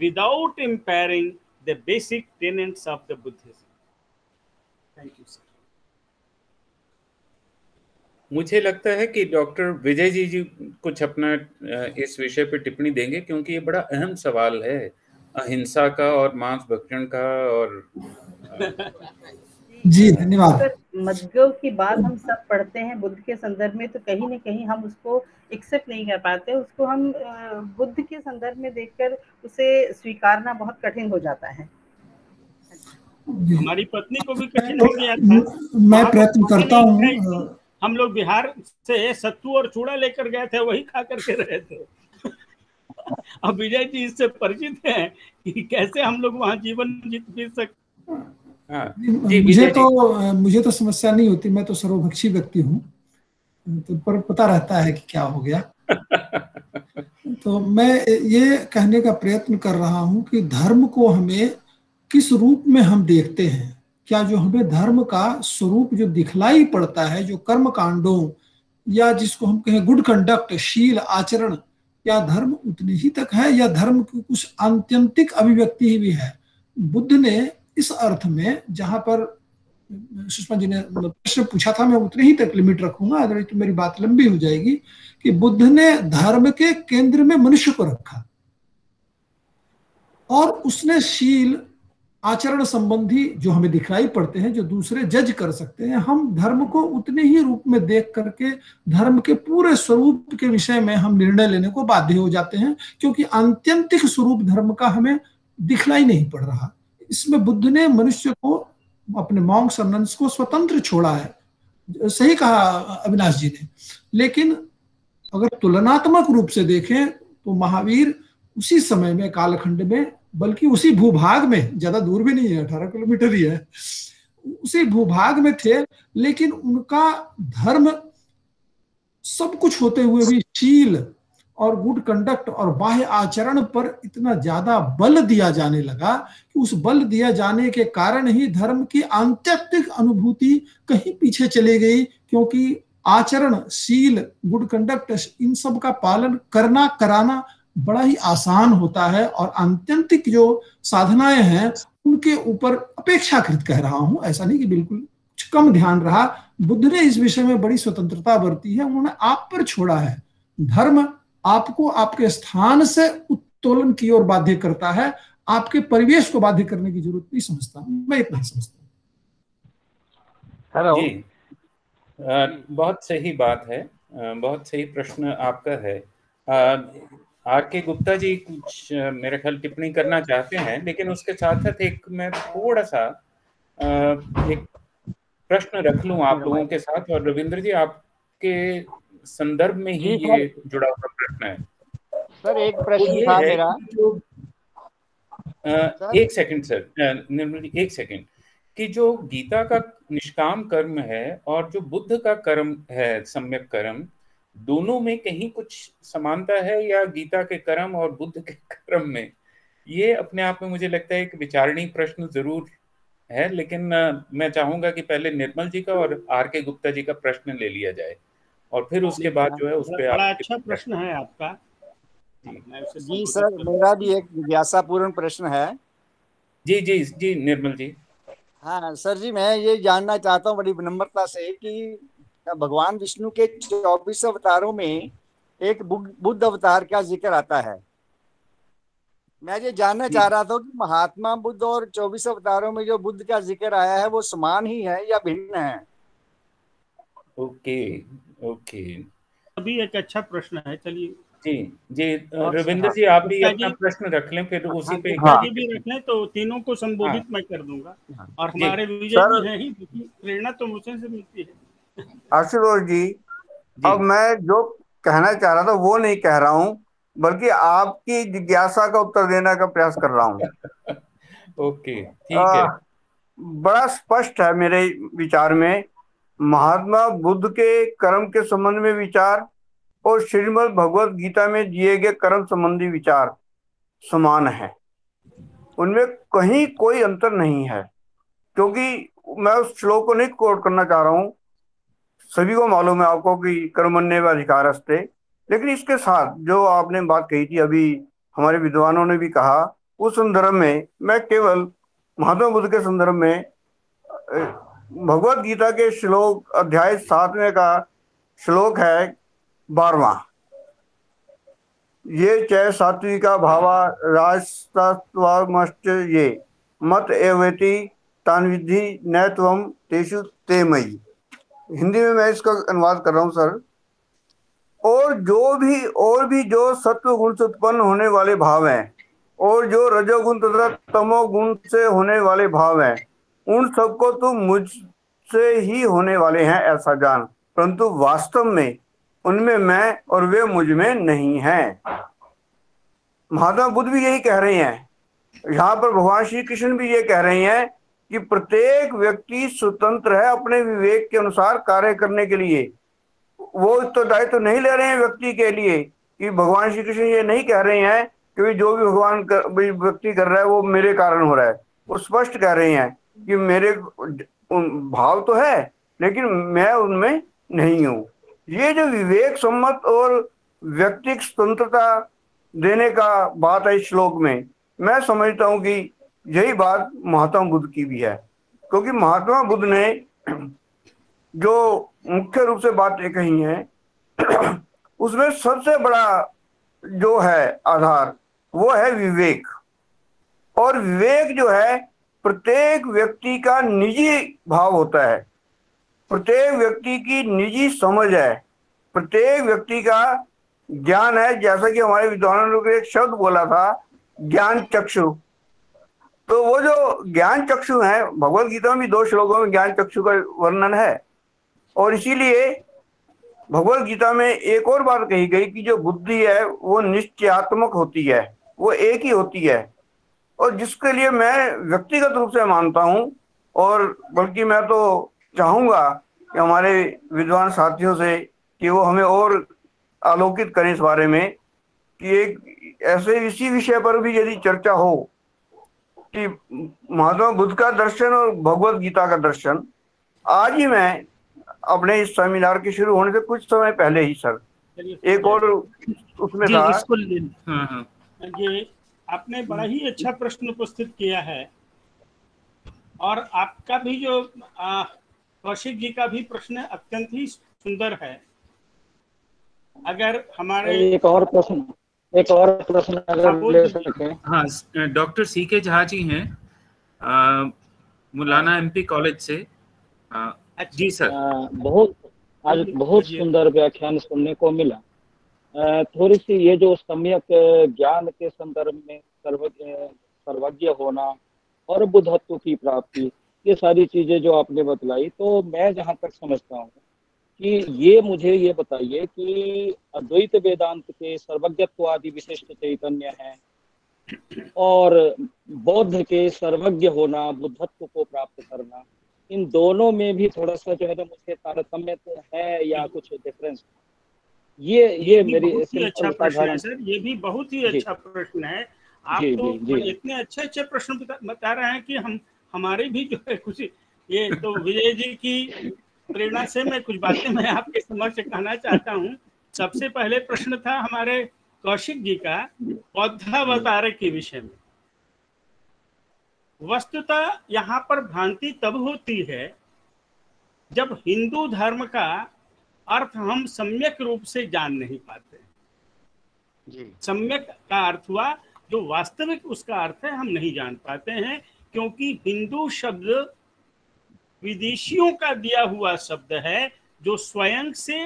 without impairing the basic tenets of the Buddhism. Thank you, sir. मुझे लगता है कि डॉक्टर विजय जी कुछ अपना इस विषय पर टिप्पणी देंगे, क्योंकि ये बड़ा अहम सवाल है अहिंसा का और मांस भक्षण का। और जी धन्यवाद। मध्यों की बात हम सब पढ़ते हैं बुद्ध के संदर्भ में, तो कहीं ना कहीं हम उसको एक्सेप्ट नहीं कर पाते, उसको हम बुद्ध के संदर्भ में देखकर उसे स्वीकारना बहुत कठिन हो जाता है। हमारी पत्नी को भी कठिन हो गया था। मैं प्रयत्न करता हूँ, हम लोग बिहार से सत्तू और चूड़ा लेकर गए थे, वही खा करके रहे थे। अब विजय जी इससे परिचित हैं कि कैसे हम लोग वहाँ जीवन जीत सकते। मुझे तो समस्या नहीं होती, मैं तो सर्वभक्षी व्यक्ति हूँ, तो पर पता रहता है कि क्या हो गया। तो मैं ये कहने का प्रयत्न कर रहा हूँ कि धर्म को हमें किस रूप में हम देखते हैं, क्या जो हमें धर्म का स्वरूप जो दिखलाई पड़ता है, जो कर्म कांडों या जिसको हम कहें गुड कंडक्ट, शील आचरण, या धर्म उतनी ही तक है या धर्म की कुछ आत्यंतिक अभिव्यक्ति भी है। बुद्ध ने इस अर्थ में, जहां पर सुषमा जी ने प्रश्न पूछा था, मैं उतने ही तक लिमिट रखूंगा, अदरवाइज तो मेरी बात लंबी हो जाएगी, कि बुद्ध ने धर्म के केंद्र में मनुष्य को रखा और उसने शील आचरण संबंधी जो हमें दिखाई पड़ते हैं, जो दूसरे जज कर सकते हैं, हम धर्म को उतने ही रूप में देख करके धर्म के पूरे स्वरूप के विषय में हम निर्णय लेने को बाध्य हो जाते हैं, क्योंकि आत्यंतिक स्वरूप धर्म का हमें दिखलाई नहीं पड़ रहा। इसमें बुद्ध ने मनुष्य को, अपने मॉन्क्स और नन्स को स्वतंत्र छोड़ा है, सही कहा अविनाश जी ने। लेकिन अगर तुलनात्मक रूप से देखें तो महावीर उसी समय में, कालखंड में, बल्कि उसी भूभाग में, ज्यादा दूर भी नहीं है, 18 किलोमीटर ही है, उसी भूभाग में थे, लेकिन उनका धर्म सब कुछ होते हुए भी शील और गुड कंडक्ट और बाह्य आचरण पर इतना ज्यादा बल दिया जाने लगा कि उस बल दिया जाने के कारण ही धर्म की आंतरिक अनुभूति कहीं पीछे चली गई, क्योंकि आचरण, शील, गुड कंडक्ट, इन सब का पालन करना, कराना बड़ा ही आसान होता है और आंतरिक जो साधनाएं हैं उनके ऊपर अपेक्षाकृत, कह रहा हूं, ऐसा नहीं कि बिल्कुल कम ध्यान रहा। बुद्ध ने इस विषय में बड़ी स्वतंत्रता बरती है, उन्होंने आप पर छोड़ा है। धर्म आपको आपके स्थान से उत्तोलन की ओर बाध्य करता है, आपके परिवेश को बाध्य करने की जरूरत नहीं समझता, मैं इतना ही समझता हूं। हेलो, बहुत सही बात है, बहुत सही प्रश्न आपका है। आर के गुप्ता जी कुछ मेरे ख्याल टिप्पणी करना चाहते हैं, लेकिन उसके साथ साथ एक मैं थोड़ा सा एक प्रश्न रख लूं आप लोगों के साथ, और रविंद्र जी आपके संदर्भ में ही ये जुड़ा हुआ प्रश्न है। सर एक प्रश्न था मेरा, एक सेकंड सर, निर्मल जी एक सेकंड, कि जो गीता का निष्काम कर्म है और जो बुद्ध का कर्म है सम्यक कर्म, दोनों में कहीं कुछ समानता है या गीता के कर्म और बुद्ध के कर्म में ये अपने आप में मुझे लगता है एक विचारणीय प्रश्न जरूर है, लेकिन मैं चाहूंगा कि पहले निर्मल जी का और आर के गुप्ता जी का प्रश्न ले लिया जाए और फिर उसके बाद जो है उस पे बड़ा अच्छा प्रश्न है आपका। जी सर, मेरा भी एक जिज्ञासापूर्ण प्रश्न है। जी जी जी निर्मल जी। हाँ सर जी, मैं ये जानना चाहता हूँ बड़ी विनम्रता से कि भगवान विष्णु के 24 अवतारों में एक बुद्ध अवतार का जिक्र आता है। मैं ये जानना चाह रहा था कि महात्मा बुद्ध और 24 अवतारों में जो बुद्ध का जिक्र आया है वो समान ही है या भिन्न है? ओके अभी एक अच्छा प्रश्न है। चलिए जी जी रविंद्र जी, आप भी अपना प्रश्न रख लें, फिर उसी पे भी रख लें, तो तीनों को संबोधित मैं कर दूंगा। और हमारे विजय जी हैं, प्रेरणा तो मुझसे मिलती है। आशुतोष जी, अब मैं जो कहना चाह रहा था वो नहीं कह रहा हूँ, बल्कि आपकी जिज्ञासा का उत्तर देने का प्रयास कर रहा हूँ। ओके ठीक है। बड़ा स्पष्ट है मेरे विचार में महात्मा बुद्ध के कर्म के संबंध में विचार और श्रीमद् भगवत गीता में दिए गए कर्म संबंधी विचार समान है, उनमें कहीं कोई अंतर नहीं है। क्योंकि मैं उस श्लोक को नहीं कोट करना चाह रहा हूँ, सभी को मालूम है आपको कि कर्मण्येव अधिकारस्ते, लेकिन इसके साथ जो आपने बात कही थी, अभी हमारे विद्वानों ने भी कहा, उस संदर्भ में मैं केवल महात्मा बुद्ध के संदर्भ में भगवत गीता के श्लोक अध्याय 7 का श्लोक है 12वां, ये चय सात्विका भावा राजस्त्वामश्च ये मत एवेति तान्विद्धि न त्वं तेषु ते मयि। हिंदी में मैं इसका अनुवाद कर रहा हूँ सर। और जो सत्व गुण से उत्पन्न होने वाले भाव हैं और जो रजोगुण तथा तमोगुण से होने वाले भाव हैं, उन सबको तो मुझसे ही होने वाले हैं ऐसा जान, परंतु वास्तव में उनमें मैं और वे मुझ में नहीं हैं। महात्मा बुद्ध भी यही कह रहे हैं, यहाँ पर भगवान श्री कृष्ण भी ये कह रहे हैं कि प्रत्येक व्यक्ति स्वतंत्र है अपने विवेक के अनुसार कार्य करने के लिए। वो तो दायित्व नहीं ले रहे हैं व्यक्ति के लिए कि भगवान श्री कृष्ण ये नहीं कह रहे हैं कि जो भी भगवान व्यक्ति कर रहा है वो मेरे कारण हो रहा है। वो स्पष्ट कह रहे हैं कि मेरे भाव तो है लेकिन मैं उनमें नहीं हूँ। ये जो विवेक सम्मत और व्यक्तिक स्वतंत्रता देने का बात है इस श्लोक में, मैं समझता हूँ कि यही बात महात्मा बुद्ध की भी है। क्योंकि महात्मा बुद्ध ने जो मुख्य रूप से बातें कही हैं उसमें सबसे बड़ा जो है आधार वो है विवेक। और विवेक जो है प्रत्येक व्यक्ति का निजी भाव होता है, प्रत्येक व्यक्ति की निजी समझ है, प्रत्येक व्यक्ति का ज्ञान है। जैसा कि हमारे विद्वानों ने एक शब्द बोला था, ज्ञान चक्षु। तो वो जो ज्ञान चक्षु है, भगवत गीता में 2 श्लोकों में ज्ञान चक्षु का वर्णन है। और इसीलिए भगवत गीता में एक और बात कही गई कि जो बुद्धि है वो निश्चयात्मक होती है, वो एक ही होती है। और जिसके लिए मैं व्यक्तिगत रूप से मानता हूँ, और बल्कि मैं तो चाहूँगा कि हमारे विद्वान साथियों से कि वो हमें और आलोकित करें इस बारे में कि एक ऐसे इसी विषय पर भी यदि चर्चा हो कि महात्मा बुद्ध का दर्शन और भगवत गीता का दर्शन। आज ही मैं अपने इस सेमिनार के शुरू होने से कुछ समय पहले ही सर एक और उसमें था। ये आपने बड़ा ही अच्छा प्रश्न उपस्थित किया है, और आपका भी जो कौशिक जी का भी प्रश्न अत्यंत ही सुंदर है। अगर हमारे एक और प्रश्न अगर, हाँ, डॉक्टर सी के झा जी हैं मौलाना एमपी कॉलेज से। जी सर, आज बहुत सुंदर व्याख्यान सुनने को मिला। थोड़ी सी ये जो सम्यक ज्ञान के संदर्भ में सर्वज्ञ होना और बुद्धत्व की प्राप्ति, ये सारी चीजें जो आपने बतलाई, तो मैं जहाँ तक समझता हूँ कि ये मुझे ये बताइए कि अद्वैत वेदांत के सर्वज्ञत्व आदि विशिष्ट चैतन्य है और बौद्ध के सर्वज्ञ होना, बुद्धत्व को प्राप्त करना, इन दोनों में भी थोड़ा सा जो है ना मुझे तारतम्य है या कुछ डिफरेंस? ये मेरी अच्छा प्रश्न है सर, ये भी बहुत ही अच्छा प्रश्न है। आप तो इतने अच्छे अच्छे प्रश्न बता रहे हैं कि हमारे भी जो है खुशी। ये तो विजय जी की प्रेरणा से मैं कुछ बातें मैं आपके समक्ष कहना चाहता हूँ। सबसे पहले प्रश्न था हमारे कौशिक जी का बौद्धावतार के विषय में। वस्तुतः यहाँ पर भ्रांति तब होती है जब हिंदू धर्म का अर्थ हम सम्यक रूप से जान नहीं पाते जी। सम्यक का अर्थ हुआ जो वास्तविक उसका अर्थ है हम नहीं जान पाते हैं, क्योंकि हिंदू शब्द विदेशियों का दिया हुआ शब्द है जो स्वयं से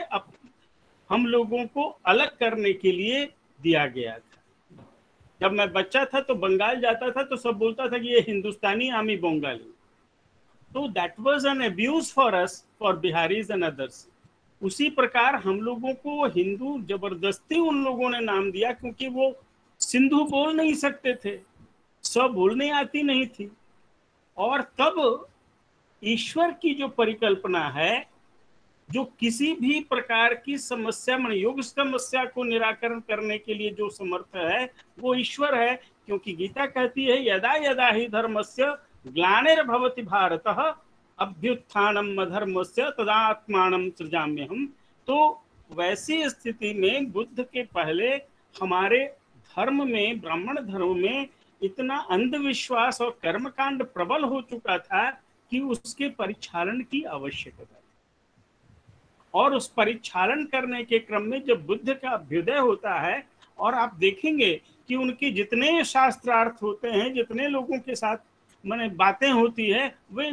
हम लोगों को अलग करने के लिए दिया गया था। जब मैं बच्चा था तो बंगाल जाता था तो सब बोलता था कि ये हिंदुस्तानी आमी बंगाली, तो that was an abuse for us, for Biharis and others. उसी प्रकार हम लोगों को हिंदू जबरदस्ती उन लोगों ने नाम दिया, क्योंकि वो सिंधु बोल नहीं सकते थे, सब बोलने आती नहीं थी। और तब ईश्वर की जो परिकल्पना है जो किसी भी प्रकार की समस्या मनोयोग समस्या को निराकरण करने के लिए जो समर्थ है वो ईश्वर है, क्योंकि गीता कहती है यदा यदा ही धर्मस्य ग्लानिर्भवति भारतः अभ्युत्थानम् अधर्मस्य तदात्मानं सृजाम्यहम्। तो वैसी स्थिति में बुद्ध के पहले हमारे धर्म में, ब्राह्मण धर्म में इतना अंधविश्वास और कर्मकांड प्रबल हो चुका था कि उसके परिचालन की आवश्यकता, और उस परिचालन करने के क्रम में जब बुद्ध का अभ्युदय होता है, और आप देखेंगे कि उनके जितने शास्त्रार्थ होते हैं, जितने लोगों के साथ माने बातें होती है, वे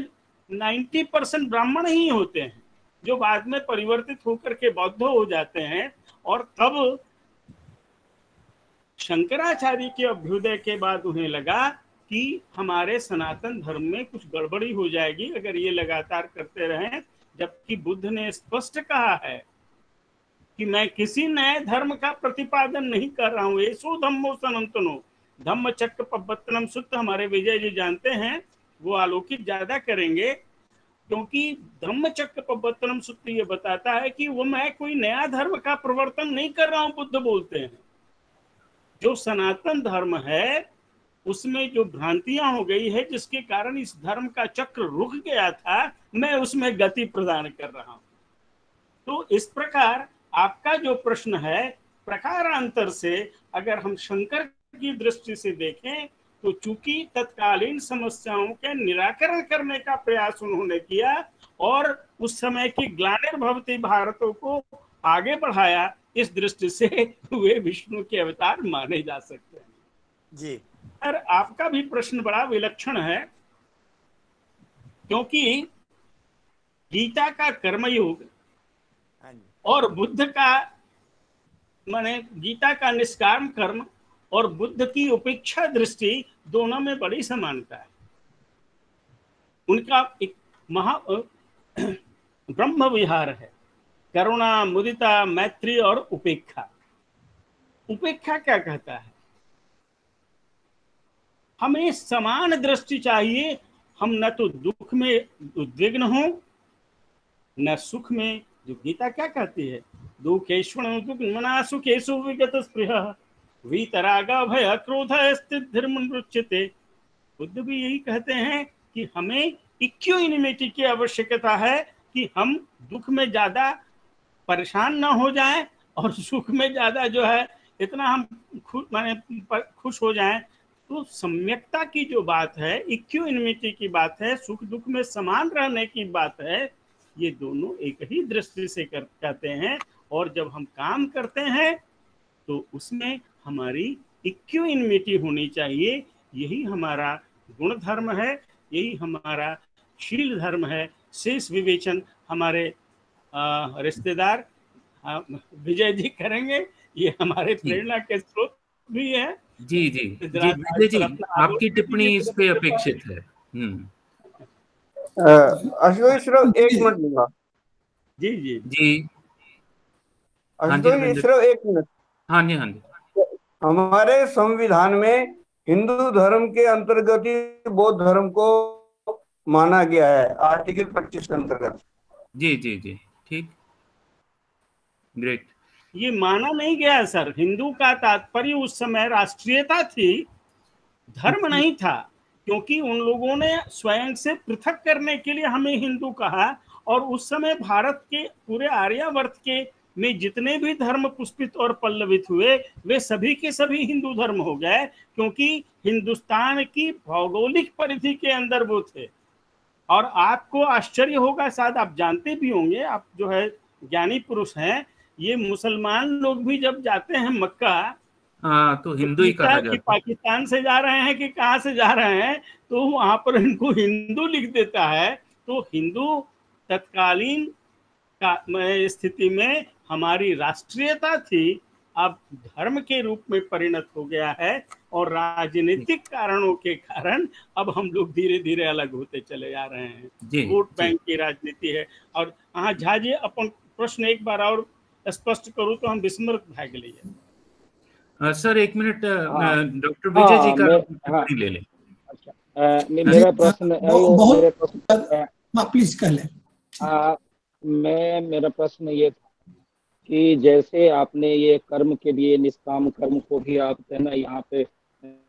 90% ब्राह्मण ही होते हैं जो बाद में परिवर्तित होकर के बौद्ध हो जाते हैं। और तब शंकराचार्य के अभ्युदय के बाद उन्हें लगा कि हमारे सनातन धर्म में कुछ गड़बड़ी हो जाएगी अगर ये लगातार करते रहें, जबकि बुद्ध ने स्पष्ट कहा है कि मैं किसी नए धर्म का प्रतिपादन नहीं कर रहा हूँ। येषु धम्मो सनातनो धम्मचक्र प्रवर्तनम सूत्र हमारे विजय जी जानते हैं, वो आलोकित ज्यादा करेंगे, क्योंकि धम्मचक्र प्रवर्तनम सूत्र ये बताता है कि वो मैं कोई नया धर्म का प्रवर्तन नहीं कर रहा हूँ। बुद्ध बोलते हैं जो सनातन धर्म है उसमें जो भ्रांतियां हो गई है जिसके कारण इस धर्म का चक्र रुक गया था, मैं उसमें गति प्रदान कर रहा हूं। तो इस प्रकार आपका जो प्रश्न है प्रकारांतर से अगर हम शंकर की दृष्टि से देखें तो चूंकि तत्कालीन समस्याओं के निराकरण करने का प्रयास उन्होंने किया और उस समय की ग्लानिर्भवति भारतों को आगे बढ़ाया, इस दृष्टि से वे विष्णु के अवतार माने जा सकते हैं जी। और आपका भी प्रश्न बड़ा विलक्षण है, क्योंकि गीता का कर्मयोग और बुद्ध का माने गीता का निष्काम कर्म और बुद्ध की उपेक्षा दृष्टि दोनों में बड़ी समानता है। उनका एक महा ब्रह्म विहार है, करुणा, मुदिता, मैत्री और उपेक्षा। उपेक्षा क्या कहता है? हमें समान दृष्टि चाहिए, हम न तो दुख में उद्विग्न हो न सुख में, जो गीता क्या कहती है दुखेषु विगत स्पृहः वीतराग भय क्रोध स्थितिर्मुच्यते। बुद्ध भी यही कहते हैं कि हमें इक्विलिमिटी की आवश्यकता है कि हम दुख में ज्यादा परेशान ना हो जाएं और सुख में ज्यादा जो है इतना हम खुश हो जाएं। तो सम्यकता की जो बात है, इक्विलिमिटी की बात है, सुख दुख में समान रहने की बात है, ये दोनों एक ही दृष्टि से करते हैं। और जब हम काम करते हैं तो उसमें हमारी इक्विलिमिटी होनी चाहिए। यही हमारा गुण धर्म है, यही हमारा शील धर्म है। शेष विवेचन हमारे रिश्तेदार विजय जी करेंगे, ये हमारे प्रेरणा के स्रोत भी है जी। जी विजय जी, आपकी टिप्पणी इस पे अपेक्षित है। आशुतोष एक मिनट लूंगा जी। जी जी आशुतोष एक मिनट। हाँ जी, हाँ जी। हमारे संविधान में हिंदू धर्म के अंतर्गत ही बौद्ध धर्म को माना गया है, आर्टिकल 25 के अंतर्गत। जी जी जी ठीक, ग्रेट। ये माना नहीं गया सर, हिंदू का तात्पर्य उस समय राष्ट्रीयता थी धर्म नहीं था, क्योंकि उन लोगों ने स्वयं से पृथक करने के लिए हमें हिंदू कहा। और उस समय भारत के पूरे आर्यावर्त के में जितने भी धर्म पुष्पित और पल्लवित हुए वे सभी के सभी हिंदू धर्म हो गए, क्योंकि हिंदुस्तान की भौगोलिक परिधि के अंदर वो थे। और आपको आश्चर्य होगा, शायद आप जानते भी होंगे, आप जो है ज्ञानी पुरुष हैं, ये मुसलमान लोग भी जब जाते हैं मक्का तो हिंदू ही कहा जाता है। पाकिस्तान से जा रहे हैं कि कहाँ से जा रहे हैं, तो वहां पर इनको हिंदू लिख देता है। तो हिंदू तत्कालीन स्थिति में हमारी राष्ट्रीयता थी, अब धर्म के रूप में परिणत हो गया है। और राजनीतिक कारणों के कारण अब हम लोग धीरे धीरे अलग होते चले जा रहे हैं। वोट बैंक की राजनीति है। और हाँ झा जी, अपन प्रश्न एक बार और स्पष्ट करूँ तो हम विस्मृत भाग लिए। सर एक मिनट, डॉक्टर विजय जी का ले लें। मेरा प्रश्न प्लीज कर लें। मेरा प्रश्न ये था कि जैसे आपने ये कर्म के लिए, निष्काम कर्म को भी आप है ना यहाँ पे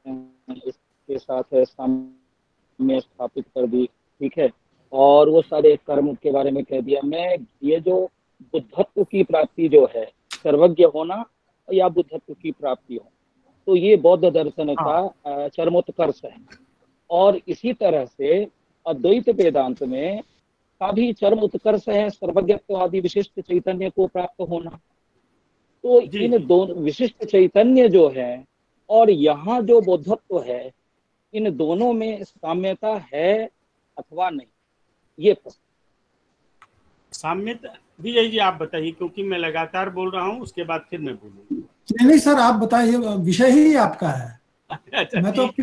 इसके साथ साम्य स्थापित कर दी, ठीक है, और वो सारे कर्म के बारे में कह दिया। मैं ये जो बुद्धत्व की प्राप्ति जो है, सर्वज्ञ होना या बुद्धत्व की प्राप्ति हो, तो ये बौद्ध दर्शन का चरमोत्कर्ष है। और इसी तरह से अद्वैत वेदांत में भी चरम उत्कर्ष है सर्वज्ञत्व आदि विशिष्ट चैतन्य को प्राप्त होना। तो इन दोनों विशिष्ट चैतन्य जो है और यहाँ जो बौद्धत्व है, इन दोनों में साम्यता है अथवा नहीं, ये साम्यता। विजय जी आप बताइए, क्योंकि मैं लगातार बोल रहा हूँ, उसके बाद फिर मैं बोलूंगा। नहीं सर आप बताइए, विषय ही आपका है। अच्छा, मैं तो आपकी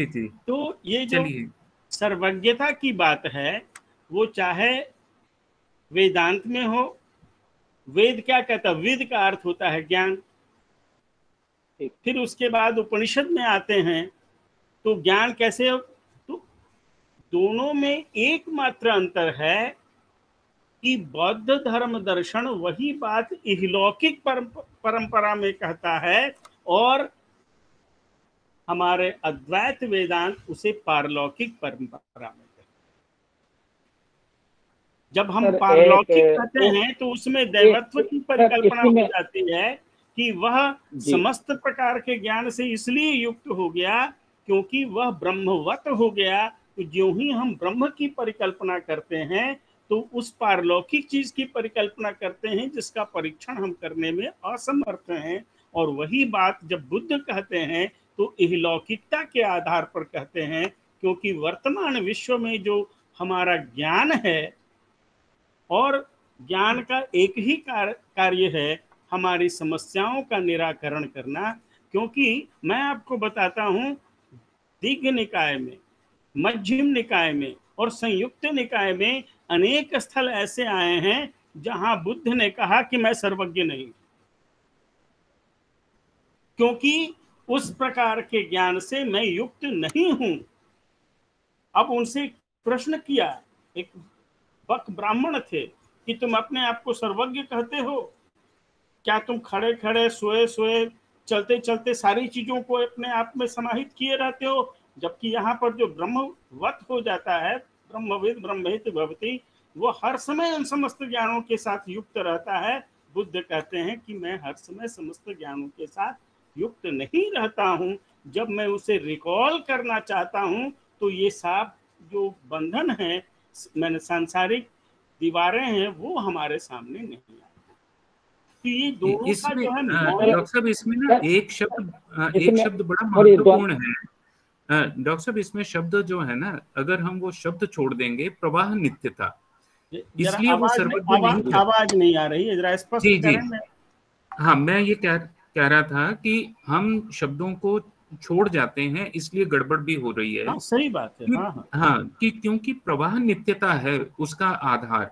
जी। तो ये चलिए, सर्वज्ञता की बात है, वो चाहे वेदांत में हो। वेद क्या कहता है, वेद का अर्थ होता है ज्ञान। फिर उसके बाद उपनिषद में आते हैं, तो ज्ञान कैसे हो? तो दोनों में एकमात्र अंतर है कि बौद्ध धर्म दर्शन वही बात इहलौकिक परंपरा में कहता है, और हमारे अद्वैत वेदांत उसे पारलौकिक परंपरा में। जब हम पारलौकिक कहते हैं तो उसमें दैवत्व की परिकल्पना हो जाती है कि वह समस्त प्रकार के ज्ञान से इसलिए युक्त हो गया क्योंकि वह ब्रह्मवत हो गया। तो जो ही हम ब्रह्म की परिकल्पना करते हैं तो उस पारलौकिक चीज की परिकल्पना करते हैं जिसका परीक्षण हम करने में असमर्थ हैं। और वही बात जब बुद्ध कहते हैं तो इहलौकिकता के आधार पर कहते हैं, क्योंकि वर्तमान विश्व में जो हमारा ज्ञान है, और ज्ञान का एक ही कार्य है हमारी समस्याओं का निराकरण करना। क्योंकि मैं आपको बताता हूँ, दिग्ग निकाय में, मध्यम निकाय में और संयुक्त निकाय में अनेक स्थल ऐसे आए हैं जहाँ बुद्ध ने कहा कि मैं सर्वज्ञ नहीं, क्योंकि उस प्रकार के ज्ञान से मैं युक्त नहीं हूं। अब उनसे प्रश्न किया, एक बक ब्राह्मण थे, कि तुम अपने आप को सर्वज्ञ कहते हो, क्या तुम खड़े खड़े, सोए सोए, चलते चलते सारी चीजों को अपने आप में समाहित किए रहते हो? जबकि यहाँ पर जो ब्रह्मवत हो जाता है, ब्रह्मविद ब्रह्मेति भवति, वो हर समय उन समस्त ज्ञानों के साथ युक्त रहता है। बुद्ध कहते हैं कि मैं हर समय समस्त ज्ञानों के साथ युक्त नहीं रहता हूँ। जब मैं उसे रिकॉल करना चाहता हूँ तो ये सब जो बंधन है, मैंने सांसारिक दीवारें हैं, वो हमारे सामने नहीं आती। तो ये दोनों का जो है, डॉक्टर साहब इसमें ना एक शब्द बड़ा महत्वपूर्ण है। डॉक्टर साहब इसमें शब्द जो है ना, अगर हम वो शब्द छोड़ देंगे, प्रवाह नित्य था, इसलिए वो सर्वज्ञ। आवाज नहीं आ रही है, जरा स्पष्ट करें। हाँ, मैं ये कह रहा था कि हम शब्दों को छोड़ जाते हैं, इसलिए गड़बड़ भी हो रही है। हाँ, सही बात है। हाँ, कि क्योंकि प्रवाह नित्यता है उसका आधार,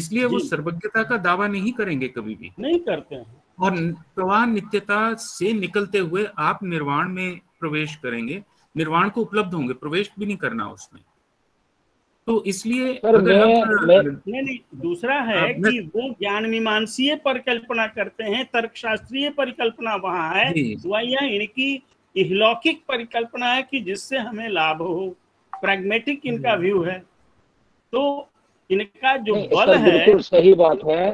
इसलिए वो सर्वज्ञता का दावा नहीं करेंगे, कभी भी नहीं करते हैं। और प्रवाह नित्यता से निकलते हुए आप निर्वाण में प्रवेश करेंगे, निर्वाण को उपलब्ध होंगे, प्रवेश भी नहीं करना उसमें। तो इसलिए नहीं, दूसरा है कि वो ज्ञान मीमांसीय परिकल्पना करते हैं, तर्कशास्त्रीय परिकल्पना वहाँ है, वह इनकी इहलौकिक परिकल्पना है कि जिससे हमें लाभ हो, प्रैग्मेटिक इनका व्यू है। तो इनका जो बल है, बिल्कुल सही बात है।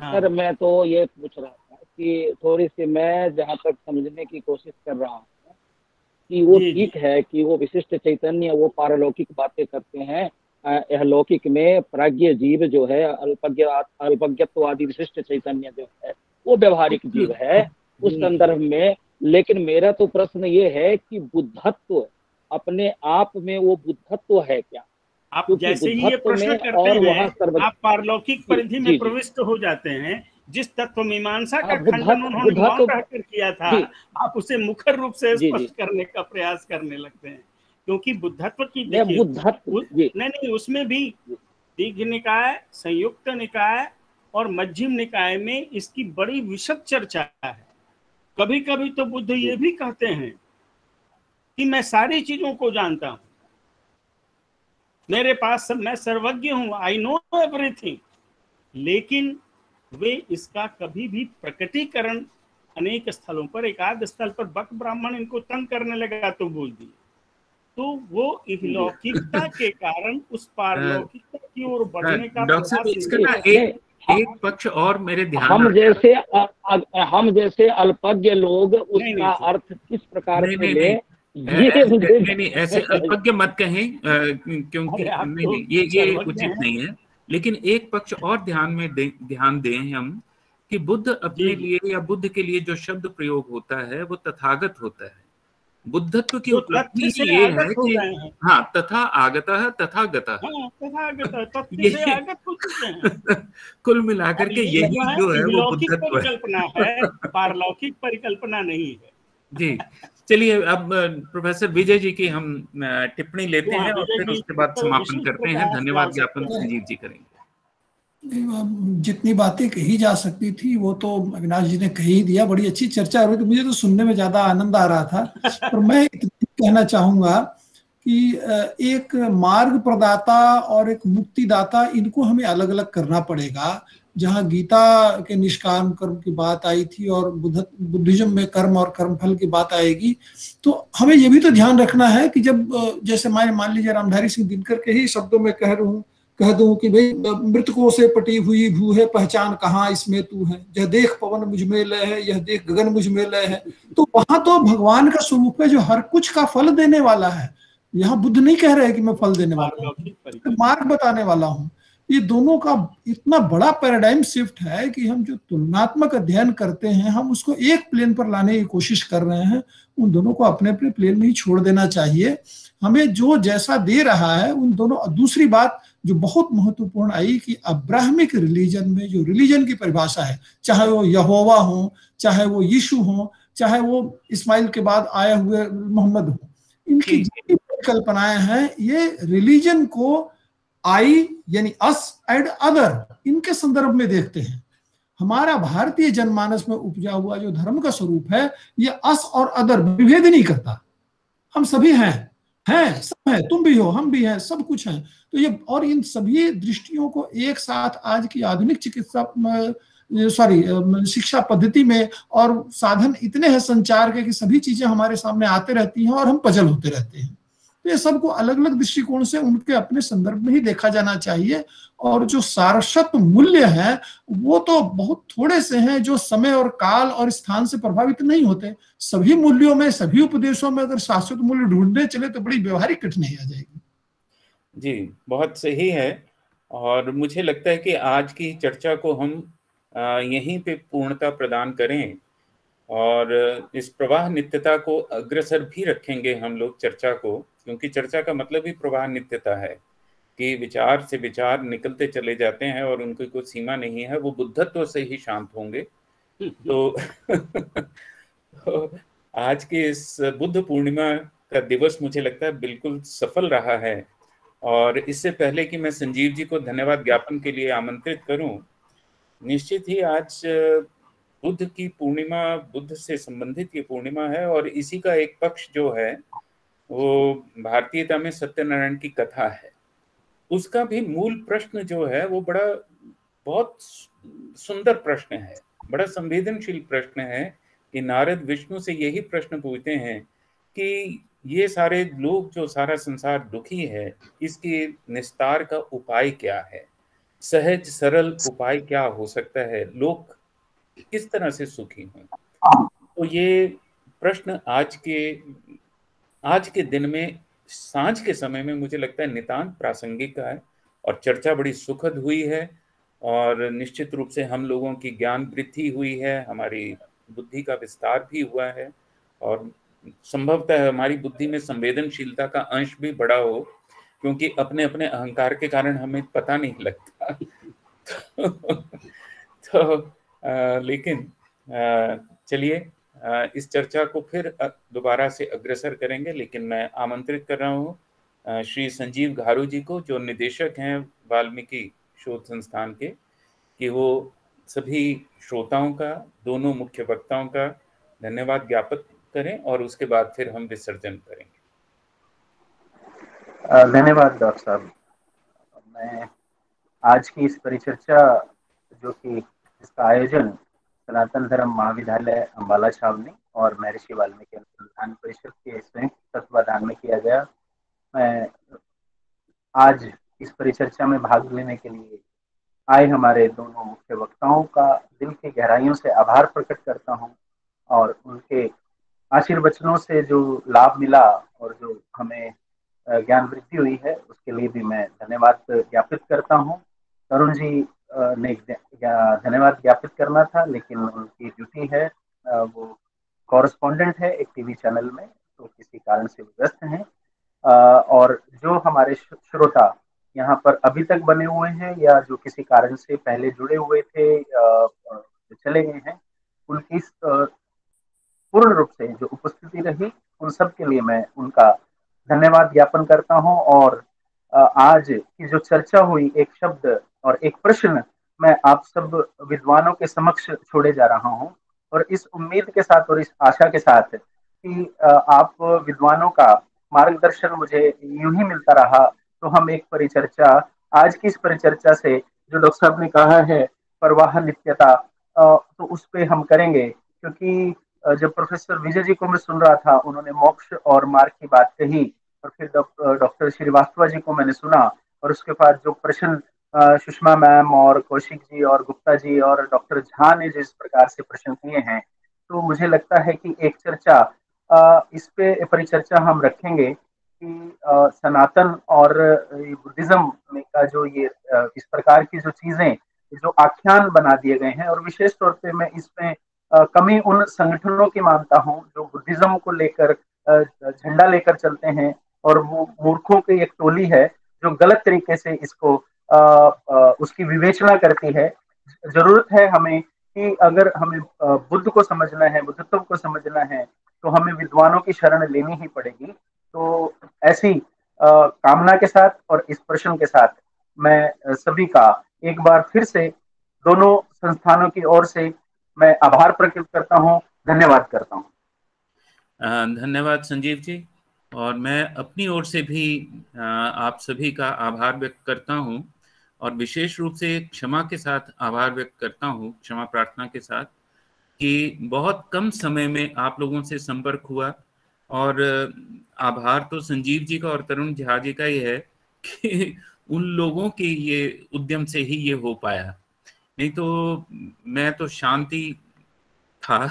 हाँ। सर मैं तो ये पूछ रहा था कि थोड़ी सी मैं जहाँ तक समझने की कोशिश कर रहा हूँ कि वो ठीक है कि वो विशिष्ट चैतन्य वो पारलौकिक बातें करते हैं, अलौकिक में प्राज्ञ जीव जो है, अल्पज्ञ अल्पज्ञत्ववादी विशिष्ट चैतन्य जो है वो व्यवहारिक जीव है उस संदर्भ में। लेकिन मेरा तो प्रश्न ये है कि बुद्धत्व अपने आप में वो बुद्धत्व है क्या? आप जैसे ही ये प्रश्न करते हैं आप पारलौकिक परिधि में प्रविष्ट हो जाते हैं। जिस तत्व मीमांसा का खंडन उन्होंने मौन रहकर किया था, आप उसे मुखर रूप से स्पष्ट करने का प्रयास करने लगते हैं, क्योंकि बुद्धत्व की नहीं उसमें भी दीघ निकाय, संयुक्त निकाय और मध्यम निकाय में इसकी बड़ी विशद चर्चा है। कभी कभी तो बुद्ध ये भी कहते हैं कि मैं सारी चीजों को जानता हूँ, मेरे पास सब, मैं सर्वज्ञ हूँ, आई नो एवरीथिंग। लेकिन वे इसका कभी भी प्रकटीकरण अनेक स्थलों पर, एक आध स्थल पर बक ब्राह्मण इनको तंग करने लगा तो बोल दिए। तो वो इहलौकिकता के कारण उस पारलौकिकता की ओर बढ़ने का प्रयास। एक पक्ष और मेरे ध्यान, हम जैसे अल्पज्ञ लोग उसका अर्थ किस प्रकार से लें? नहीं, ऐसे अल्पज्ञ मत कहें, क्योंकि ये उचित नहीं है। लेकिन एक पक्ष और ध्यान दें हम कि बुद्ध अपने लिए या बुद्ध के लिए जो शब्द प्रयोग होता है वो तथागत होता है। बुद्धत्व की उपलब्धि ये है कि हाँ, तथा आगतः तथागतः, कुल मिलाकर के यही जो है वो बुद्धत्व है, पारलौकिक परिकल्पना नहीं है जी। चलिए अब प्रोफेसर विजय जी की हम टिप्पणी लेते हैं और फिर उसके बाद समापन करते हैं। धन्यवाद ज्ञापन संजीव जी करेंगे। जितनी बातें कही जा सकती थी वो तो अविनाश जी ने कही दिया। बड़ी अच्छी चर्चा हो रही थी, मुझे तो सुनने में ज्यादा आनंद आ रहा था। पर मैं इतना कहना चाहूंगा कि एक मार्ग प्रदाता और एक मुक्तिदाता, इनको हमें अलग अलग करना पड़ेगा। जहाँ गीता के निष्काम कर्म की बात आई थी और बुद्धिज्म में कर्म और कर्मफल की बात आएगी, तो हमें ये भी तो ध्यान रखना है कि जब, जैसे मैं मान लीजिए रामधारी सिंह दिनकर के ही शब्दों में कह दूं कि भाई मृतकों से पटी हुई भू है, पहचान कहाँ इसमें तू है, यह देख पवन मुझमें लय है, यह देख गगन मुझमें लय है। तो वहां तो भगवान का स्वरूप है जो हर कुछ का फल देने वाला है। यहाँ बुद्ध नहीं कह रहे कि मैं फल देने वाला हूँ, मार्ग बताने वाला हूँ। ये दोनों का इतना बड़ा पैराडाइम शिफ्ट है कि हम जो तुलनात्मक अध्ययन करते हैं हम उसको एक प्लेन पर लाने की कोशिश कर रहे हैं। उन दोनों को अपने अपने प्लेन में ही छोड़ देना चाहिए। हमें जो जैसा दे रहा है उन दोनों। दूसरी बात जो बहुत महत्वपूर्ण आई कि अब्राहमिक रिलीजन में जो रिलीजन की परिभाषा है, चाहे वो यहोवा हो, चाहे वो यीशु हो, चाहे वो इस्माइल के बाद आए हुए मोहम्मद हो, इनकी जितनी परिकल्पनाएं हैं ये रिलीजन को आई यानी अस एंड अदर इनके संदर्भ में देखते हैं। हमारा भारतीय जनमानस में उपजा हुआ जो धर्म का स्वरूप है ये अस और अदर विभेद नहीं करता। हम सभी हैं, सब हैं, तुम भी हो, हम भी हैं, सब कुछ हैं। तो ये और इन सभी दृष्टियों को एक साथ आज की आधुनिक शिक्षा पद्धति में, और साधन इतने हैं संचार के कि सभी चीजें हमारे सामने आते रहती हैं और हम पजल होते रहते हैं। तो ये सबको अलग अलग दृष्टिकोण से उनके अपने संदर्भ में ही देखा जाना चाहिए। और जो सारस्वत मूल्य है वो तो बहुत थोड़े से हैं जो समय और काल और स्थान से प्रभावित नहीं होते। सभी मूल्यों में, सभी उपदेशों में अगर शाश्वत मूल्य ढूंढने चले तो बड़ी व्यवहारिक कठिनाई आ जाएगी। जी, बहुत सही है। और मुझे लगता है कि आज की चर्चा को हम यहीं पे पूर्णता प्रदान करें और इस प्रवाह नित्यता को अग्रसर भी रखेंगे हम लोग चर्चा को, क्योंकि चर्चा का मतलब ही प्रवाह नित्यता है कि विचार से विचार निकलते चले जाते हैं और उनकी कोई सीमा नहीं है। वो बुद्धत्व से ही शांत होंगे। तो आज के इस बुद्ध पूर्णिमा का दिवस मुझे लगता है बिल्कुल सफल रहा है। और इससे पहले कि मैं संजीव जी को धन्यवाद ज्ञापन के लिए आमंत्रित करूं, निश्चित ही आज बुद्ध की पूर्णिमा, बुद्ध से संबंधित ये पूर्णिमा है और इसी का एक पक्ष जो है वो भारतीयता में सत्यनारायण की कथा है। उसका भी मूल प्रश्न जो है वो बड़ा बहुत सुंदर प्रश्न है, बड़ा संवेदनशील प्रश्न है कि नारद विष्णु से यही प्रश्न पूछते हैं कि ये सारे लोग जो सारा संसार दुखी है इसके निस्तार का उपाय क्या है, सहज सरल उपाय क्या हो सकता है, लोग किस तरह से सुखी हों। तो ये प्रश्न आज के दिन में सांझ के समय में मुझे लगता है नितांत प्रासंगिक है और चर्चा बड़ी सुखद हुई है और निश्चित रूप से हम लोगों की ज्ञान वृद्धि हुई है, हमारी बुद्धि का विस्तार भी हुआ है और संभवतः हमारी बुद्धि में संवेदनशीलता का अंश भी बड़ा हो, क्योंकि अपने अपने अहंकार के कारण हमें पता नहीं लगता। लेकिन चलिए इस चर्चा को फिर दोबारा से अग्रसर करेंगे, लेकिन मैं आमंत्रित कर रहा हूँ श्री संजीव घारू जी को जो निदेशक हैं वाल्मीकि शोध संस्थान के, कि वो सभी श्रोताओं का, दोनों मुख्य वक्ताओं का धन्यवाद ज्ञापित करें और उसके बाद फिर हम विसर्जन करेंगे। धन्यवाद डॉक्टर साहब। मैं आज की इस परिचर्चा जो कि इसका आयोजन सनातन धर्म महाविद्यालय अम्बाला छावनी और महर्षि वाल्मीकि अनुसंधान परिषद के संयुक्त तत्वाधान में किया गया। मैं आज इस परिचर्चा में भाग लेने के लिए आए हमारे दोनों मुख्य वक्ताओं का दिल की गहराइयों से आभार प्रकट करता हूं और उनके आशीर्वचनों से जो लाभ मिला और जो हमें ज्ञान वृद्धि हुई है उसके लिए भी मैं धन्यवाद ज्ञापित करता हूं। तरुण जी ने धन्यवाद ज्ञापित करना था लेकिन उनकी ड्यूटी है, वो कॉरेस्पॉन्डेंट है एक टीवी चैनल में, तो किसी कारण से व्यस्त हैं। और जो हमारे श्रोता यहाँ पर अभी तक बने हुए हैं या जो किसी कारण से पहले जुड़े हुए थे चले गए हैं, उनकी पूर्ण रूप से जो उपस्थिति रही उन सब के लिए मैं उनका धन्यवाद ज्ञापन करता हूं। और आज की जो चर्चा हुई, एक शब्द और एक प्रश्न मैं आप सब विद्वानों के समक्ष छोड़े जा रहा हूं और इस उम्मीद के साथ और इस आशा के साथ कि आप विद्वानों का मार्गदर्शन मुझे यूं ही मिलता रहा तो हम एक परिचर्चा, आज की इस परिचर्चा से जो डॉक्टर साहब ने कहा है प्रवाह नित्यता, तो उस पर हम करेंगे। क्योंकि जब प्रोफेसर विजय जी को मैं सुन रहा था, उन्होंने मोक्ष और मार्ग की बात कही और फिर डॉक्टर श्रीवास्तव जी को मैंने सुना और उसके बाद जो प्रश्न सुषमा मैम और कौशिक जी और गुप्ता जी और डॉक्टर झा ने जिस प्रकार से प्रश्न किए हैं, तो मुझे लगता है कि एक चर्चा इस पर परिचर्चा हम रखेंगे कि सनातन और बुद्धिज्म में का जो ये इस प्रकार की जो चीजें जो आख्यान बना दिए गए हैं, और विशेष तौर पे मैं इसमें कमी उन संगठनों की मानता हूँ जो बुद्धिज्म को लेकर झंडा लेकर चलते हैं और वो मूर्खों की एक टोली है जो गलत तरीके से इसको उसकी विवेचना करती है। जरूरत है हमें कि अगर हमें बुद्ध को समझना है, बुद्धत्व को समझना है, तो हमें विद्वानों की शरण लेनी ही पड़ेगी। तो ऐसी कामना के साथ और इस प्रश्न के साथ मैं सभी का एक बार फिर से दोनों संस्थानों की ओर से मैं आभार प्रकट करता हूं, धन्यवाद करता हूं। धन्यवाद संजीव जी, और मैं अपनी ओर से भी आप सभी का आभार व्यक्त करता हूं और विशेष रूप से क्षमा के साथ आभार व्यक्त करता हूं, क्षमा प्रार्थना के साथ कि बहुत कम समय में आप लोगों से संपर्क हुआ। और आभार तो संजीव जी का और तरुण झा जी का ही है कि उन लोगों के ये उद्यम से ही ये हो पाया, नहीं तो मैं तो शांति था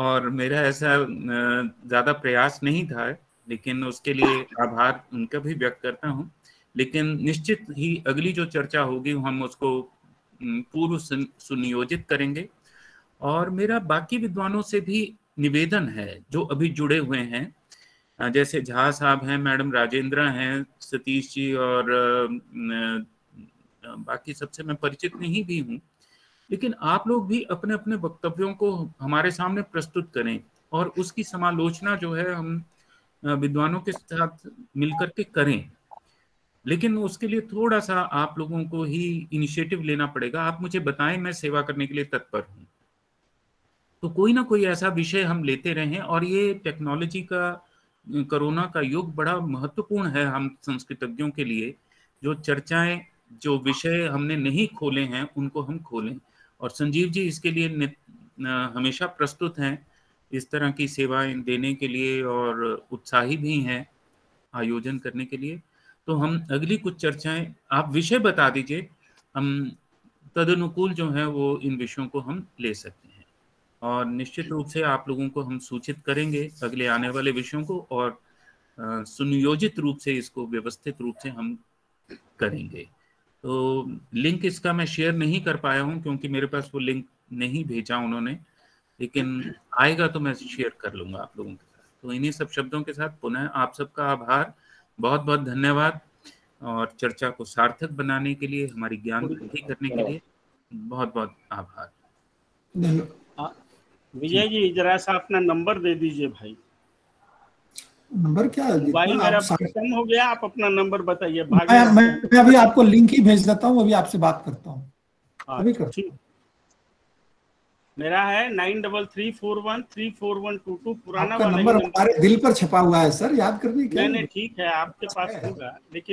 और मेरा ऐसा ज़्यादा प्रयास नहीं था, लेकिन उसके लिए आभार उनका भी व्यक्त करता हूँ। लेकिन निश्चित ही अगली जो चर्चा होगी हम उसको पूर्व सुनियोजित करेंगे। और मेरा बाकी विद्वानों से भी निवेदन है जो अभी जुड़े हुए हैं, जैसे झा साहब हैं, मैडम राजेंद्र हैं, सतीश जी और बाकी सबसे मैं परिचित नहीं भी हूँ, लेकिन आप लोग भी अपने अपने वक्तव्यों को हमारे सामने प्रस्तुत करें और उसकी समालोचना जो है हम विद्वानों के साथ मिलकर के करें। लेकिन उसके लिए थोड़ा सा आप लोगों को ही इनिशिएटिव लेना पड़ेगा। आप मुझे बताएं, मैं सेवा करने के लिए तत्पर हूँ। तो कोई ना कोई ऐसा विषय हम लेते रहें। और ये टेक्नोलॉजी का, कोरोना का युग बड़ा महत्वपूर्ण है हम संस्कृतज्ञों के लिए जो चर्चाएं, जो विषय हमने नहीं खोले हैं उनको हम खोलें, और संजीव जी इसके लिए हमेशा प्रस्तुत हैं इस तरह की सेवाएं देने के लिए, और उत्साही भी हैं आयोजन करने के लिए। तो हम अगली कुछ चर्चाएं, आप विषय बता दीजिए, हम तदनुकूल जो है वो इन विषयों को हम ले सकते हैं, और निश्चित रूप से आप लोगों को हम सूचित करेंगे अगले आने वाले विषयों को, और सुनियोजित रूप से इसको व्यवस्थित रूप से हम करेंगे। तो लिंक इसका मैं शेयर नहीं कर पाया हूं क्योंकि मेरे पास वो लिंक नहीं भेजा उन्होंने, लेकिन आएगा तो मैं शेयर कर लूंगा आप लोगों के साथ। तो इन्हीं सब शब्दों के साथ पुनः आप सबका आभार, बहुत बहुत धन्यवाद, और चर्चा को सार्थक बनाने के लिए, हमारी ज्ञान वृद्धि करने के लिए बहुत बहुत आभार। विजय जी जरा सा अपना नंबर दे दीजिए भाई। नंबर क्या भाई, मेरा खत्म हो गया, आप अपना नंबर बताइए। मैं अभी आपको लिंक ही भेज देता हूँ, अभी आपसे बात करता हूँ। मेरा है 9334134122 पुराना नंबर, हमारे दिल पर छपा हुआ है सर, याद करने के लिए। ठीक है, आपके पास होगा लेकिन